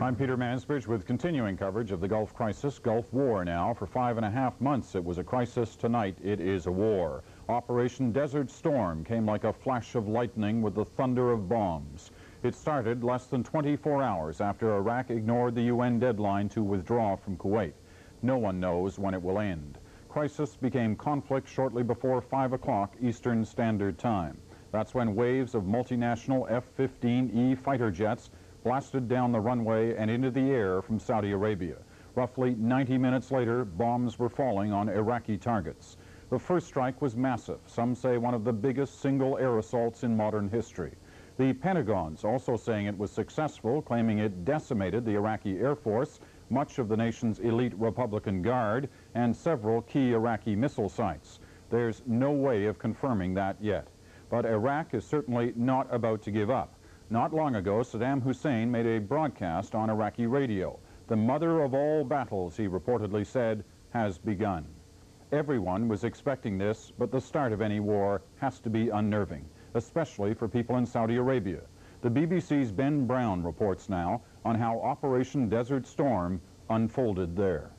I'm Peter Mansbridge with continuing coverage of the Gulf crisis, Gulf War now. For five and a half months it was a crisis, tonight it is a war. Operation Desert Storm came like a flash of lightning with the thunder of bombs. It started less than twenty-four hours after Iraq ignored the U N deadline to withdraw from Kuwait. No one knows when it will end. Crisis became conflict shortly before five o'clock Eastern Standard Time. That's when waves of multinational F fifteen E fighter jets blasted down the runway and into the air from Saudi Arabia. Roughly ninety minutes later, bombs were falling on Iraqi targets. The first strike was massive, some say one of the biggest single air assaults in modern history. The Pentagon's also saying it was successful, claiming it decimated the Iraqi Air Force, much of the nation's elite Republican Guard, and several key Iraqi missile sites. There's no way of confirming that yet. But Iraq is certainly not about to give up. Not long ago, Saddam Hussein made a broadcast on Iraqi radio. The mother of all battles, he reportedly said, has begun. Everyone was expecting this, but the start of any war has to be unnerving, especially for people in Saudi Arabia. The B B C's Ben Brown reports now on how Operation Desert Storm unfolded there.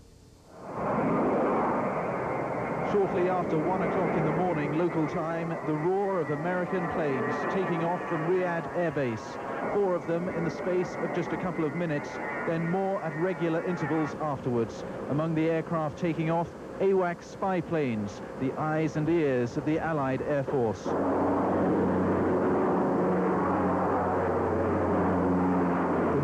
Shortly after one o'clock in the morning local time, the roar of American planes taking off from Riyadh Air Base. Four of them in the space of just a couple of minutes, then more at regular intervals afterwards. Among the aircraft taking off, AWACS spy planes, the eyes and ears of the Allied Air Force. The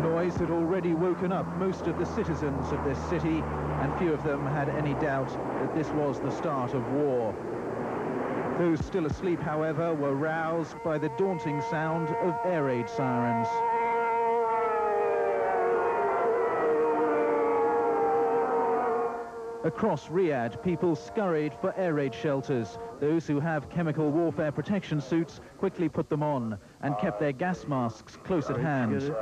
noise had already woken up most of the citizens of this city, and few of them had any doubt that this was the start of war. Those still asleep, however, were roused by the daunting sound of air raid sirens. Across Riyadh, people scurried for air raid shelters. Those who have chemical warfare protection suits quickly put them on and kept their gas masks close at hand.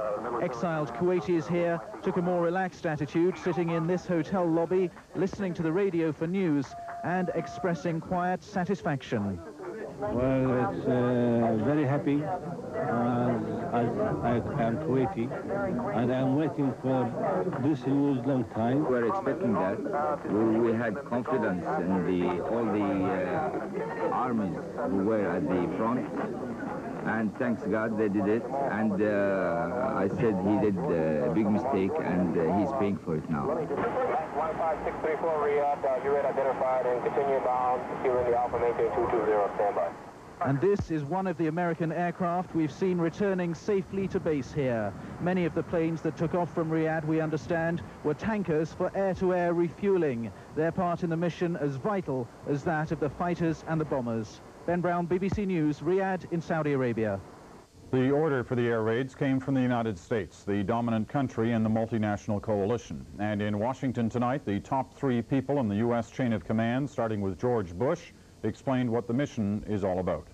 Exiled Kuwaitis here took a more relaxed attitude, sitting in this hotel lobby, listening to the radio for news and expressing quiet satisfaction. Well, it's uh, very happy. Uh, I, I am Kuwaiti, and I'm waiting for this news long time. We were expecting that. We, we had confidence in the all the uh, armies who were at the front, and thanks God they did it. And uh, I said he did a big mistake, and uh, he's paying for it now. one five six three four Riyadh, uh, U N identified and continuing bound, securing the Alpha Mate two two zero, standby. And this is one of the American aircraft we've seen returning safely to base here. Many of the planes that took off from Riyadh, we understand, were tankers for air-to-air refueling. Their part in the mission as vital as that of the fighters and the bombers. Ben Brown, B B C News, Riyadh in Saudi Arabia. The order for the air raids came from the United States, the dominant country in the multinational coalition. And in Washington tonight, the top three people in the U S chain of command, starting with George Bush, explained what the mission is all about.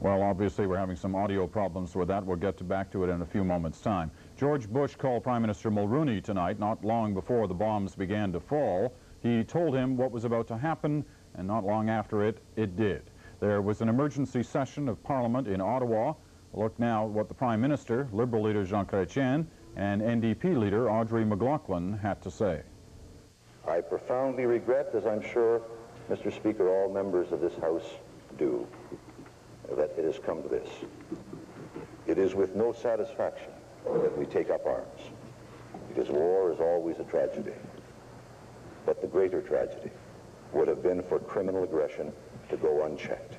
Well, obviously, we're having some audio problems with that. We'll get to back to it in a few moments' time. George Bush called Prime Minister Mulroney tonight, not long before the bombs began to fall. He told him what was about to happen, and not long after it, it did. There was an emergency session of Parliament in Ottawa. Look now at what the Prime Minister, Liberal leader Jean Chrétien, and N D P leader Audrey McLaughlin had to say. I profoundly regret, as I'm sure, Mister Speaker, all members of this House do, that it has come to this. It is with no satisfaction that we take up arms, because war is always a tragedy. But the greater tragedy would have been for criminal aggression to go unchecked.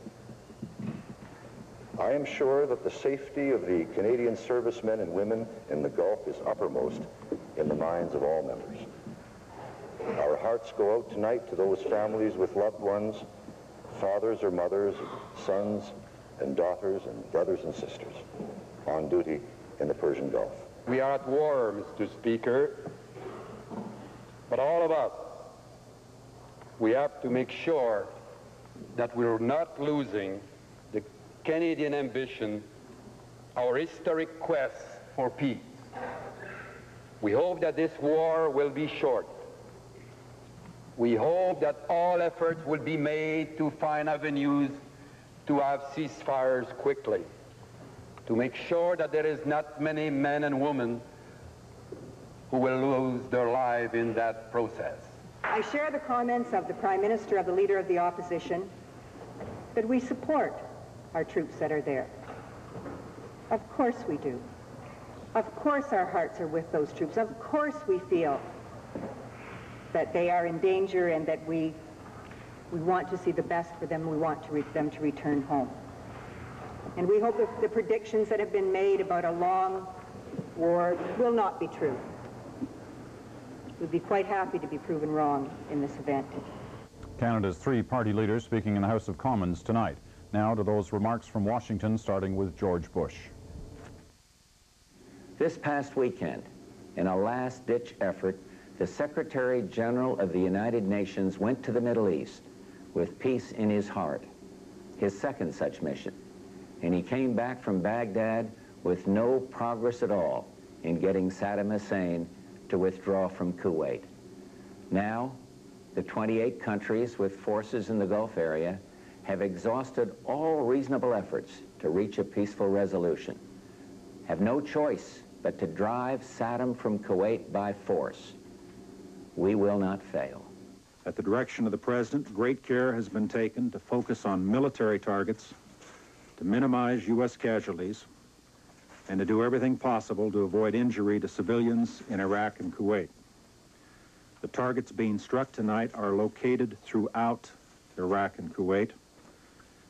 I am sure that the safety of the Canadian servicemen and women in the Gulf is uppermost in the minds of all members. Our hearts go out tonight to those families with loved ones, fathers or mothers, sons and daughters, and brothers and sisters on duty in the Persian Gulf. We are at war, Mister Speaker, but all of us, we have to make sure that we're not losing the Canadian ambition, our historic quest for peace. We hope that this war will be short. We hope that all efforts will be made to find avenues to have ceasefires quickly, to make sure that there is not many men and women who will lose their lives in that process. I share the comments of the Prime Minister, of the Leader of the Opposition, that we support our troops that are there. Of course we do. Of course our hearts are with those troops. Of course we feel that they are in danger and that we We want to see the best for them. We want to them to return home. And we hope that the predictions that have been made about a long war will not be true. We'd be quite happy to be proven wrong in this event. Canada's three party leaders speaking in the House of Commons tonight. Now to those remarks from Washington, starting with George Bush. This past weekend, in a last-ditch effort, the Secretary General of the United Nations went to the Middle East with peace in his heart, his second such mission, and he came back from Baghdad with no progress at all in getting Saddam Hussein to withdraw from Kuwait. Now, the twenty-eight countries with forces in the Gulf area have exhausted all reasonable efforts to reach a peaceful resolution, have no choice but to drive Saddam from Kuwait by force. We will not fail. At the direction of the President, great care has been taken to focus on military targets, to minimize U S casualties, and to do everything possible to avoid injury to civilians in Iraq and Kuwait. The targets being struck tonight are located throughout Iraq and Kuwait.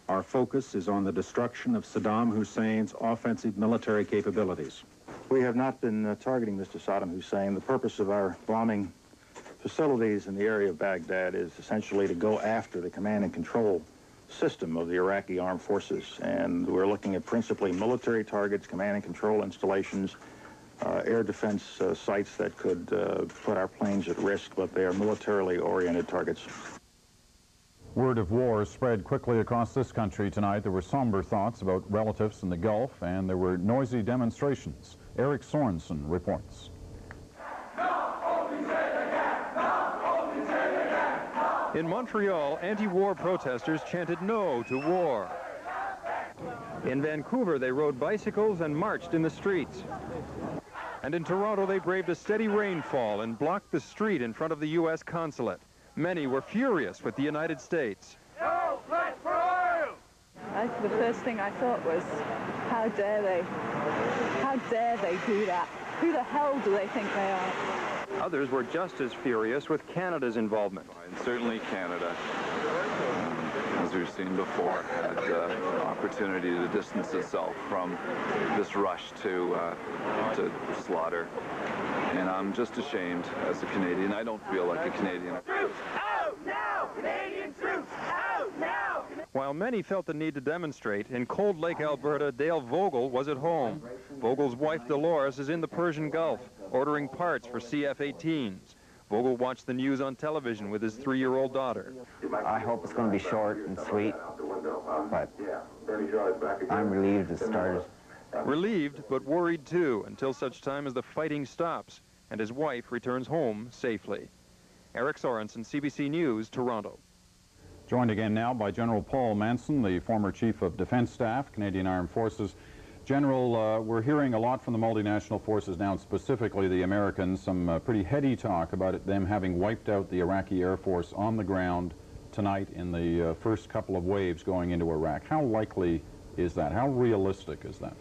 Our focus is on the destruction of Saddam Hussein's offensive military capabilities. We have not been uh, targeting Mister Saddam Hussein. The purpose of our bombing facilities in the area of Baghdad is essentially to go after the command and control system of the Iraqi armed forces. And we're looking at principally military targets, command and control installations, uh, air defense uh, sites that could uh, put our planes at risk, but they are militarily oriented targets. Word of war spread quickly across this country tonight. There were somber thoughts about relatives in the Gulf, and there were noisy demonstrations. Eric Sorensen reports. In Montreal, anti-war protesters chanted no to war. In Vancouver, they rode bicycles and marched in the streets. And in Toronto, they braved a steady rainfall and blocked the street in front of the U S consulate. Many were furious with the United States. No flight for oil! I, the first thing I thought was, how dare they? How dare they do that? Who the hell do they think they are? Others were just as furious with Canada's involvement. And certainly Canada, as we've seen before, had the opportunity to distance itself from this rush to, uh, to slaughter. And I'm just ashamed as a Canadian. I don't feel like a Canadian. Troops out now! Canadian troops out now! While many felt the need to demonstrate, in Cold Lake, Alberta, Dale Vogel was at home. Vogel's wife, Dolores, is in the Persian Gulf, ordering parts for C F eighteens. Vogel watched the news on television with his three-year-old daughter. I hope it's going to be short and sweet, but I'm relieved it started. Relieved, but worried too, until such time as the fighting stops and his wife returns home safely. Eric Sorensen, C B C News, Toronto. Joined again now by General Paul Manson, the former Chief of Defense Staff, Canadian Armed Forces. General, uh, we're hearing a lot from the multinational forces now, specifically the Americans, some uh, pretty heady talk about it, them having wiped out the Iraqi Air Force on the ground tonight in the uh, first couple of waves going into Iraq. How likely is that? How realistic is that?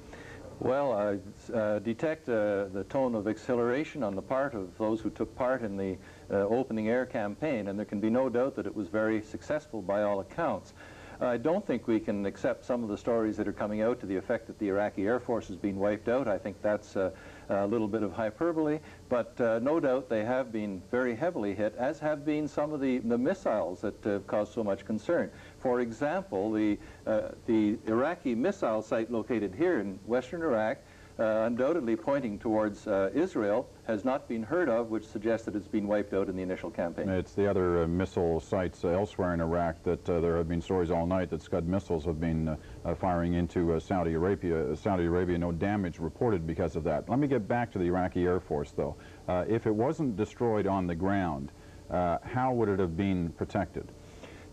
Well, I uh, detect uh, the tone of exhilaration on the part of those who took part in the uh, opening air campaign, and there can be no doubt that it was very successful by all accounts. I don't think we can accept some of the stories that are coming out to the effect that the Iraqi Air Force has been wiped out. I think that's a, a little bit of hyperbole, but uh, no doubt they have been very heavily hit, as have been some of the, the missiles that have uh, caused so much concern. For example, the, uh, the Iraqi missile site located here in western Iraq, Uh, undoubtedly pointing towards uh, Israel, has not been heard of, which suggests that it's been wiped out in the initial campaign. It's the other uh, missile sites uh, elsewhere in Iraq that uh, there have been stories all night that Scud missiles have been uh, uh, firing into uh, Saudi Arabia. Saudi Arabia, no damage reported because of that. Let me get back to the Iraqi Air Force, though. Uh, if it wasn't destroyed on the ground, uh, how would it have been protected?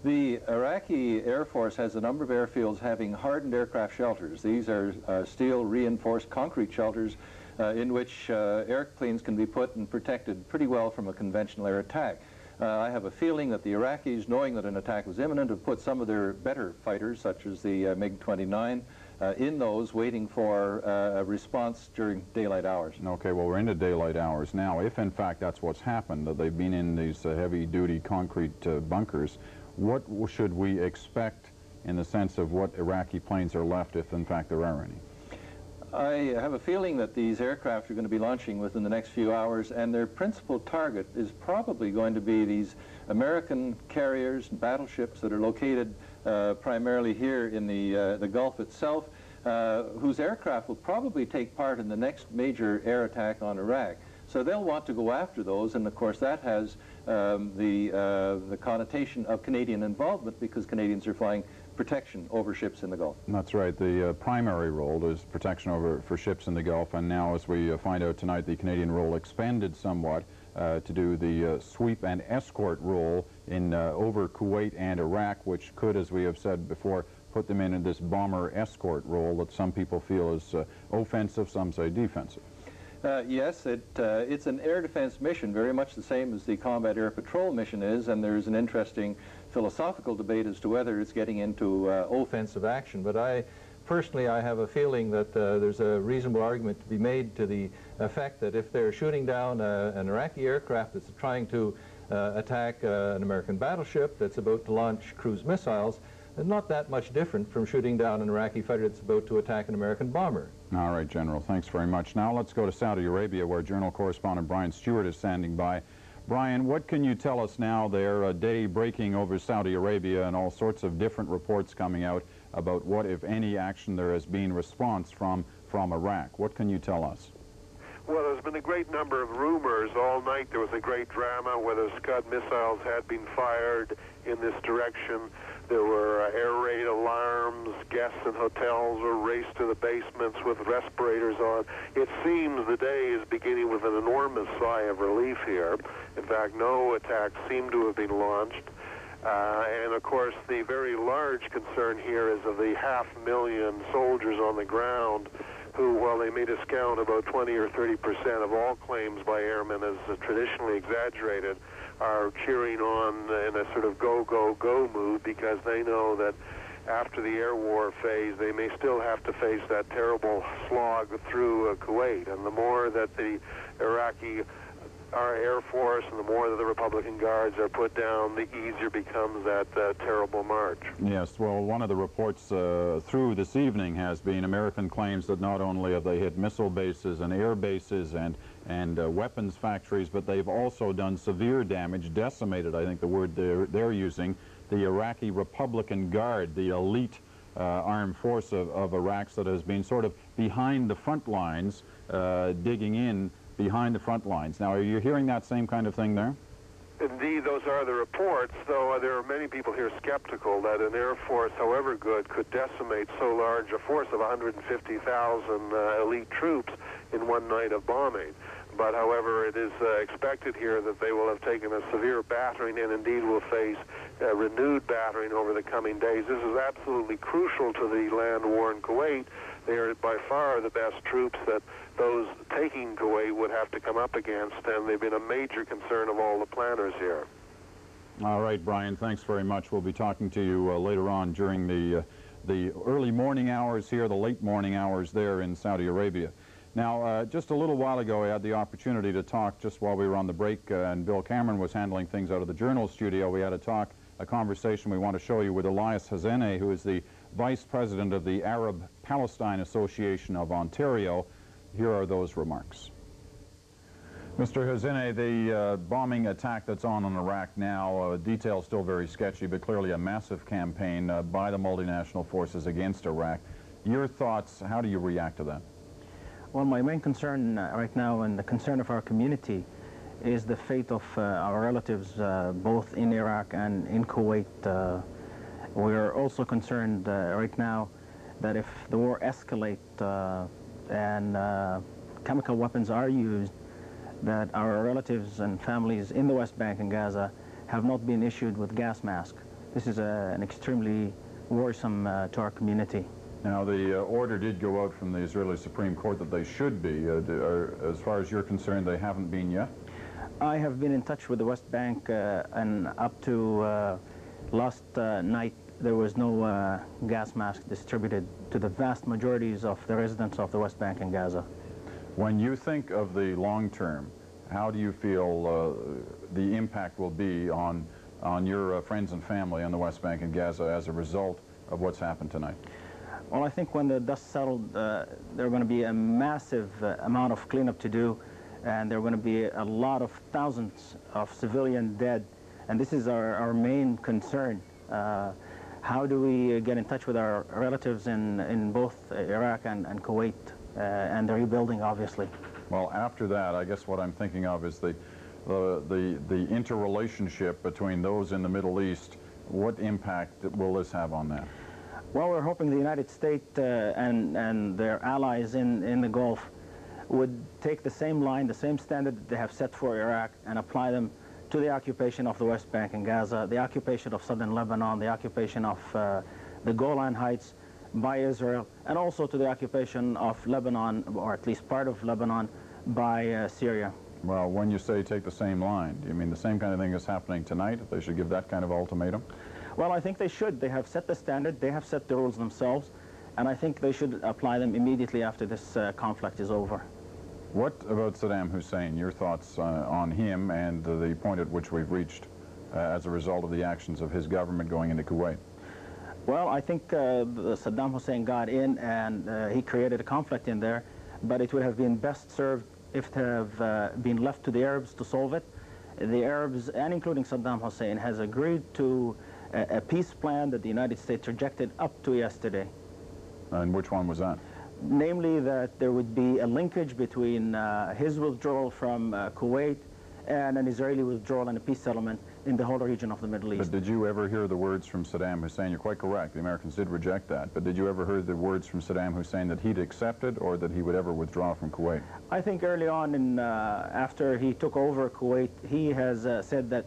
The Iraqi Air Force has a number of airfields having hardened aircraft shelters. These are uh, steel reinforced concrete shelters uh, in which uh, airplanes can be put and protected pretty well from a conventional air attack. Uh, I have a feeling that the Iraqis, knowing that an attack was imminent, have put some of their better fighters, such as the uh, MiG twenty-nine, Uh, in those, waiting for uh, a response during daylight hours. Okay, well, we're into daylight hours now. If, in fact, that's what's happened, that they've been in these uh, heavy-duty concrete uh, bunkers, what should we expect in the sense of what Iraqi planes are left, if, in fact, there are any? I have a feeling that these aircraft are going to be launching within the next few hours, and their principal target is probably going to be these American carriers and battleships that are located Uh, primarily here in the, uh, the Gulf itself, uh, whose aircraft will probably take part in the next major air attack on Iraq. So they'll want to go after those, and of course that has um, the, uh, the connotation of Canadian involvement, because Canadians are flying protection over ships in the Gulf. That's right. The uh, primary role is protection over for ships in the Gulf, and now, as we uh, find out tonight, the Canadian role expanded somewhat Uh, to do the uh, sweep and escort role in uh, over Kuwait and Iraq, which could, as we have said before, put them into this bomber escort role that some people feel is uh, offensive, some say defensive. Uh, yes, it, uh, it's an air defense mission, very much the same as the combat air patrol mission is, and there's an interesting philosophical debate as to whether it's getting into uh, offensive action, but I Personally, I have a feeling that uh, there's a reasonable argument to be made to the effect that if they're shooting down uh, an Iraqi aircraft that's trying to uh, attack uh, an American battleship that's about to launch cruise missiles, it's not that much different from shooting down an Iraqi fighter that's about to attack an American bomber. All right, General, thanks very much. Now let's go to Saudi Arabia, where Journal correspondent Brian Stewart is standing by. Brian, what can you tell us now? There a day breaking over Saudi Arabia and all sorts of different reports coming out about what, if any, action there has been response from, from Iraq. What can you tell us? Well, there's been a great number of rumors all night. There was a great drama whether Scud missiles had been fired in this direction. There were uh, air raid alarms. Guests in hotels were raced to the basements with respirators on. It seems the day is beginning with an enormous sigh of relief here. In fact, no attacks seem to have been launched. Uh, and, of course, the very large concern here is of the half million soldiers on the ground who, while they may discount about twenty or thirty percent of all claims by airmen as uh, traditionally exaggerated, are cheering on in a sort of go, go, go mood because they know that after the air war phase, they may still have to face that terrible slog through uh, Kuwait. And the more that the Iraqi our Air Force and the more that the Republican Guards are put down, the easier becomes that uh, terrible march. Yes, well, one of the reports uh, through this evening has been American claims that not only have they hit missile bases and air bases and, and uh, weapons factories, but they've also done severe damage, decimated, I think the word they're, they're using, the Iraqi Republican Guard, the elite uh, armed force of, of Iraq that has been sort of behind the front lines, uh, digging in behind the front lines. Now, are you hearing that same kind of thing there? Indeed, those are the reports, though there are many people here skeptical that an Air Force, however good, could decimate so large a force of one hundred fifty thousand uh, elite troops in one night of bombing. But, however, it is uh, expected here that they will have taken a severe battering and indeed will face uh, renewed battering over the coming days. This is absolutely crucial to the land war in Kuwait. They are by far the best troops that those taking Kuwait would have to come up against, and they've been a major concern of all the planners here. All right, Brian, thanks very much. We'll be talking to you uh, later on during the, uh, the early morning hours here, the late morning hours there in Saudi Arabia. Now, uh, just a little while ago, I had the opportunity to talk just while we were on the break, uh, and Bill Cameron was handling things out of the Journal studio. We had a talk, a conversation we want to show you with Elias Hassane, who is the Vice President of the Arab Palestine Association of Ontario. Here are those remarks. Mister Hassane, the uh, bombing attack that's on in Iraq now, uh, details still very sketchy, but clearly a massive campaign uh, by the multinational forces against Iraq. Your thoughts, how do you react to that? Well, my main concern uh, right now, and the concern of our community, is the fate of uh, our relatives, uh, both in Iraq and in Kuwait. Uh, we are also concerned uh, right now that if the war escalates uh, and uh, chemical weapons are used, that our relatives and families in the West Bank and Gaza have not been issued with gas masks. This is uh, an extremely worrisome uh, to our community. Now, the uh, order did go out from the Israeli Supreme Court that they should be. Uh, do, are, as far as you're concerned, they haven't been yet? I have been in touch with the West Bank, uh, and up to uh, last uh, night, there was no uh, gas mask distributed to the vast majorities of the residents of the West Bank and Gaza. When you think of the long term, how do you feel uh, the impact will be on, on your uh, friends and family on the West Bank and Gaza as a result of what's happened tonight? Well, I think when the dust settled, uh, there are going to be a massive uh, amount of cleanup to do, and there are going to be a lot of thousands of civilian dead, and this is our, our main concern. Uh, How do we get in touch with our relatives in, in both Iraq and, and Kuwait uh, and the rebuilding, obviously? Well, after that, I guess what I'm thinking of is the, uh, the, the interrelationship between those in the Middle East. What impact will this have on that? Well, we're hoping the United States uh, and, and their allies in, in the Gulf would take the same line, the same standard that they have set for Iraq, and apply them to the occupation of the West Bank and Gaza, the occupation of southern Lebanon, the occupation of uh, the Golan Heights by Israel, and also to the occupation of Lebanon, or at least part of Lebanon, by uh, Syria. Well, when you say take the same line, do you mean the same kind of thing is happening tonight? They should give that kind of ultimatum? Well, I think they should. They have set the standard, they have set the rules themselves, and I think they should apply them immediately after this uh, conflict is over. What about Saddam Hussein? Your thoughts uh, on him and uh, the point at which we've reached uh, as a result of the actions of his government going into Kuwait? Well, I think uh, Saddam Hussein got in and uh, he created a conflict in there, but it would have been best served if it had uh, been left to the Arabs to solve it. The Arabs, and including Saddam Hussein, has agreed to a, a peace plan that the United States rejected up to yesterday. And which one was that? namely that there would be a linkage between uh, his withdrawal from uh, Kuwait and an Israeli withdrawal and a peace settlement in the whole region of the Middle East. But did you ever hear the words from Saddam Hussein? You're quite correct, the Americans did reject that, but did you ever hear the words from Saddam Hussein that he'd accepted or that he would ever withdraw from Kuwait? I think early on, in, uh, after he took over Kuwait, he has uh, said that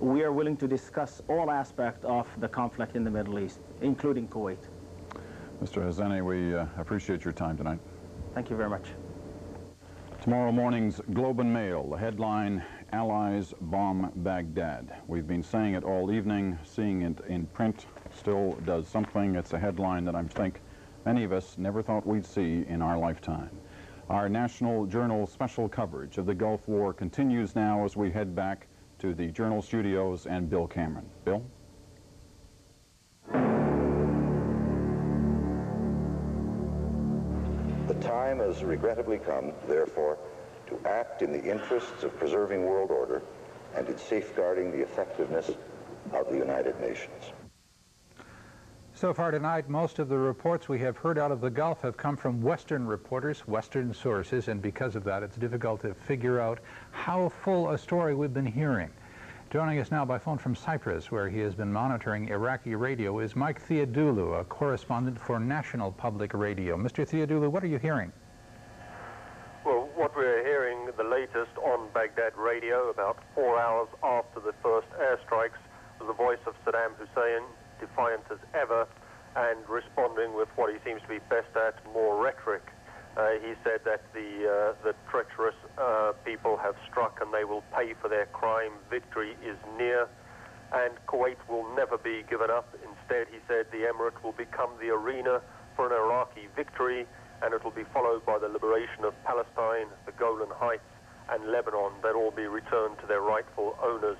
we are willing to discuss all aspects of the conflict in the Middle East, including Kuwait. Mister Hazani, we uh, appreciate your time tonight. Thank you very much. Tomorrow morning's Globe and Mail, the headline, Allies Bomb Baghdad. We've been saying it all evening, seeing it in print still does something. It's a headline that I think many of us never thought we'd see in our lifetime. Our National Journal special coverage of the Gulf War continues now as we head back to the Journal studios and Bill Cameron. Bill? The time has regrettably come, therefore, to act in the interests of preserving world order and in safeguarding the effectiveness of the United Nations. So far tonight, most of the reports we have heard out of the Gulf have come from Western reporters, Western sources, and because of that, it's difficult to figure out how full a story we've been hearing. Joining us now by phone from Cyprus, where he has been monitoring Iraqi radio, is Mike Theodoulou, a correspondent for National Public Radio. Mister Theodoulou, what are you hearing? Well, what we're hearing, the latest on Baghdad radio, about four hours after the first airstrikes, was the voice of Saddam Hussein, defiant as ever, and responding with what he seems to be best at, more rhetoric. Uh, he said that the, uh, the treacherous uh, people have struck and they will pay for their crime. Victory is near and Kuwait will never be given up. Instead, he said, the emirate will become the arena for an Iraqi victory and it will be followed by the liberation of Palestine, the Golan Heights and Lebanon. They'll all be returned to their rightful owners.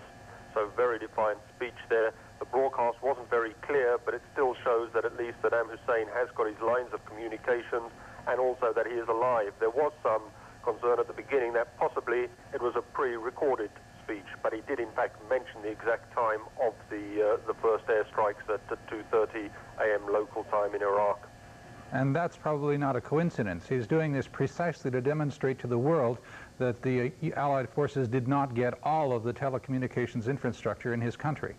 So very defiant speech there. The broadcast wasn't very clear, but it still shows that at least Saddam Hussein has got his lines of communications and also that he is alive. There was some concern at the beginning that possibly it was a pre-recorded speech, but he did in fact mention the exact time of the, uh, the first airstrikes at two thirty a m local time in Iraq. And that's probably not a coincidence. He's doing this precisely to demonstrate to the world that the uh, Allied forces did not get all of the telecommunications infrastructure in his country.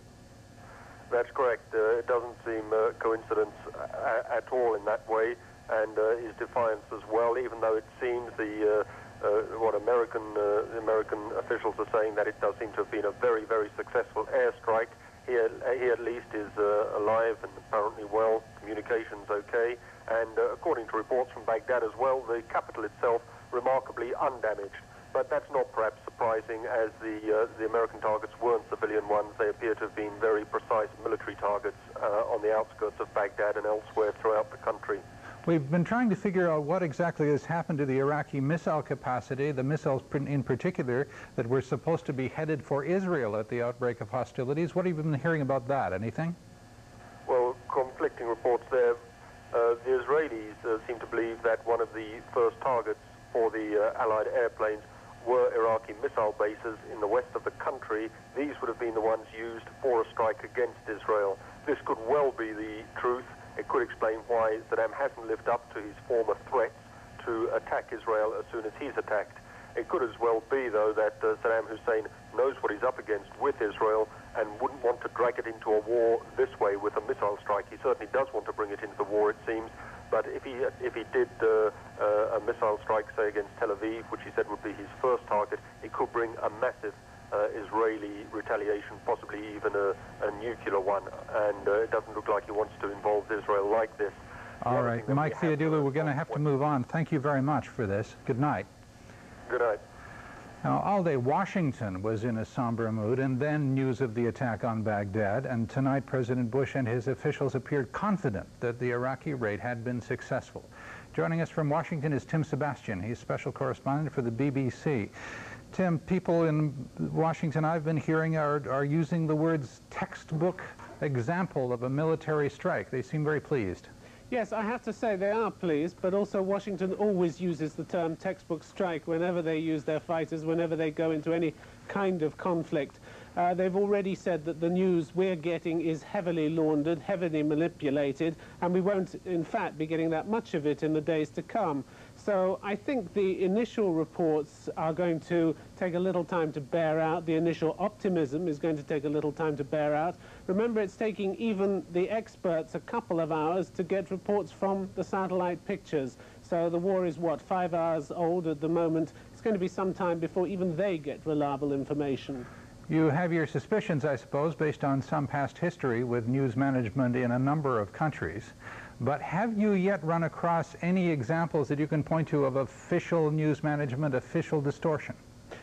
That's correct. Uh, it doesn't seem a uh, coincidence a at all in that way. And uh, his defiance as well, even though it seems the uh, uh, what American uh, American officials are saying that it does seem to have been a very very successful airstrike. He at, he at least is uh, alive and apparently well. Communications okay, and uh, according to reports from Baghdad as well, the capital itself remarkably undamaged. But that's not perhaps surprising, as the uh, the American targets weren't civilian ones. They appear to have been very precise military targets uh, on the outskirts of Baghdad and elsewhere throughout the country. We've been trying to figure out what exactly has happened to the Iraqi missile capacity, the missiles in particular that were supposed to be headed for Israel at the outbreak of hostilities. What have you been hearing about that? Anything? Well, conflicting reports there. Uh, the Israelis uh, seem to believe that one of the first targets for the uh, Allied airplanes were Iraqi missile bases in the west of the country. These would have been the ones used for a strike against Israel. This could well be the truth. It could explain why Saddam hasn't lived up to his former threats to attack Israel as soon as he's attacked. It could as well be, though, that uh, Saddam Hussein knows what he's up against with Israel and wouldn't want to drag it into a war this way with a missile strike. He certainly does want to bring it into the war, it seems, but if he, if he did uh, uh, a missile strike, say, against Tel Aviv, which he said would be his first target, it could bring a massive Uh, Israeli retaliation, possibly even a, a nuclear one, and uh, it doesn't look like he wants to involve Israel like this. All right, Mike Theodoulou, we're going to have to move on. Thank you very much for this. Good night. Good night. Now, all day Washington was in a somber mood, and then news of the attack on Baghdad, and tonight President Bush and his officials appeared confident that the Iraqi raid had been successful. Joining us from Washington is Tim Sebastian. He's special correspondent for the B B C. Tim, people in Washington I've been hearing are, are using the words textbook example of a military strike. They seem very pleased. Yes, I have to say they are pleased, but also Washington always uses the term textbook strike whenever they use their fighters, whenever they go into any kind of conflict. Uh, they've already said that the news we're getting is heavily laundered, heavily manipulated, and we won't, in fact, be getting that much of it in the days to come. So I think the initial reports are going to take a little time to bear out. The initial optimism is going to take a little time to bear out. Remember, it's taking even the experts a couple of hours to get reports from the satellite pictures. So the war is, what, five hours old at the moment. It's going to be some time before even they get reliable information. You have your suspicions, I suppose, based on some past history with news management in a number of countries. But have you yet run across any examples that you can point to of official news management, official distortion?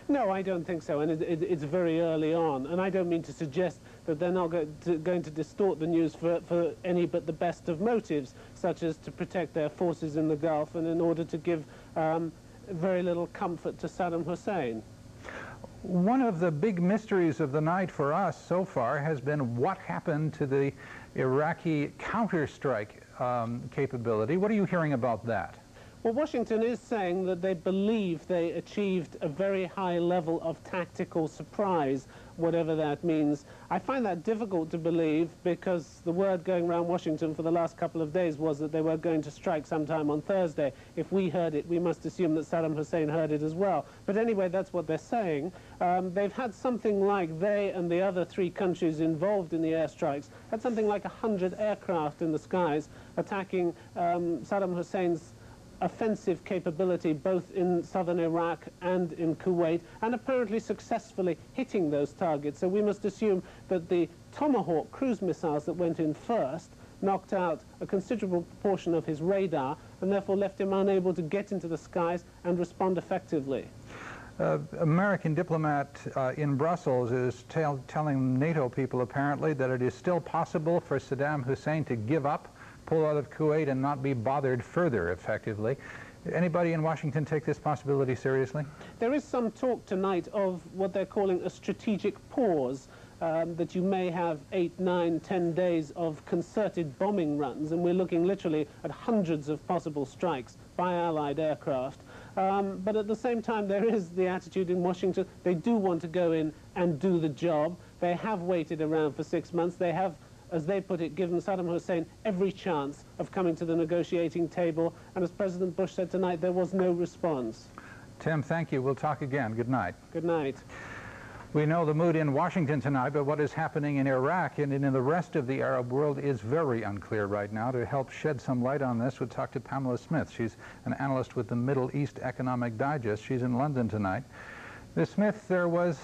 No, I don't think so, and it, it, it's very early on. And I don't mean to suggest that they're not go to, going to distort the news for, for any but the best of motives, such as to protect their forces in the Gulf and in order to give um, very little comfort to Saddam Hussein. One of the big mysteries of the night for us so far has been what happened to the Iraqi counterstrike Um, capability. What are you hearing about that? Well, Washington is saying that they believe they achieved a very high level of tactical surprise, whatever that means. I find that difficult to believe because the word going around Washington for the last couple of days was that they were going to strike sometime on Thursday. If we heard it, we must assume that Saddam Hussein heard it as well. But anyway, that's what they're saying. Um, they've had something like, they and the other three countries involved in the airstrikes, had something like one hundred aircraft in the skies attacking um, Saddam Hussein's offensive capability both in southern Iraq and in Kuwait, and apparently successfully hitting those targets. So we must assume that the Tomahawk cruise missiles that went in first knocked out a considerable proportion of his radar and therefore left him unable to get into the skies and respond effectively. Uh, American diplomat uh, in Brussels is tell telling NATO people apparently that it is still possible for Saddam Hussein to give up, pull out of Kuwait and not be bothered further, effectively. Anybody in Washington take this possibility seriously? There is some talk tonight of what they're calling a strategic pause, um, that you may have eight, nine, ten days of concerted bombing runs, and we're looking literally at hundreds of possible strikes by Allied aircraft. Um, but at the same time, there is the attitude in Washington. They do want to go in and do the job. They have waited around for six months. They have, as they put it, given Saddam Hussein every chance of coming to the negotiating table. And as President Bush said tonight, there was no response. Tim, thank you. We'll talk again. Good night. Good night. We know the mood in Washington tonight, but what is happening in Iraq and in the rest of the Arab world is very unclear right now. To help shed some light on this, we'll talk to Pamela Smith. She's an analyst with the Middle East Economic Digest. She's in London tonight. Miz Smith, there was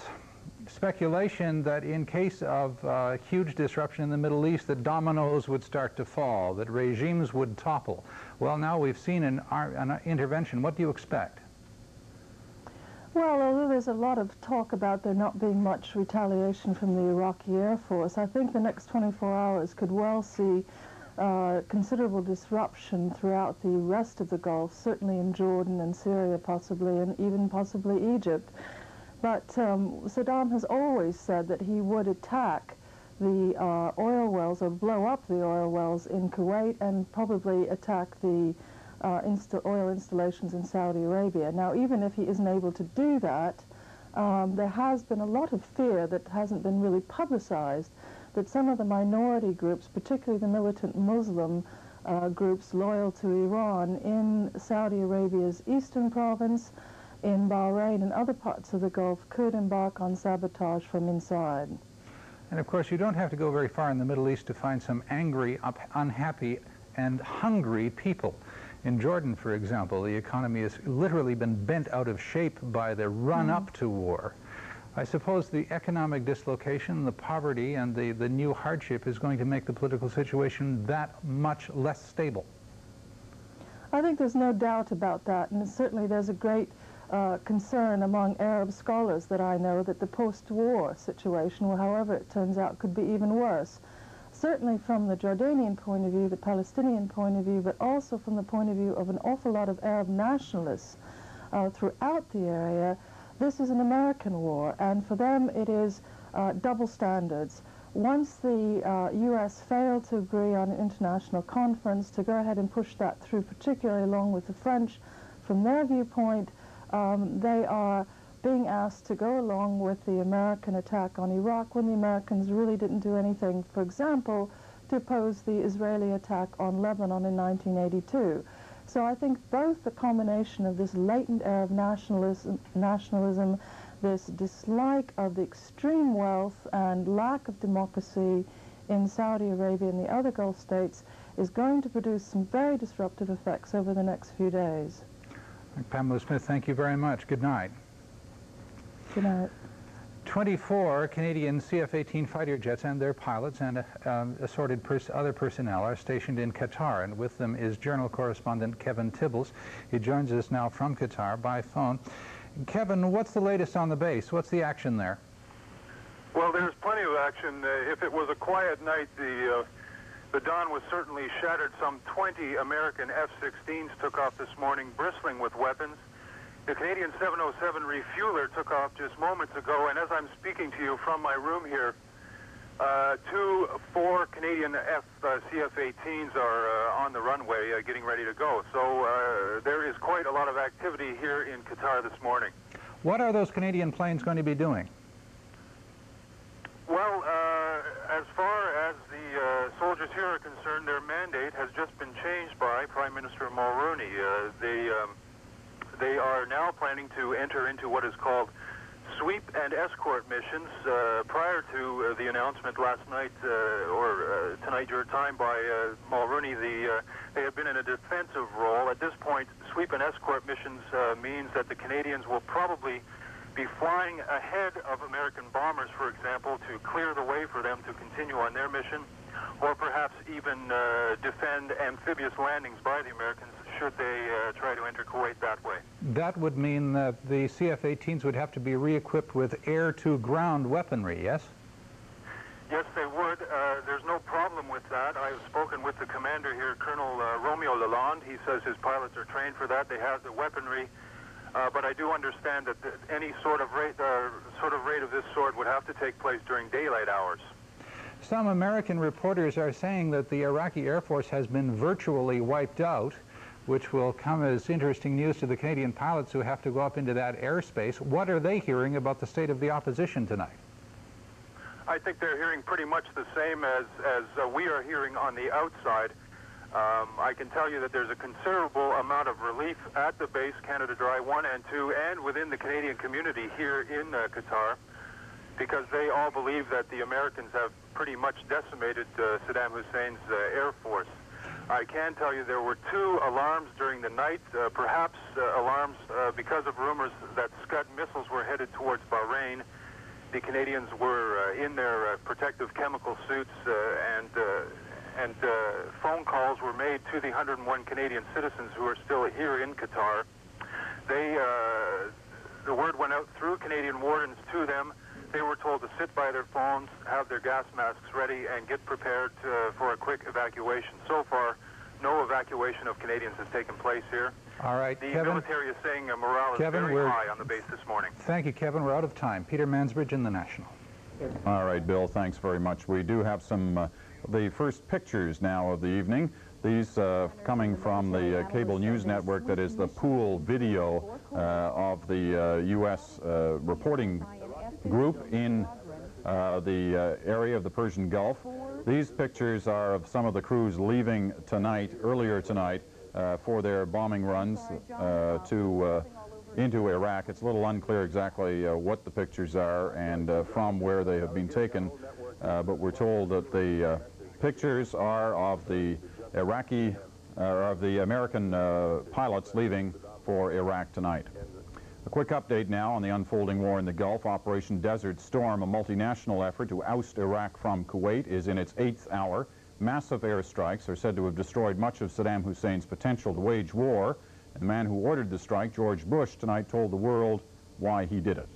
speculation that in case of uh, huge disruption in the Middle East, the dominoes would start to fall, that regimes would topple. Well, now we've seen an, an intervention. What do you expect? Well, although there's a lot of talk about there not being much retaliation from the Iraqi Air Force, I think the next twenty-four hours could well see uh, considerable disruption throughout the rest of the Gulf, certainly in Jordan and Syria possibly, and even possibly Egypt. But um, Saddam has always said that he would attack the uh, oil wells or blow up the oil wells in Kuwait and probably attack the uh, insta oil installations in Saudi Arabia. Now, even if he isn't able to do that, um, there has been a lot of fear that hasn't been really publicized that some of the minority groups, particularly the militant Muslim uh, groups loyal to Iran in Saudi Arabia's eastern province, in Bahrain and other parts of the Gulf, could embark on sabotage from inside. And of course, you don't have to go very far in the Middle East to find some angry, up, unhappy, and hungry people. In Jordan, for example, the economy has literally been bent out of shape by the run-up mm-hmm. to war. I suppose the economic dislocation, the poverty, and the, the new hardship is going to make the political situation that much less stable. I think there's no doubt about that, and certainly there's a great Uh, concern among Arab scholars that I know that the post-war situation, well, however it turns out, could be even worse. Certainly from the Jordanian point of view, the Palestinian point of view, but also from the point of view of an awful lot of Arab nationalists uh, throughout the area. This is an American war, and for them it is uh, double standards. Once the uh, U S failed to agree on an international conference, to go ahead and push that through, particularly along with the French, from their viewpoint, um, they are being asked to go along with the American attack on Iraq when the Americans really didn't do anything, for example, to oppose the Israeli attack on Lebanon in nineteen eighty-two. So I think both the combination of this latent air of nationalism, nationalism, this dislike of the extreme wealth and lack of democracy in Saudi Arabia and the other Gulf states is going to produce some very disruptive effects over the next few days. Pamela Smith, thank you very much. Good night. Good night. twenty-four Canadian C F eighteen fighter jets and their pilots and uh, um, assorted pers other personnel are stationed in Qatar, and with them is Journal correspondent Kevin Tibbles. He joins us now from Qatar by phone. Kevin, what's the latest on the base? What's the action there? Well, there's plenty of action. Uh, if it was a quiet night, the, uh, the dawn was certainly shattered. Some twenty American F sixteens took off this morning, bristling with weapons. The Canadian seven oh seven refueler took off just moments ago, and as I'm speaking to you from my room here, uh, two, four Canadian F, uh, C F eighteens are uh, on the runway uh, getting ready to go. So uh, there is quite a lot of activity here in Qatar this morning. What are those Canadian planes going to be doing? Well, uh, as far as the uh, soldiers here are concerned, their mandate has just been changed by Prime Minister Mulroney. Uh, they, um, They are now planning to enter into what is called sweep and escort missions. Uh, prior to uh, the announcement last night, uh, or uh, tonight your time, by uh, Mulroney, the, uh, they have been in a defensive role. At this point, sweep and escort missions uh, means that the Canadians will probably be flying ahead of American bombers, for example, to clear the way for them to continue on their mission, or perhaps even uh, defend amphibious landings by the Americans should they uh, try to enter Kuwait that way. That would mean that the C F eighteens would have to be re-equipped with air-to-ground weaponry, yes? Yes, they would. Uh, there's no problem with that. I've spoken with the commander here, Colonel uh, Romeo Lalonde. He says his pilots are trained for that. They have the weaponry. Uh, but I do understand that th any sort of, rate, uh, sort of raid of this sort would have to take place during daylight hours. Some American reporters are saying that the Iraqi Air Force has been virtually wiped out, which will come as interesting news to the Canadian pilots who have to go up into that airspace. What are they hearing about the state of the opposition tonight? I think they're hearing pretty much the same as, as uh, we are hearing on the outside. Um, I can tell you that there's a considerable amount of relief at the base, Canada Dry one and two, and within the Canadian community here in uh, Qatar, because they all believe that the Americans have pretty much decimated uh, Saddam Hussein's uh, Air Force. I can tell you there were two alarms during the night, uh, perhaps uh, alarms uh, because of rumors that Scud missiles were headed towards Bahrain. The Canadians were uh, in their uh, protective chemical suits, uh, and, uh, and uh, phone calls were made to the one hundred and one Canadian citizens who are still here in Qatar. They, uh, the word went out through Canadian wardens to them. They were told to sit by their phones, have their gas masks ready, and get prepared uh, for a quick evacuation. So far, no evacuation of Canadians has taken place here. All right, the Kevin, military is saying uh, morale Kevin, is very high on the base this morning. Thank you, Kevin. We're out of time. Peter Mansbridge in The National. All right, Bill, thanks very much. We do have some uh, the first pictures now of the evening. These uh, coming from the uh, cable news network that is the pool video uh, of the uh, U S Uh, reporting group in uh, the uh, area of the Persian Gulf. These pictures are of some of the crews leaving tonight, earlier tonight, uh, for their bombing runs uh, to uh, into Iraq. It's a little unclear exactly uh, what the pictures are and uh, from where they have been taken, uh, but we're told that the uh, pictures are of the Iraqi, uh, of the American uh, pilots leaving for Iraq tonight. A quick update now on the unfolding war in the Gulf. Operation Desert Storm, a multinational effort to oust Iraq from Kuwait, is in its eighth hour. Massive airstrikes are said to have destroyed much of Saddam Hussein's potential to wage war. And the man who ordered the strike, George Bush, tonight told the world why he did it.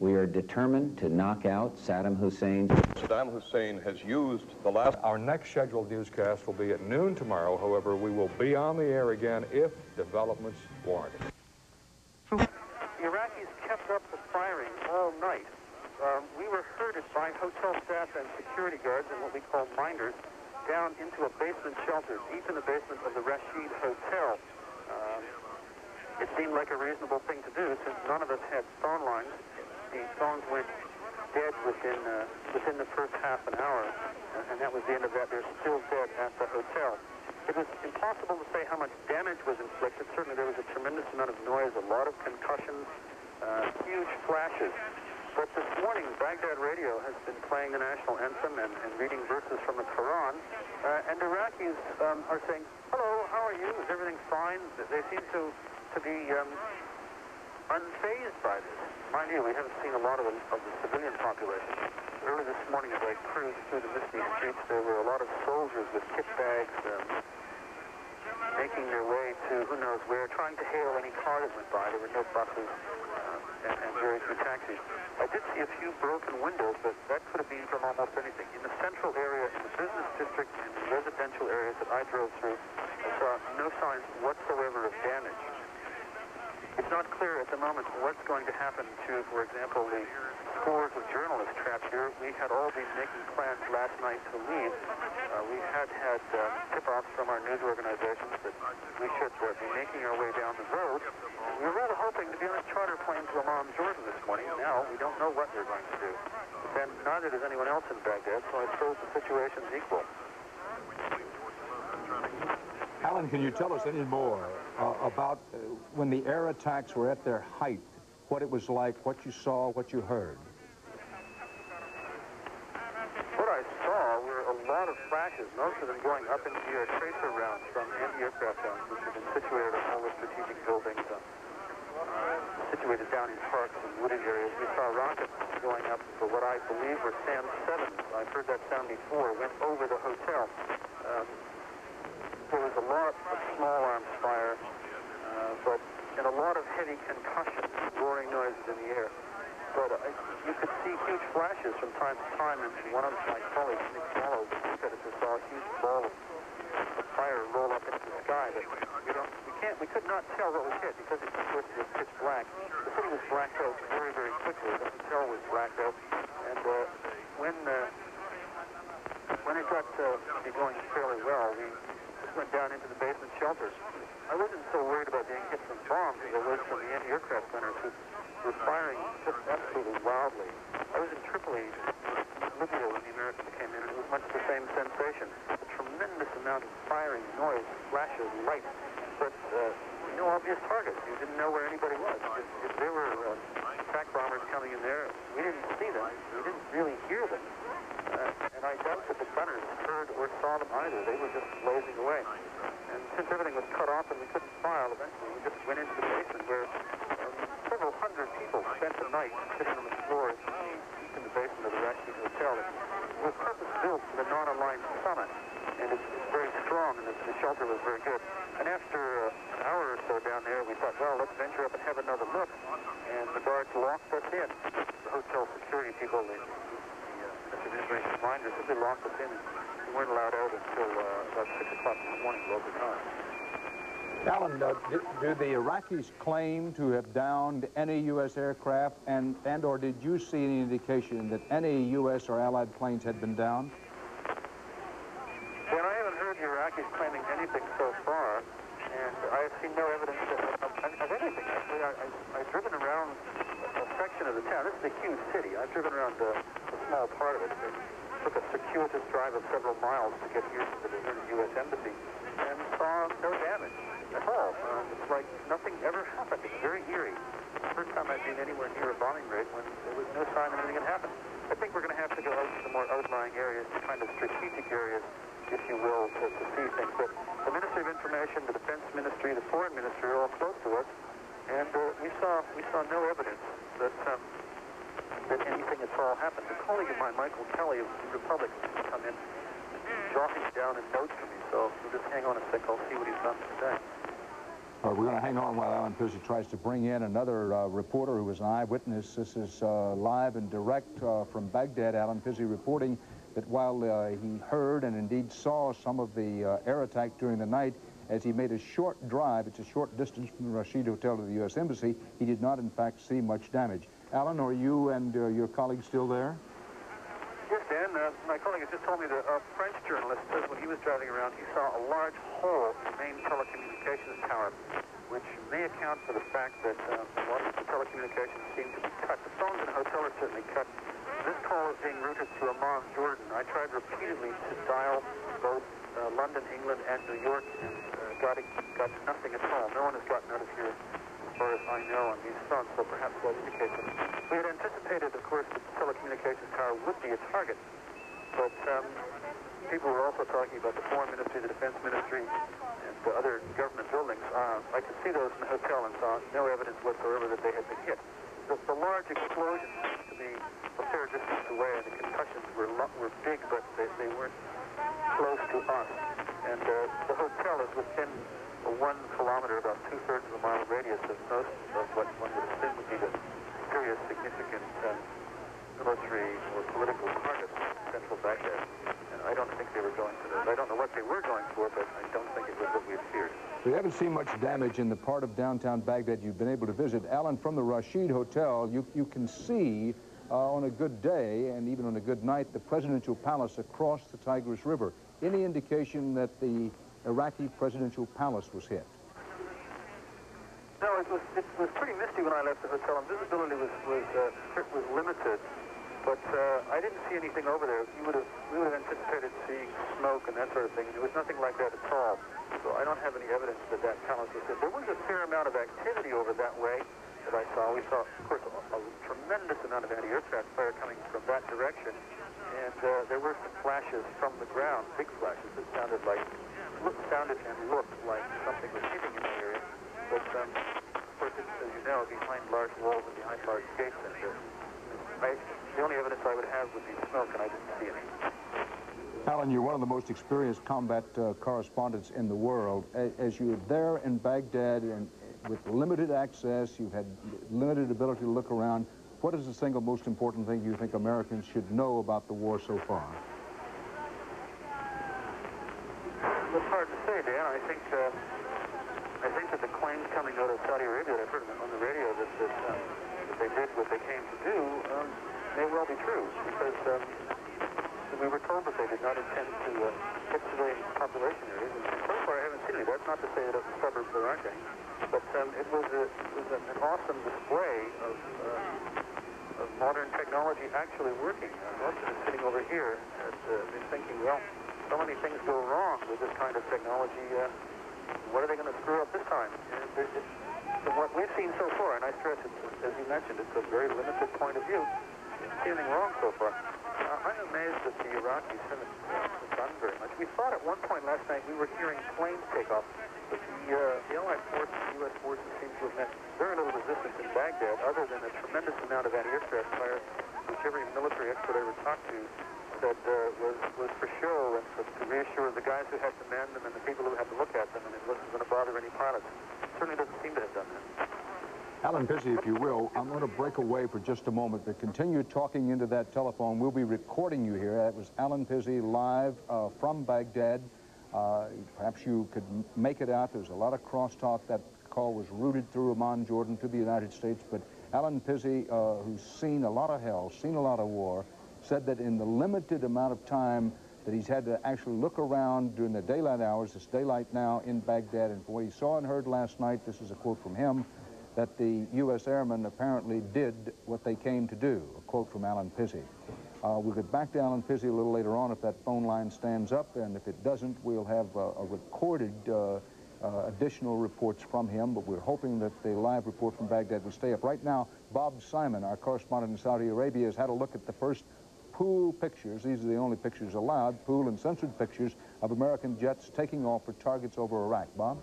We are determined to knock out Saddam Hussein. Saddam Hussein has used the last... Our next scheduled newscast will be at noon tomorrow. However, we will be on the air again if developments warrant it. The Iraqis kept up the firing all night, um, we were herded by hotel staff and security guards and what we call minders down into a basement shelter deep in the basement of the Rashid Hotel. Um, it seemed like a reasonable thing to do since none of us had phone lines. The phones went dead within, uh, within the first half an hour, and, and that was the end of that. They're still dead at the hotel. It was impossible to say how much damage was inflicted. Certainly there was a tremendous amount of noise, a lot of concussions, uh, huge flashes. But this morning, Baghdad Radio has been playing the national anthem and, and reading verses from the Quran. Uh, and Iraqis um, are saying, hello, how are you? Is everything fine? They seem to, to be um, unfazed by this. Mind you, we haven't seen a lot of the, of the civilian population. Early this morning, as I cruised through the misty streets, there were a lot of soldiers with kit bags um, making their way to who knows where, trying to hail any car that went by. There were no buses uh, and, and very few taxis. I did see a few broken windows, but that could have been from almost anything. In the central area, in the business district, and the residential areas that I drove through, I saw no signs whatsoever of damage. It's not clear at the moment what's going to happen to, for example, the scores of journalists trapped here. We had all been making plans last night to leave. Uh, we had had uh, tip-offs from our news organizations that we should uh, be making our way down the road. We were rather hoping to be on a charter plane to Amman, Jordan this morning. Now we don't know what we're going to do. And neither does anyone else in Baghdad, so I suppose the situation's equal. Alan, can you tell us any more uh, about uh, when the air attacks were at their height, what it was like, what you saw, what you heard? What I saw were a lot of flashes, most of them going up into the air, tracer rounds from anti-aircraft guns, which have been situated on all the strategic buildings, uh, situated down in parks and wooded areas. We saw rockets going up for what I believe were SAM sevens. I've heard that sound before. Went over the hotel. Um, There was a lot of small arms fire, uh, but and a lot of heavy concussions, roaring noises in the air. But uh, you could see huge flashes from time to time, and one of my colleagues, Nick Fallows, said it just saw a huge ball of fire roll up into the sky. But we don't, we can't, we could not tell what was hit because it was pitch black. The city was blacked out very, very quickly. The hotel was blacked out, and uh, when uh, when it got uh, to be going fairly well, we went down into the basement shelters. I wasn't so worried about being hit from bombs as I was from the anti-aircraft gunners who were firing just absolutely wildly. I was in Tripoli, Libya, when the Americans came in, and it was much the same sensation. A tremendous amount of firing, noise, flashes, light, but uh, no obvious targets. You didn't know where anybody was. If, if there were uh, attack bombers coming in there, we didn't see them. We didn't really hear them. Uh, and I doubt that the gunners heard or saw them either. They were just blazing away. And since everything was cut off and we couldn't file, eventually we just went into the basement where um, several hundred people spent the night sitting on the floor deep in the basement of the Rashid Hotel. It was purpose-built for the non-aligned summit, and it's, it's very strong, and the, the shelter was very good. And after uh, an hour or so down there, we thought, well, let's venture up and have another look. And the guards locked us in. The hotel security people, they, the immigration minders, they locked us in and weren't allowed out until uh, about six o'clock this morning, local time. Alan, uh, do, do the Iraqis claim to have downed any U S aircraft, and, and or did you see any indication that any U S or Allied planes had been downed? Well, I haven't heard the Iraqis claiming anything so far, and I have seen no evidence of, of anything. Actually, I, I, I've driven around a section of the town. This is a huge city. I've driven around the small part of it. It took a circuitous drive of several miles to get here to the deserted U S embassy and saw no damage at all. Um, it's like nothing ever happened. It's very eerie. First time I've been anywhere near a bombing raid when there was no sign of anything had happened. I think we're going to have to go out to the more outlying areas, the kind of strategic areas, if you will, to, to see things. But the Ministry of Information, the Defense Ministry, the Foreign Ministry are all close to us, and uh, we saw we saw no evidence that. Um, that anything at all happened. A colleague of mine, Michael Kelly of the Republic, come in jotting down a note for me, so we'll just hang on a sec. I'll see what he's done today. All right, we're going to hang on while Alan Pusey tries to bring in another uh, reporter who was an eyewitness. This is uh, live and direct uh, from Baghdad. Alan Pusey reporting that while uh, he heard and indeed saw some of the uh, air attack during the night, as he made a short drive, it's a short distance from the Rashid Hotel to the U S Embassy, he did not, in fact, see much damage. Alan, are you and uh, your colleague still there? Yes, Dan. Uh, my colleague has just told me that a French journalist says when he was driving around, he saw a large hole in the main telecommunications tower, which may account for the fact that uh, a lot of the telecommunications seem to be cut. The phones in the hotel are certainly cut. This call is being routed to Amman, Jordan. I tried repeatedly to dial both uh, London, England, and New York, and uh, got, got nothing at all. No one has gotten out of here, as far as I know, on these phones, so perhaps that indicates it. We had anticipated, of course, that the telecommunications tower would be a target, but um, people were also talking about the Foreign Ministry, the Defense Ministry, and the other government buildings. Uh, I could see those in the hotel and saw no evidence whatsoever that they had been hit. The, the large explosions seemed to be a fair distance away, and the concussions were, were big, but they, they weren't close to us. And uh, the hotel is within a one kilometer, about two-thirds of a mile radius of most of what one would assume would be the serious, significant uh, military or political targets in central Baghdad. And I don't think they were going for those. I don't know what they were going for, but I don't think it was what we had feared. We haven't seen much damage in the part of downtown Baghdad you've been able to visit. Alan, from the Rashid Hotel, you, you can see uh, on a good day and even on a good night the presidential palace across the Tigris River. Any indication that the Iraqi presidential palace was hit? No, it was, it was pretty misty when I left the hotel, and visibility was, was, uh, was limited, but uh, I didn't see anything over there. You would have, we would have anticipated seeing smoke and that sort of thing. There was nothing like that at all, so I don't have any evidence that that palace was hit. There was a fair amount of activity over that way that I saw. We saw, of course, a, a tremendous amount of anti-aircraft fire coming from that direction, and uh, there were some flashes from the ground, big flashes that sounded like... sounded and looked like something was hitting in the area, but um, of course, it's, as you know, behind large walls and behind large gates, and uh, I, the only evidence I would have would be smoke, and I didn't see any. Alan, you're one of the most experienced combat uh, correspondents in the world. As, as you're there in Baghdad and with limited access, you've had limited ability to look around, what is the single most important thing you think Americans should know about the war so far? It's hard to say, Dan. I think uh, I think that the claims coming out of Saudi Arabia, I've heard on the radio that, that, um, that they did what they came to do, um, may well be true, because um, we were told that they did not intend to uh, hit civilian population areas. And so far, I haven't seen it. That's not to say that the suburbs there aren't any, but um, it was, a, it was an awesome display of, uh, of modern technology actually working. Uh, most of it sitting over here, and uh, they're thinking, well, so many things go wrong with this kind of technology. Uh, what are they going to screw up this time? It, it, from what we've seen so far, and I stress, it's, as you mentioned, it's a very limited point of view. Anything wrong so far? Uh, I'm amazed that the Iraqis haven't done very much. We thought at one point last night we were hearing planes take off, but the, uh, the Allied forces, the U S forces, seem to have met very little resistance in Baghdad, other than a tremendous amount of anti-aircraft fire, which every military expert I ever talked to that uh, was, was for show and for, to reassure the guys who had to man them and the people who had to look at them, and it wasn't going to bother any pilots. It certainly doesn't seem to have done that. Alan Pizzey, if you will, I'm going to break away for just a moment, but continue talking into that telephone. We'll be recording you here. That was Alan Pizzey live uh, from Baghdad. Uh, perhaps you could make it out. There's a lot of crosstalk. That call was routed through Amman, Jordan, to the United States, but Alan Pizzey, uh, who's seen a lot of hell, seen a lot of war, said that in the limited amount of time that he's had to actually look around during the daylight hours, it's daylight now in Baghdad, and for what he saw and heard last night, this is a quote from him, that the U S airmen apparently did what they came to do, a quote from Alan Pizzey. Uh, we'll get back to Alan Pizzey a little later on if that phone line stands up, and if it doesn't, we'll have uh, a recorded uh, uh, additional reports from him, but we're hoping that the live report from Baghdad will stay up. Right now, Bob Simon, our correspondent in Saudi Arabia, has had a look at the first pool pictures. These are the only pictures allowed, pool and censored pictures of American jets taking off for targets over Iraq. Bob?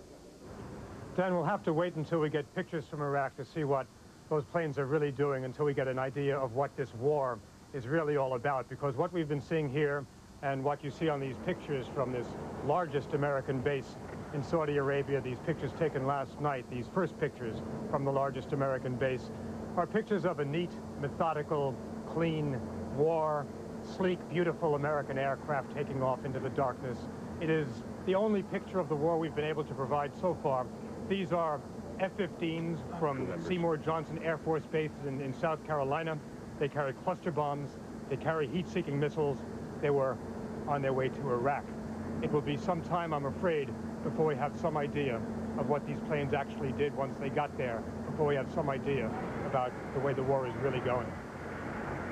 Dan, we'll have to wait until we get pictures from Iraq to see what those planes are really doing, until we get an idea of what this war is really all about, because what we've been seeing here and what you see on these pictures from this largest American base in Saudi Arabia, these pictures taken last night, these first pictures from the largest American base, are pictures of a neat, methodical, clean war, sleek, beautiful American aircraft taking off into the darkness. It is the only picture of the war we've been able to provide so far. These are F fifteens from Seymour Johnson Air Force Base in, in South Carolina. They carried cluster bombs. They carry heat-seeking missiles. They were on their way to Iraq. It will be some time, I'm afraid, before we have some idea of what these planes actually did once they got there, before we have some idea about the way the war is really going.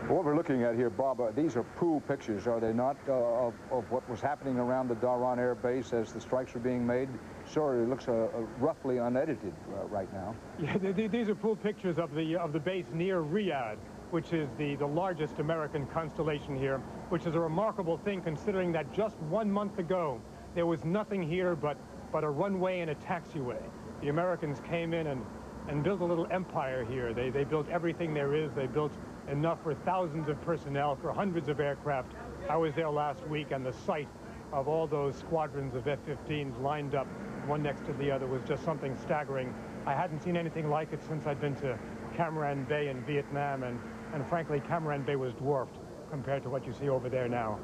What we're looking at here, Bob, uh, these are pool pictures, are they not, uh, of, of what was happening around the Dharan Air Base as the strikes were being made? Sure, it looks uh, roughly unedited uh, right now. Yeah, th th these are pool pictures of the, of the base near Riyadh, which is the, the largest American constellation here, which is a remarkable thing considering that just one month ago, there was nothing here but, but a runway and a taxiway. The Americans came in and, and built a little empire here. They, they built everything there is. They built enough for thousands of personnel, for hundreds of aircraft. I was there last week, and the sight of all those squadrons of F fifteens lined up, one next to the other, was just something staggering. I hadn't seen anything like it since I'd been to Cam Ranh Bay in Vietnam, and, and frankly, Cam Ranh Bay was dwarfed compared to what you see over there now.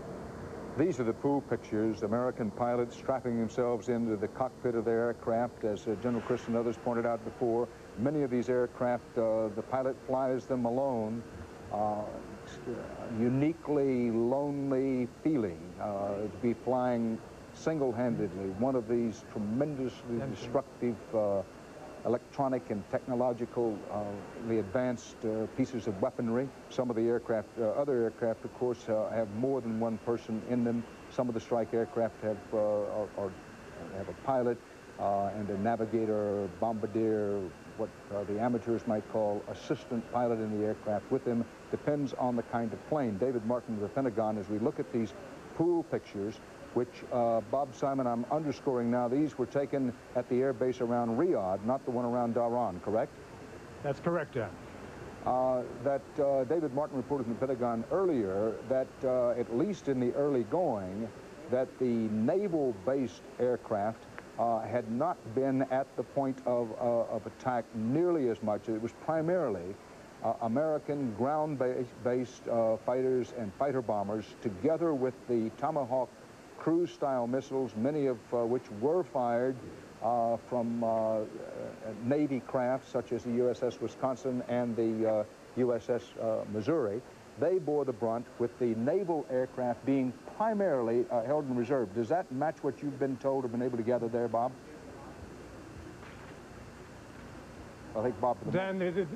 These are the pool pictures, American pilots strapping themselves into the cockpit of their aircraft. As uh, General Chris and others pointed out before, many of these aircraft, uh, the pilot flies them alone. Uh, uniquely lonely feeling uh, to be flying single-handedly one of these tremendously destructive uh, electronic and technological uh, the advanced uh, pieces of weaponry. Some of the aircraft, uh, other aircraft, of course, uh, have more than one person in them. Some of the strike aircraft have, uh, are, are, have a pilot uh, and a navigator, bombardier, what uh, the amateurs might call assistant pilot in the aircraft with them. Depends on the kind of plane. David Martin of the Pentagon, as we look at these pool pictures, which uh, Bob Simon, I'm underscoring now, these were taken at the air base around Riyadh, not the one around Dharan, correct? That's correct, yeah. Uh, that uh, David Martin reported from the Pentagon earlier that, uh, at least in the early going, that the naval-based aircraft Uh, had not been at the point of, uh, of attack nearly as much. It was primarily uh, American ground-based uh, fighters and fighter bombers, together with the Tomahawk cruise-style missiles, many of uh, which were fired uh, from uh, Navy craft, such as the U S S Wisconsin and the uh, U S S uh, Missouri. They bore the brunt, with the naval aircraft being primarily uh, held in reserve. Does that match what you've been told or been able to gather there, Bob? I think Bob. Dan, the, the,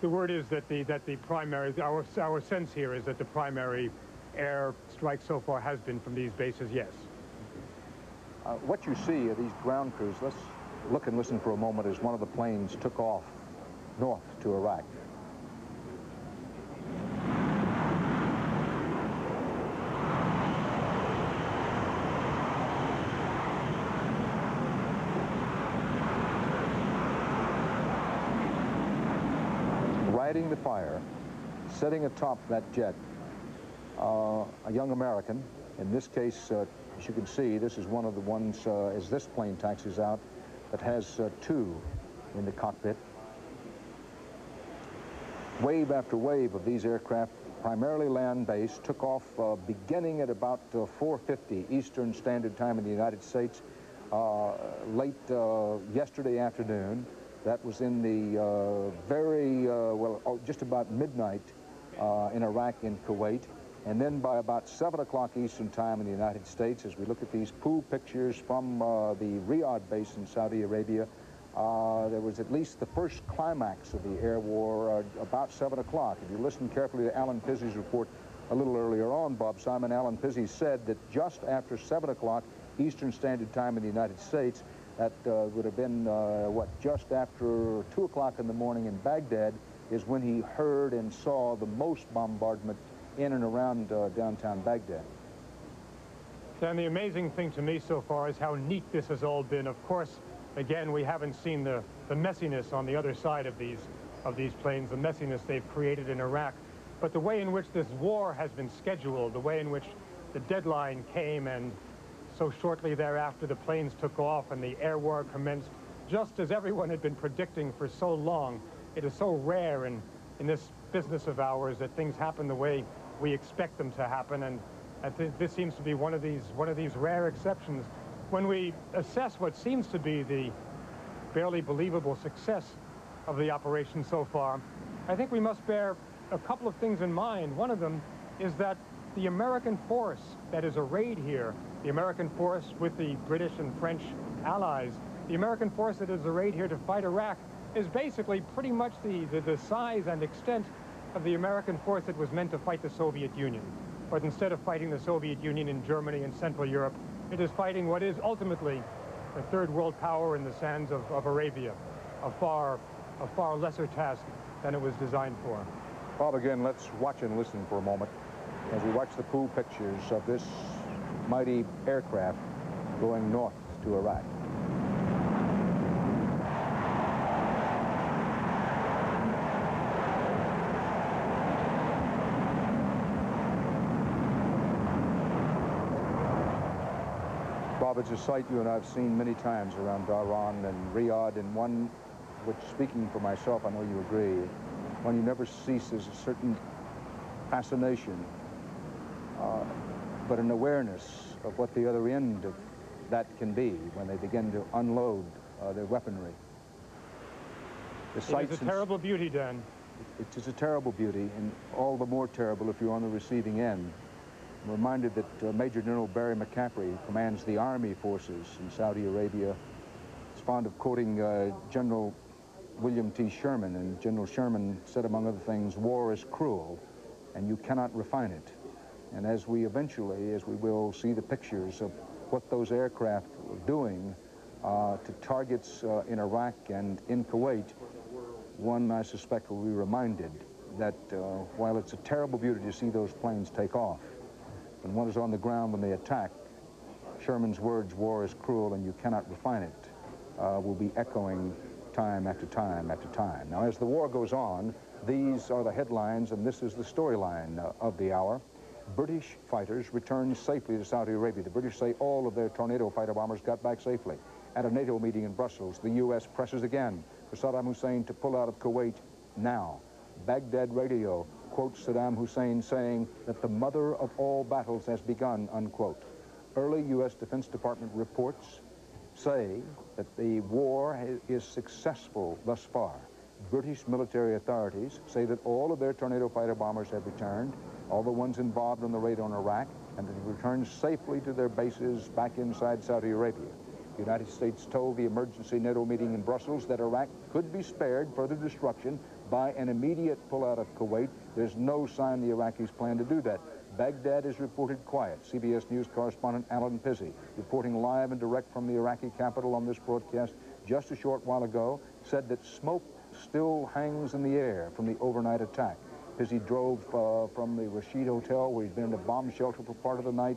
the word is that the that the primary our our sense here is that the primary air strike so far has been from these bases. Yes. Uh, what you see are these ground crews. Let's look and listen for a moment as one of the planes took off north to Iraq. Fighting the fire, sitting atop that jet, uh, a young American. In this case, uh, as you can see, this is one of the ones, uh, as this plane taxis out, that has uh, two in the cockpit. Wave after wave of these aircraft, primarily land-based, took off uh, beginning at about uh, four fifty Eastern Standard Time in the United States, uh, late uh, yesterday afternoon. That was in the uh, very, uh, well, oh, just about midnight uh, in Iraq and Kuwait. And then by about seven o'clock Eastern Time in the United States, as we look at these pool pictures from uh, the Riyadh base in Saudi Arabia, uh, there was at least the first climax of the air war uh, about seven o'clock. If you listen carefully to Alan Pizzey's report a little earlier on, Bob Simon, Alan Pizzey said that just after seven o'clock Eastern Standard Time in the United States, that uh, would have been, uh, what, just after two o'clock in the morning in Baghdad is when he heard and saw the most bombardment in and around uh, downtown Baghdad. And the amazing thing to me so far is how neat this has all been. Of course, again, we haven't seen the, the messiness on the other side of these, of these planes, the messiness they've created in Iraq. But the way in which this war has been scheduled, the way in which the deadline came, and so shortly thereafter, the planes took off and the air war commenced, just as everyone had been predicting for so long. It is so rare in, in this business of ours that things happen the way we expect them to happen, and I think this seems to be one of these one of these rare exceptions. When we assess what seems to be the barely believable success of the operation so far, I think we must bear a couple of things in mind. One of them is that the American force that is arrayed here, the American force with the British and French allies, the American force that is arrayed here to fight Iraq is basically pretty much the, the, the size and extent of the American force that was meant to fight the Soviet Union. But instead of fighting the Soviet Union in Germany and Central Europe, it is fighting what is ultimately a third world power in the sands of, of Arabia, a far, a far lesser task than it was designed for. Bob, again, let's watch and listen for a moment as we watch the cool pictures of this mighty aircraft going north to Iraq. Bob, it's a sight you and I have seen many times around Dharan and Riyadh, and one which, speaking for myself, I know you agree, one you never cease is a certain fascination, uh, but an awareness of what the other end of that can be when they begin to unload uh, their weaponry. The sights, it's a terrible beauty, Dan. It is a terrible beauty, and all the more terrible if you're on the receiving end. I'm reminded that uh, Major General Barry McCaffrey, who commands the army forces in Saudi Arabia, is fond of quoting uh, General William T. Sherman, and General Sherman said, among other things, war is cruel, and you cannot refine it. And as we eventually, as we will, see the pictures of what those aircraft were doing uh, to targets uh, in Iraq and in Kuwait, one, I suspect, will be reminded that uh, while it's a terrible beauty to see those planes take off, when one is on the ground when they attack, Sherman's words, war is cruel and you cannot refine it, uh, will be echoing time after time after time. Now, as the war goes on, these are the headlines, and this is the storyline uh, of the hour. British fighters return safely to Saudi Arabia. The British say all of their Tornado fighter bombers got back safely. At a NATO meeting in Brussels, the U S presses again for Saddam Hussein to pull out of Kuwait now. Baghdad radio quotes Saddam Hussein saying that the mother of all battles has begun, unquote. Early U S Defense Department reports say that the war is successful thus far. British military authorities say that all of their Tornado fighter bombers have returned, all the ones involved in the raid on Iraq, and that they returned safely to their bases back inside Saudi Arabia. The United States told the emergency NATO meeting in Brussels that Iraq could be spared further destruction by an immediate pullout of Kuwait. There's no sign the Iraqis plan to do that. Baghdad is reported quiet. C B S News correspondent Alan Pizzey, reporting live and direct from the Iraqi capital on this broadcast just a short while ago, said that smoke still hangs in the air from the overnight attack. Pizzey drove uh, from the Rashid Hotel, where he'd been in a bomb shelter for part of the night,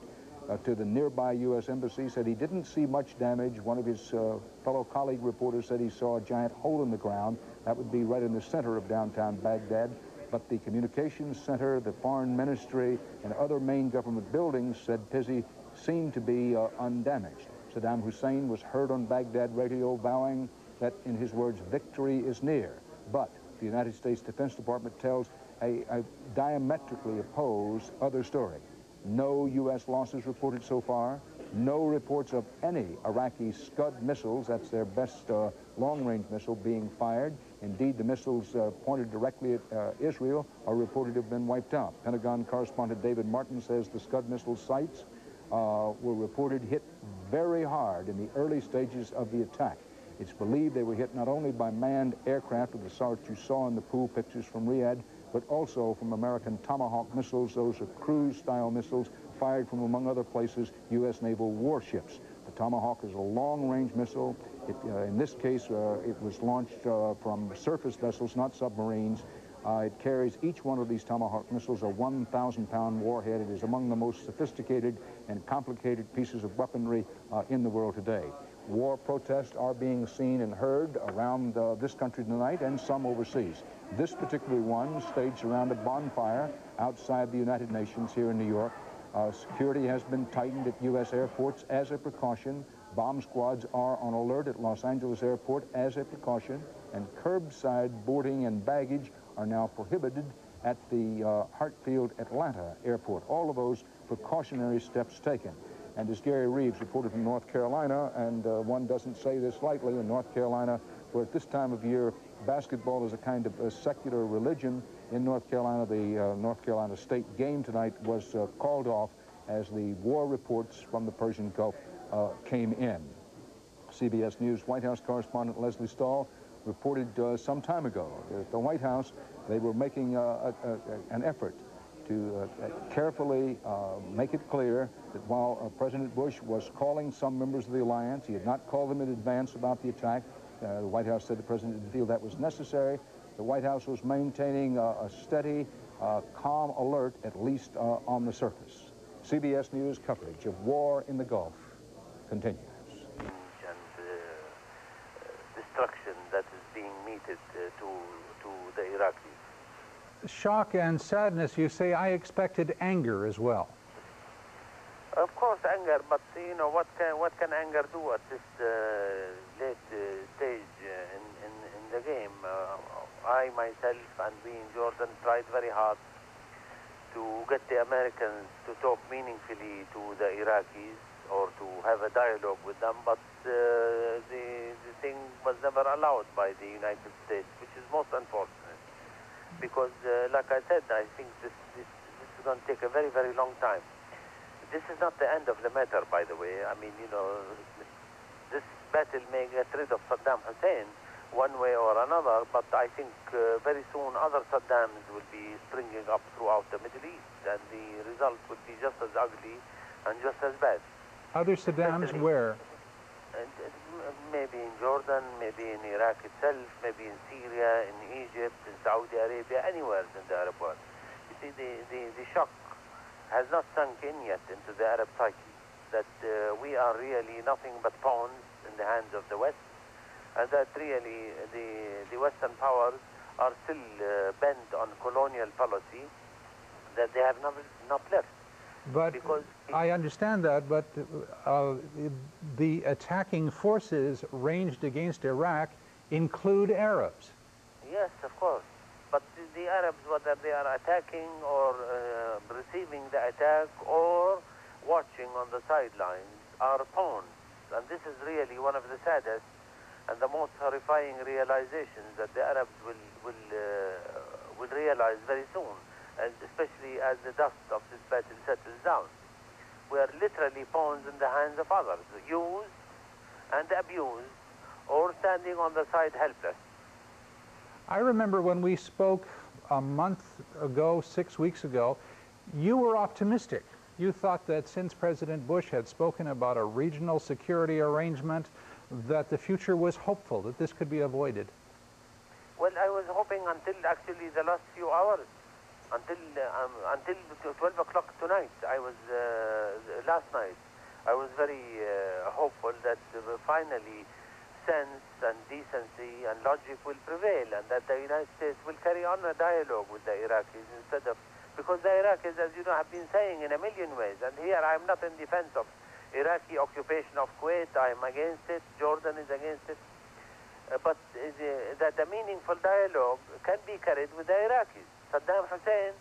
uh, to the nearby U S embassy, said he didn't see much damage. One of his uh, fellow colleague reporters said he saw a giant hole in the ground. That would be right in the center of downtown Baghdad. But the communications center, the foreign ministry, and other main government buildings, said Pizzey, seemed to be uh, undamaged. Saddam Hussein was heard on Baghdad radio vowing that, in his words, victory is near. But the United States Defense Department tells a, a diametrically opposed other story. No U S losses reported so far. No reports of any Iraqi Scud missiles, that's their best uh, long-range missile, being fired. Indeed, the missiles uh, pointed directly at uh, Israel are reported to have been wiped out. Pentagon correspondent David Martin says the Scud missile sites uh, were reported hit very hard in the early stages of the attack. It's believed they were hit not only by manned aircraft of the sort you saw in the pool pictures from Riyadh, but also from American Tomahawk missiles. Those are cruise-style missiles fired from, among other places, U S naval warships. The Tomahawk is a long-range missile. It, uh, in this case, uh, it was launched uh, from surface vessels, not submarines. Uh, it carries, each one of these Tomahawk missiles, a one thousand pound warhead. It is among the most sophisticated and complicated pieces of weaponry uh, in the world today. War protests are being seen and heard around uh, this country tonight, and some overseas. This particular one staged around a bonfire outside the United Nations here in New York. Uh, security has been tightened at U S airports as a precaution. Bomb squads are on alert at Los Angeles Airport as a precaution, and curbside boarding and baggage are now prohibited at the uh, Hartfield Atlanta Airport. All of those precautionary steps taken. And as Gary Reeves reported from North Carolina, and uh, one doesn't say this lightly, in North Carolina, where at this time of year, basketball is a kind of a secular religion. In North Carolina, the uh, North Carolina State game tonight was uh, called off as the war reports from the Persian Gulf uh, came in. C B S News White House correspondent Leslie Stahl reported uh, some time ago at the White House they were making uh, a, a, an effort to uh, carefully uh, make it clear that while uh, President Bush was calling some members of the alliance, he had not called them in advance about the attack. Uh, the White House said the president didn't feel that was necessary. The White House was maintaining uh, a steady, uh, calm alert, at least uh, on the surface. C B S News coverage of war in the Gulf continues. And uh, destruction that is being meted uh, to, to the Iraqis. Shock and sadness, you say. I expected anger as well. Of course, anger, but you know, what can what can anger do at this uh, late uh, stage uh, in, in in the game? Uh, I myself and we in Jordan tried very hard to get the Americans to talk meaningfully to the Iraqis or to have a dialogue with them, but uh, the, the thing was never allowed by the United States, which is most unfortunate, because uh, like I said, I think this, this, this is going to take a very, very long time. This is not the end of the matter, by the way. I mean, you know, this battle may get rid of Saddam Hussein one way or another, but I think uh, very soon other Saddams will be springing up throughout the Middle East, and the result would be just as ugly and just as bad. Other Saddams where? And, and maybe in Jordan, maybe in Iraq itself, maybe in Syria, in Egypt, in Saudi Arabia, anywhere in the Arab world. You see, the, the, the shock has not sunk in yet into the Arab psyche, that uh, we are really nothing but pawns in the hands of the West, and that really the, the Western powers are still uh, bent on colonial policy that they have not, not left. But because I understand that, but uh, the attacking forces ranged against Iraq include Arabs. Yes, of course. But the Arabs, whether they are attacking or uh, receiving the attack or watching on the sidelines, are pawns. And this is really one of the saddest and the most horrifying realizations that the Arabs will will uh, will realize very soon, and especially as the dust of this battle settles down. We are literally pawns in the hands of others, used and abused, or standing on the side helpless. I remember when we spoke a month ago, six weeks ago, you were optimistic. You thought that since President Bush had spoken about a regional security arrangement, that the future was hopeful, that this could be avoided. Well, I was hoping until actually the last few hours, until um, until twelve o'clock tonight. I was uh, last night. I was very uh, hopeful that uh, finally sense and decency and logic will prevail, and that the United States will carry on a dialogue with the Iraqis instead of, because the Iraqis, as you know, have been saying in a million ways, and here I'm not in defense of Iraqi occupation of Kuwait, I'm against it, Jordan is against it, uh, but uh, that a meaningful dialogue can be carried with the Iraqis. Saddam Hussein,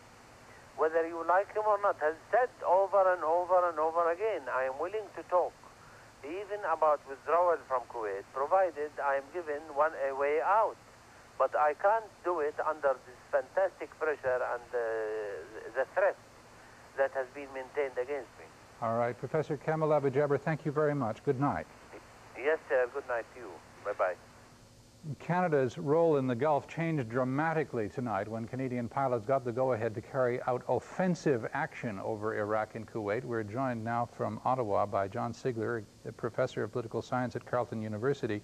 whether you like him or not, has said over and over and over again, I am willing to talk, even about withdrawal from Kuwait, provided I am given one a way out. But I can't do it under this fantastic pressure and uh, the threat that has been maintained against me. All right, Professor Kamal Abou-Jaber, thank you very much. Good night. Yes, sir. Good night to you. Bye-bye. Canada's role in the Gulf changed dramatically tonight when Canadian pilots got the go-ahead to carry out offensive action over Iraq and Kuwait. We're joined now from Ottawa by John Sigler, a professor of political science at Carleton University.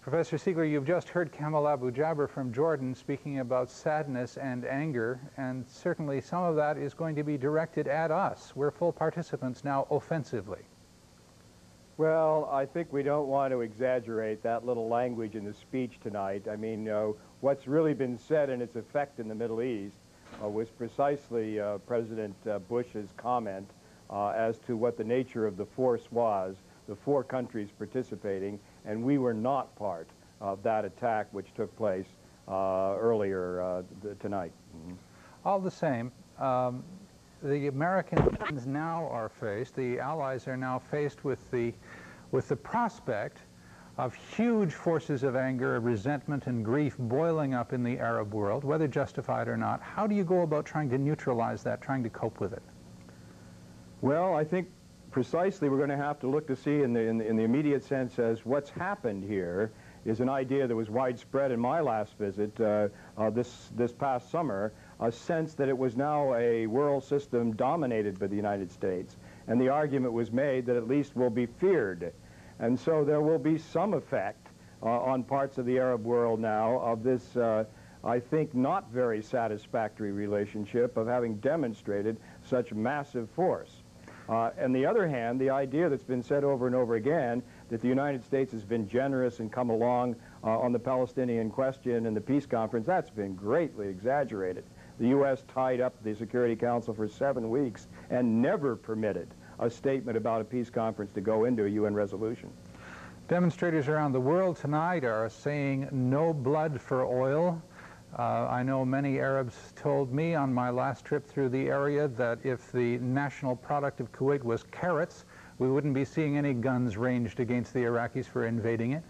Professor Sigler, you've just heard Kamal Abou-Jaber from Jordan speaking about sadness and anger, and certainly some of that is going to be directed at us. We're full participants now offensively. Well, I think we don't want to exaggerate that little language in the speech tonight. I mean, uh, what's really been said and its effect in the Middle East uh, was precisely uh, President uh, Bush's comment uh, as to what the nature of the force was, the four countries participating, and we were not part of that attack which took place uh, earlier uh, th tonight. Mm-hmm. All the same, um, the Americans now are faced, the Allies are now faced with the, with the prospect of huge forces of anger, resentment, and grief boiling up in the Arab world, whether justified or not. How do you go about trying to neutralize that, trying to cope with it? Well, I think precisely we're going to have to look to see in the, in the, in the immediate sense as what's happened here is an idea that was widespread in my last visit uh, uh, this, this past summer, a sense that it was now a world system dominated by the United States. And the argument was made that at least we'll be feared. And so there will be some effect uh, on parts of the Arab world now of this, uh, I think, not very satisfactory relationship of having demonstrated such massive force. Uh, on the other hand, the idea that's been said over and over again that the United States has been generous and come along uh, on the Palestinian question and the peace conference, that's been greatly exaggerated. The U S tied up the Security Council for seven weeks and never permitted a statement about a peace conference to go into a U N resolution. Demonstrators around the world tonight are saying no blood for oil. Uh, I know many Arabs told me on my last trip through the area that if the national product of Kuwait was carrots, we wouldn't be seeing any guns ranged against the Iraqis for invading it.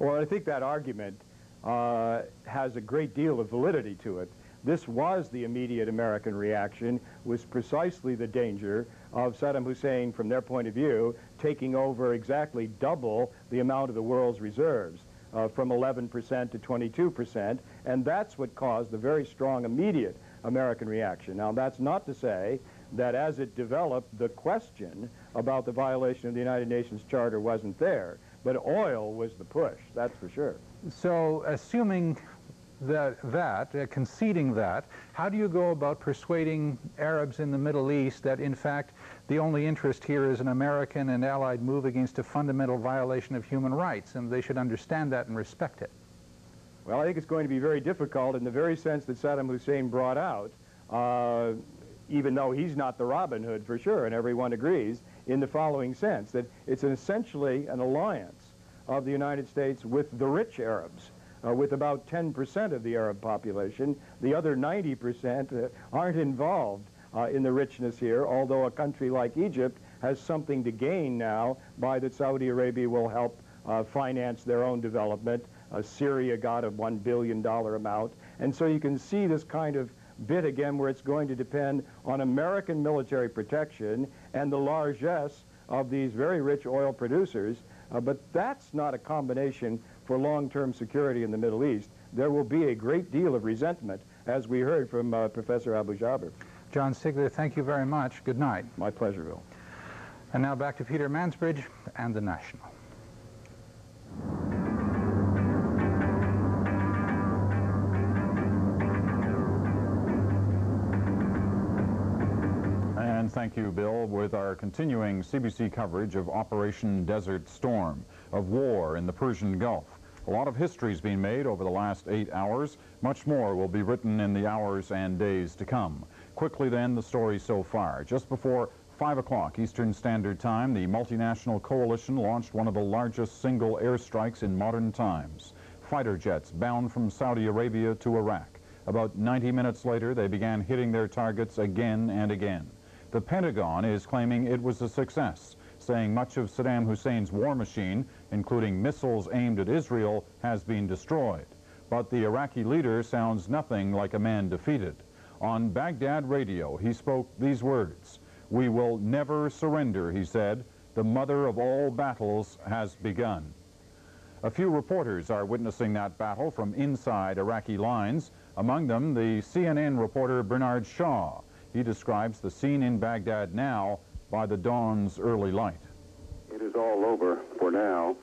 Well, I think that argument uh, has a great deal of validity to it. This was the immediate American reaction, was precisely the danger of Saddam Hussein, from their point of view, taking over exactly double the amount of the world's reserves, uh, from eleven percent to twenty-two percent, and that's what caused the very strong immediate American reaction. Now, that's not to say that as it developed, the question about the violation of the United Nations Charter wasn't there, but oil was the push, that's for sure. So, assuming that, that uh, conceding that, how do you go about persuading Arabs in the Middle East that, in fact, the only interest here is an American and allied move against a fundamental violation of human rights, and they should understand that and respect it? Well, I think it's going to be very difficult in the very sense that Saddam Hussein brought out, uh, even though he's not the Robin Hood for sure, and everyone agrees, in the following sense, that it's an essentially an alliance of the United States with the rich Arabs. Uh, with about ten percent of the Arab population. The other ninety percent uh, aren't involved uh, in the richness here, although a country like Egypt has something to gain now by that Saudi Arabia will help uh, finance their own development. Uh, Syria got a one billion dollar amount. And so you can see this kind of bit again where it's going to depend on American military protection and the largesse of these very rich oil producers. Uh, but that's not a combination for long-term security in the Middle East. There will be a great deal of resentment, as we heard from uh, Professor Abu Jaber. John Sigler, thank you very much. Good night. My pleasure, Bill. And now back to Peter Mansbridge and The National. And thank you, Bill, with our continuing C B C coverage of Operation Desert Storm, of war in the Persian Gulf. A lot of history has been made over the last eight hours. Much more will be written in the hours and days to come. Quickly then, the story so far. Just before five o'clock Eastern Standard Time, the multinational coalition launched one of the largest single airstrikes in modern times. Fighter jets bound from Saudi Arabia to Iraq. About ninety minutes later, they began hitting their targets again and again. The Pentagon is claiming it was a success, saying much of Saddam Hussein's war machine, including missiles aimed at Israel, has been destroyed. But the Iraqi leader sounds nothing like a man defeated. On Baghdad radio, he spoke these words. "We will never surrender," he said. "The mother of all battles has begun." A few reporters are witnessing that battle from inside Iraqi lines, among them the C N N reporter Bernard Shaw. He describes the scene in Baghdad now by the dawn's early light. It is all over for now.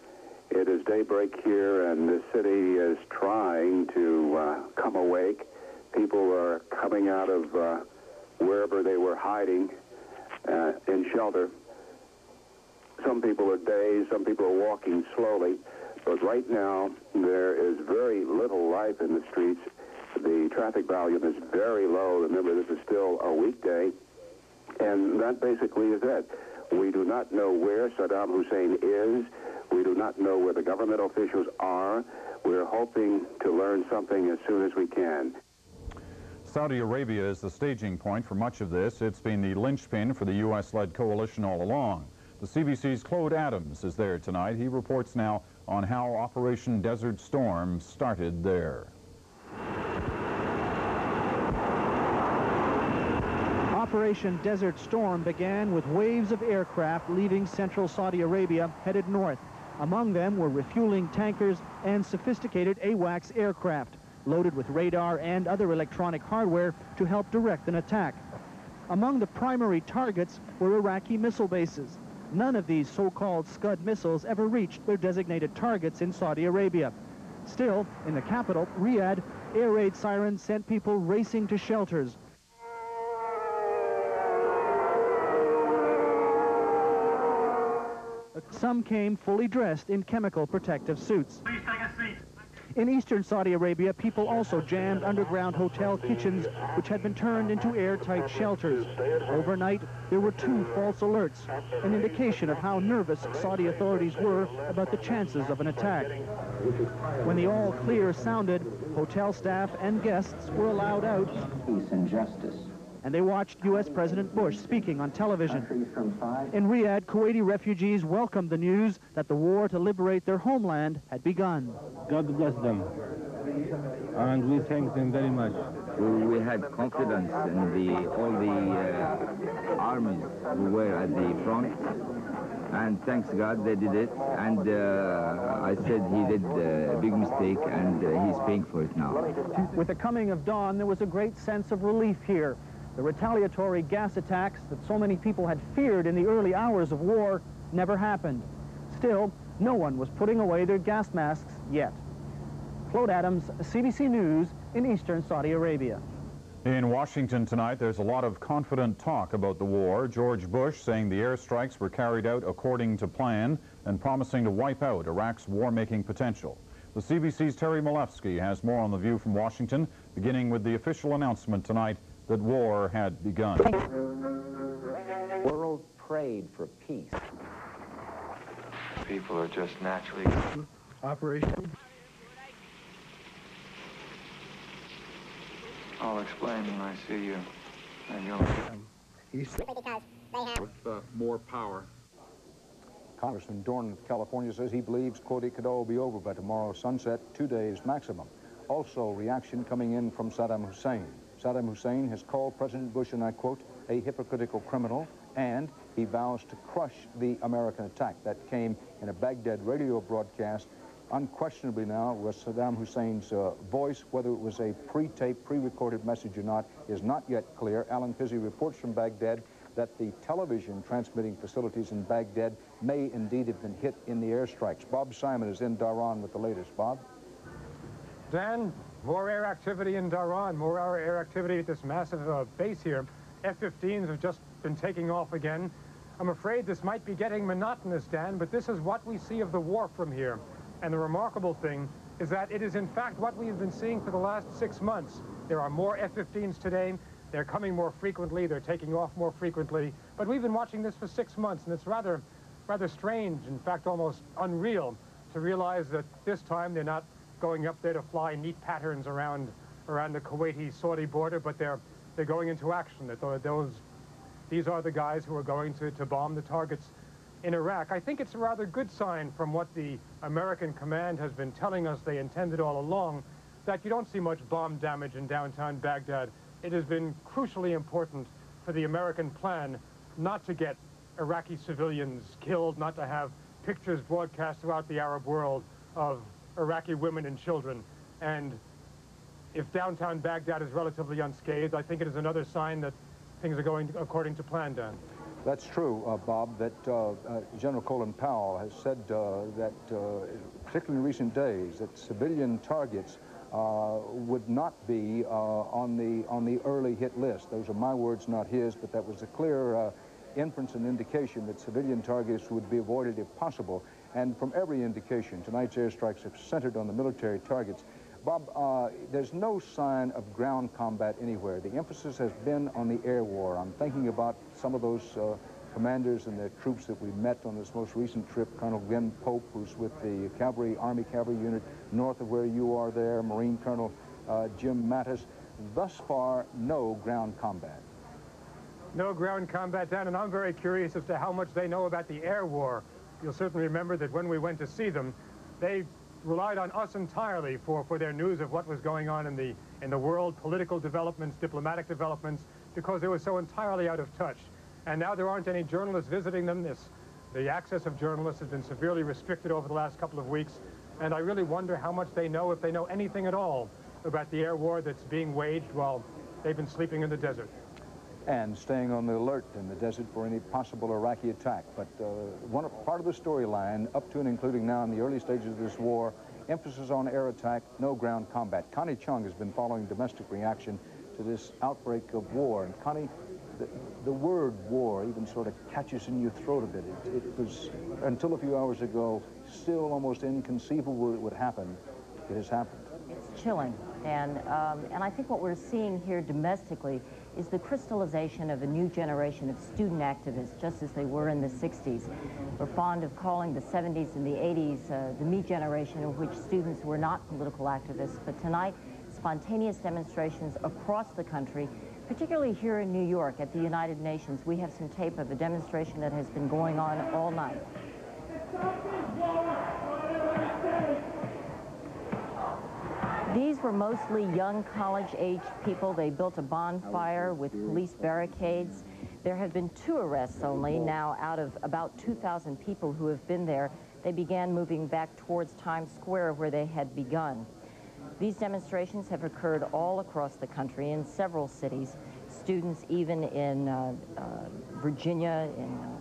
It is daybreak here, and the city is trying to uh, come awake. People are coming out of uh, wherever they were hiding uh, in shelter. Some people are dazed, some people are walking slowly, but right now there is very little life in the streets. The traffic volume is very low. Remember, this is still a weekday, and that basically is it. We do not know where Saddam Hussein is. We do not know where the government officials are. We're hoping to learn something as soon as we can. Saudi Arabia is the staging point for much of this. It's been the linchpin for the U S-led coalition all along. The C B C's Claude Adams is there tonight. He reports now on how Operation Desert Storm started there. Operation Desert Storm began with waves of aircraft leaving central Saudi Arabia, headed north. Among them were refueling tankers and sophisticated AWACS aircraft, loaded with radar and other electronic hardware to help direct an attack. Among the primary targets were Iraqi missile bases. None of these so-called Scud missiles ever reached their designated targets in Saudi Arabia. Still, in the capital, Riyadh, air raid sirens sent people racing to shelters. Some came fully dressed in chemical protective suits. Please take a seat. In eastern Saudi Arabia, people also jammed underground hotel kitchens, which had been turned into airtight shelters. Overnight, there were two false alerts, an indication of how nervous Saudi authorities were about the chances of an attack. When the all-clear sounded, hotel staff and guests were allowed out. Peace and justice. And they watched U S President Bush speaking on television. In Riyadh, Kuwaiti refugees welcomed the news that the war to liberate their homeland had begun. God bless them, and we thank them very much. We, we had confidence in the, all the uh, armies who were at the front, and thanks God they did it, and uh, I said he did a big mistake, and uh, he's paying for it now. With the coming of dawn, there was a great sense of relief here. The retaliatory gas attacks that so many people had feared in the early hours of war never happened. Still, no one was putting away their gas masks yet. Claude Adams, C B C News, in eastern Saudi Arabia. In Washington tonight, there's a lot of confident talk about the war. George Bush saying the airstrikes were carried out according to plan and promising to wipe out Iraq's war-making potential. The C B C's Terry Malefsky has more on The View from Washington, beginning with the official announcement tonight that war had begun. The world prayed for peace. People are just naturally... Operation. I'll explain when I see you. And you'll... Um, he's... Because they have... With uh, more power. Congressman Dornan of California says he believes, quote, it could all be over by tomorrow sunset, two days maximum. Also, reaction coming in from Saddam Hussein. Saddam Hussein has called President Bush, and I quote, a hypocritical criminal, and he vows to crush the American attack. That came in a Baghdad radio broadcast. Unquestionably now was Saddam Hussein's uh, voice. Whether it was a pre-taped, pre-recorded message or not is not yet clear. Alan Pizzey reports from Baghdad that the television transmitting facilities in Baghdad may indeed have been hit in the airstrikes. Bob Simon is in Dharan with the latest. Bob? Dan? More air activity in Dharan, more air activity at this massive uh, base here. F fifteens have just been taking off again. I'm afraid this might be getting monotonous, Dan, but this is what we see of the war from here. And the remarkable thing is that it is in fact what we've been seeing for the last six months. There are more F fifteens today. They're coming more frequently. They're taking off more frequently. But we've been watching this for six months, and it's rather, rather strange, in fact, almost unreal, to realize that this time they're not going up there to fly neat patterns around around the Kuwaiti-Saudi border, but they're they're going into action. That those these are the guys who are going to to bomb the targets in Iraq. I think it's a rather good sign from what the American command has been telling us they intended all along, that you don't see much bomb damage in downtown Baghdad. It has been crucially important for the American plan not to get Iraqi civilians killed, not to have pictures broadcast throughout the Arab world of Iraqi women and children. And if downtown Baghdad is relatively unscathed, I think it is another sign that things are going according to plan, Dan. That's true, uh, Bob, that uh, uh, General Colin Powell has said uh, that, uh, particularly in recent days, that civilian targets uh, would not be uh, on the on the early hit list. Those are my words, not his, but that was a clear uh, inference and indication that civilian targets would be avoided if possible. And from every indication, tonight's airstrikes have centered on the military targets. Bob, uh, there's no sign of ground combat anywhere. The emphasis has been on the air war. I'm thinking about some of those uh, commanders and their troops that we met on this most recent trip. Colonel Glenn Pope, who's with the cavalry, Army Cavalry Unit, north of where you are there, Marine Colonel uh, Jim Mattis. thus far, no ground combat. No ground combat, Dan, and I'm very curious as to how much they know about the air war. You'll certainly remember that when we went to see them, they relied on us entirely for, for their news of what was going on in the, in the world, political developments, diplomatic developments, because they were so entirely out of touch. And now there aren't any journalists visiting them. This, the access of journalists has been severely restricted over the last couple of weeks, and I really wonder how much they know, if they know anything at all, about the air war that's being waged while they've been sleeping in the desert. And staying on the alert in the desert for any possible Iraqi attack. But uh, one of, part of the storyline, up to and including now in the early stages of this war, emphasis on air attack, no ground combat. Connie Chung has been following domestic reaction to this outbreak of war. And Connie, the, the word war even sort of catches in your throat a bit. It, it was, until a few hours ago, still almost inconceivable it would happen. It has happened. It's chilling. And, um, and I think what we're seeing here domestically is the crystallization of a new generation of student activists, just as they were in the sixties. We're fond of calling the seventies and the eighties uh, the me generation, in which students were not political activists. But tonight, spontaneous demonstrations across the country, particularly here in New York at the United Nations. We have some tape of a demonstration that has been going on all night. These were mostly young, college-aged people. They built a bonfire with police barricades. There have been two arrests only now out of about two thousand people who have been there. They began moving back towards Times Square, where they had begun. These demonstrations have occurred all across the country in several cities. Students even in uh, uh, Virginia, in uh,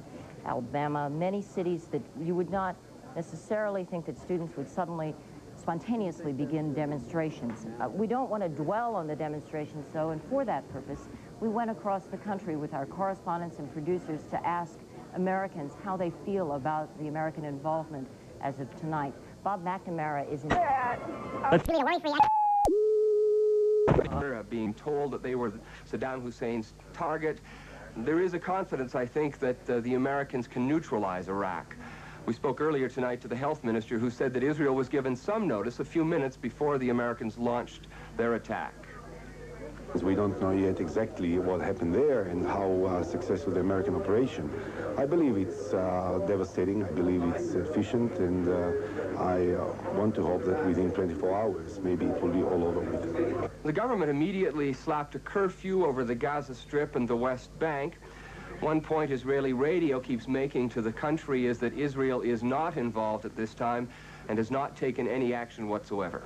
Alabama, many cities that you would not necessarily think that students would suddenly spontaneously begin demonstrations. Uh, we don't want to dwell on the demonstrations, though, and for that purpose, we went across the country with our correspondents and producers to ask Americans how they feel about the American involvement as of tonight. Bob McNamara is in. Uh, being told that they were Saddam Hussein's target, there is a confidence, I think, that uh, the Americans can neutralize Iraq. We spoke earlier tonight to the health minister, who said that Israel was given some notice a few minutes before the Americans launched their attack. We don't know yet exactly what happened there and how uh, successful the American operation. I believe it's uh, devastating. I believe it's efficient, and uh, I uh, want to hope that within twenty-four hours, maybe it will be all over with. The government immediately slapped a curfew over the Gaza Strip and the West Bank. One point Israeli radio keeps making to the country is that Israel is not involved at this time and has not taken any action whatsoever.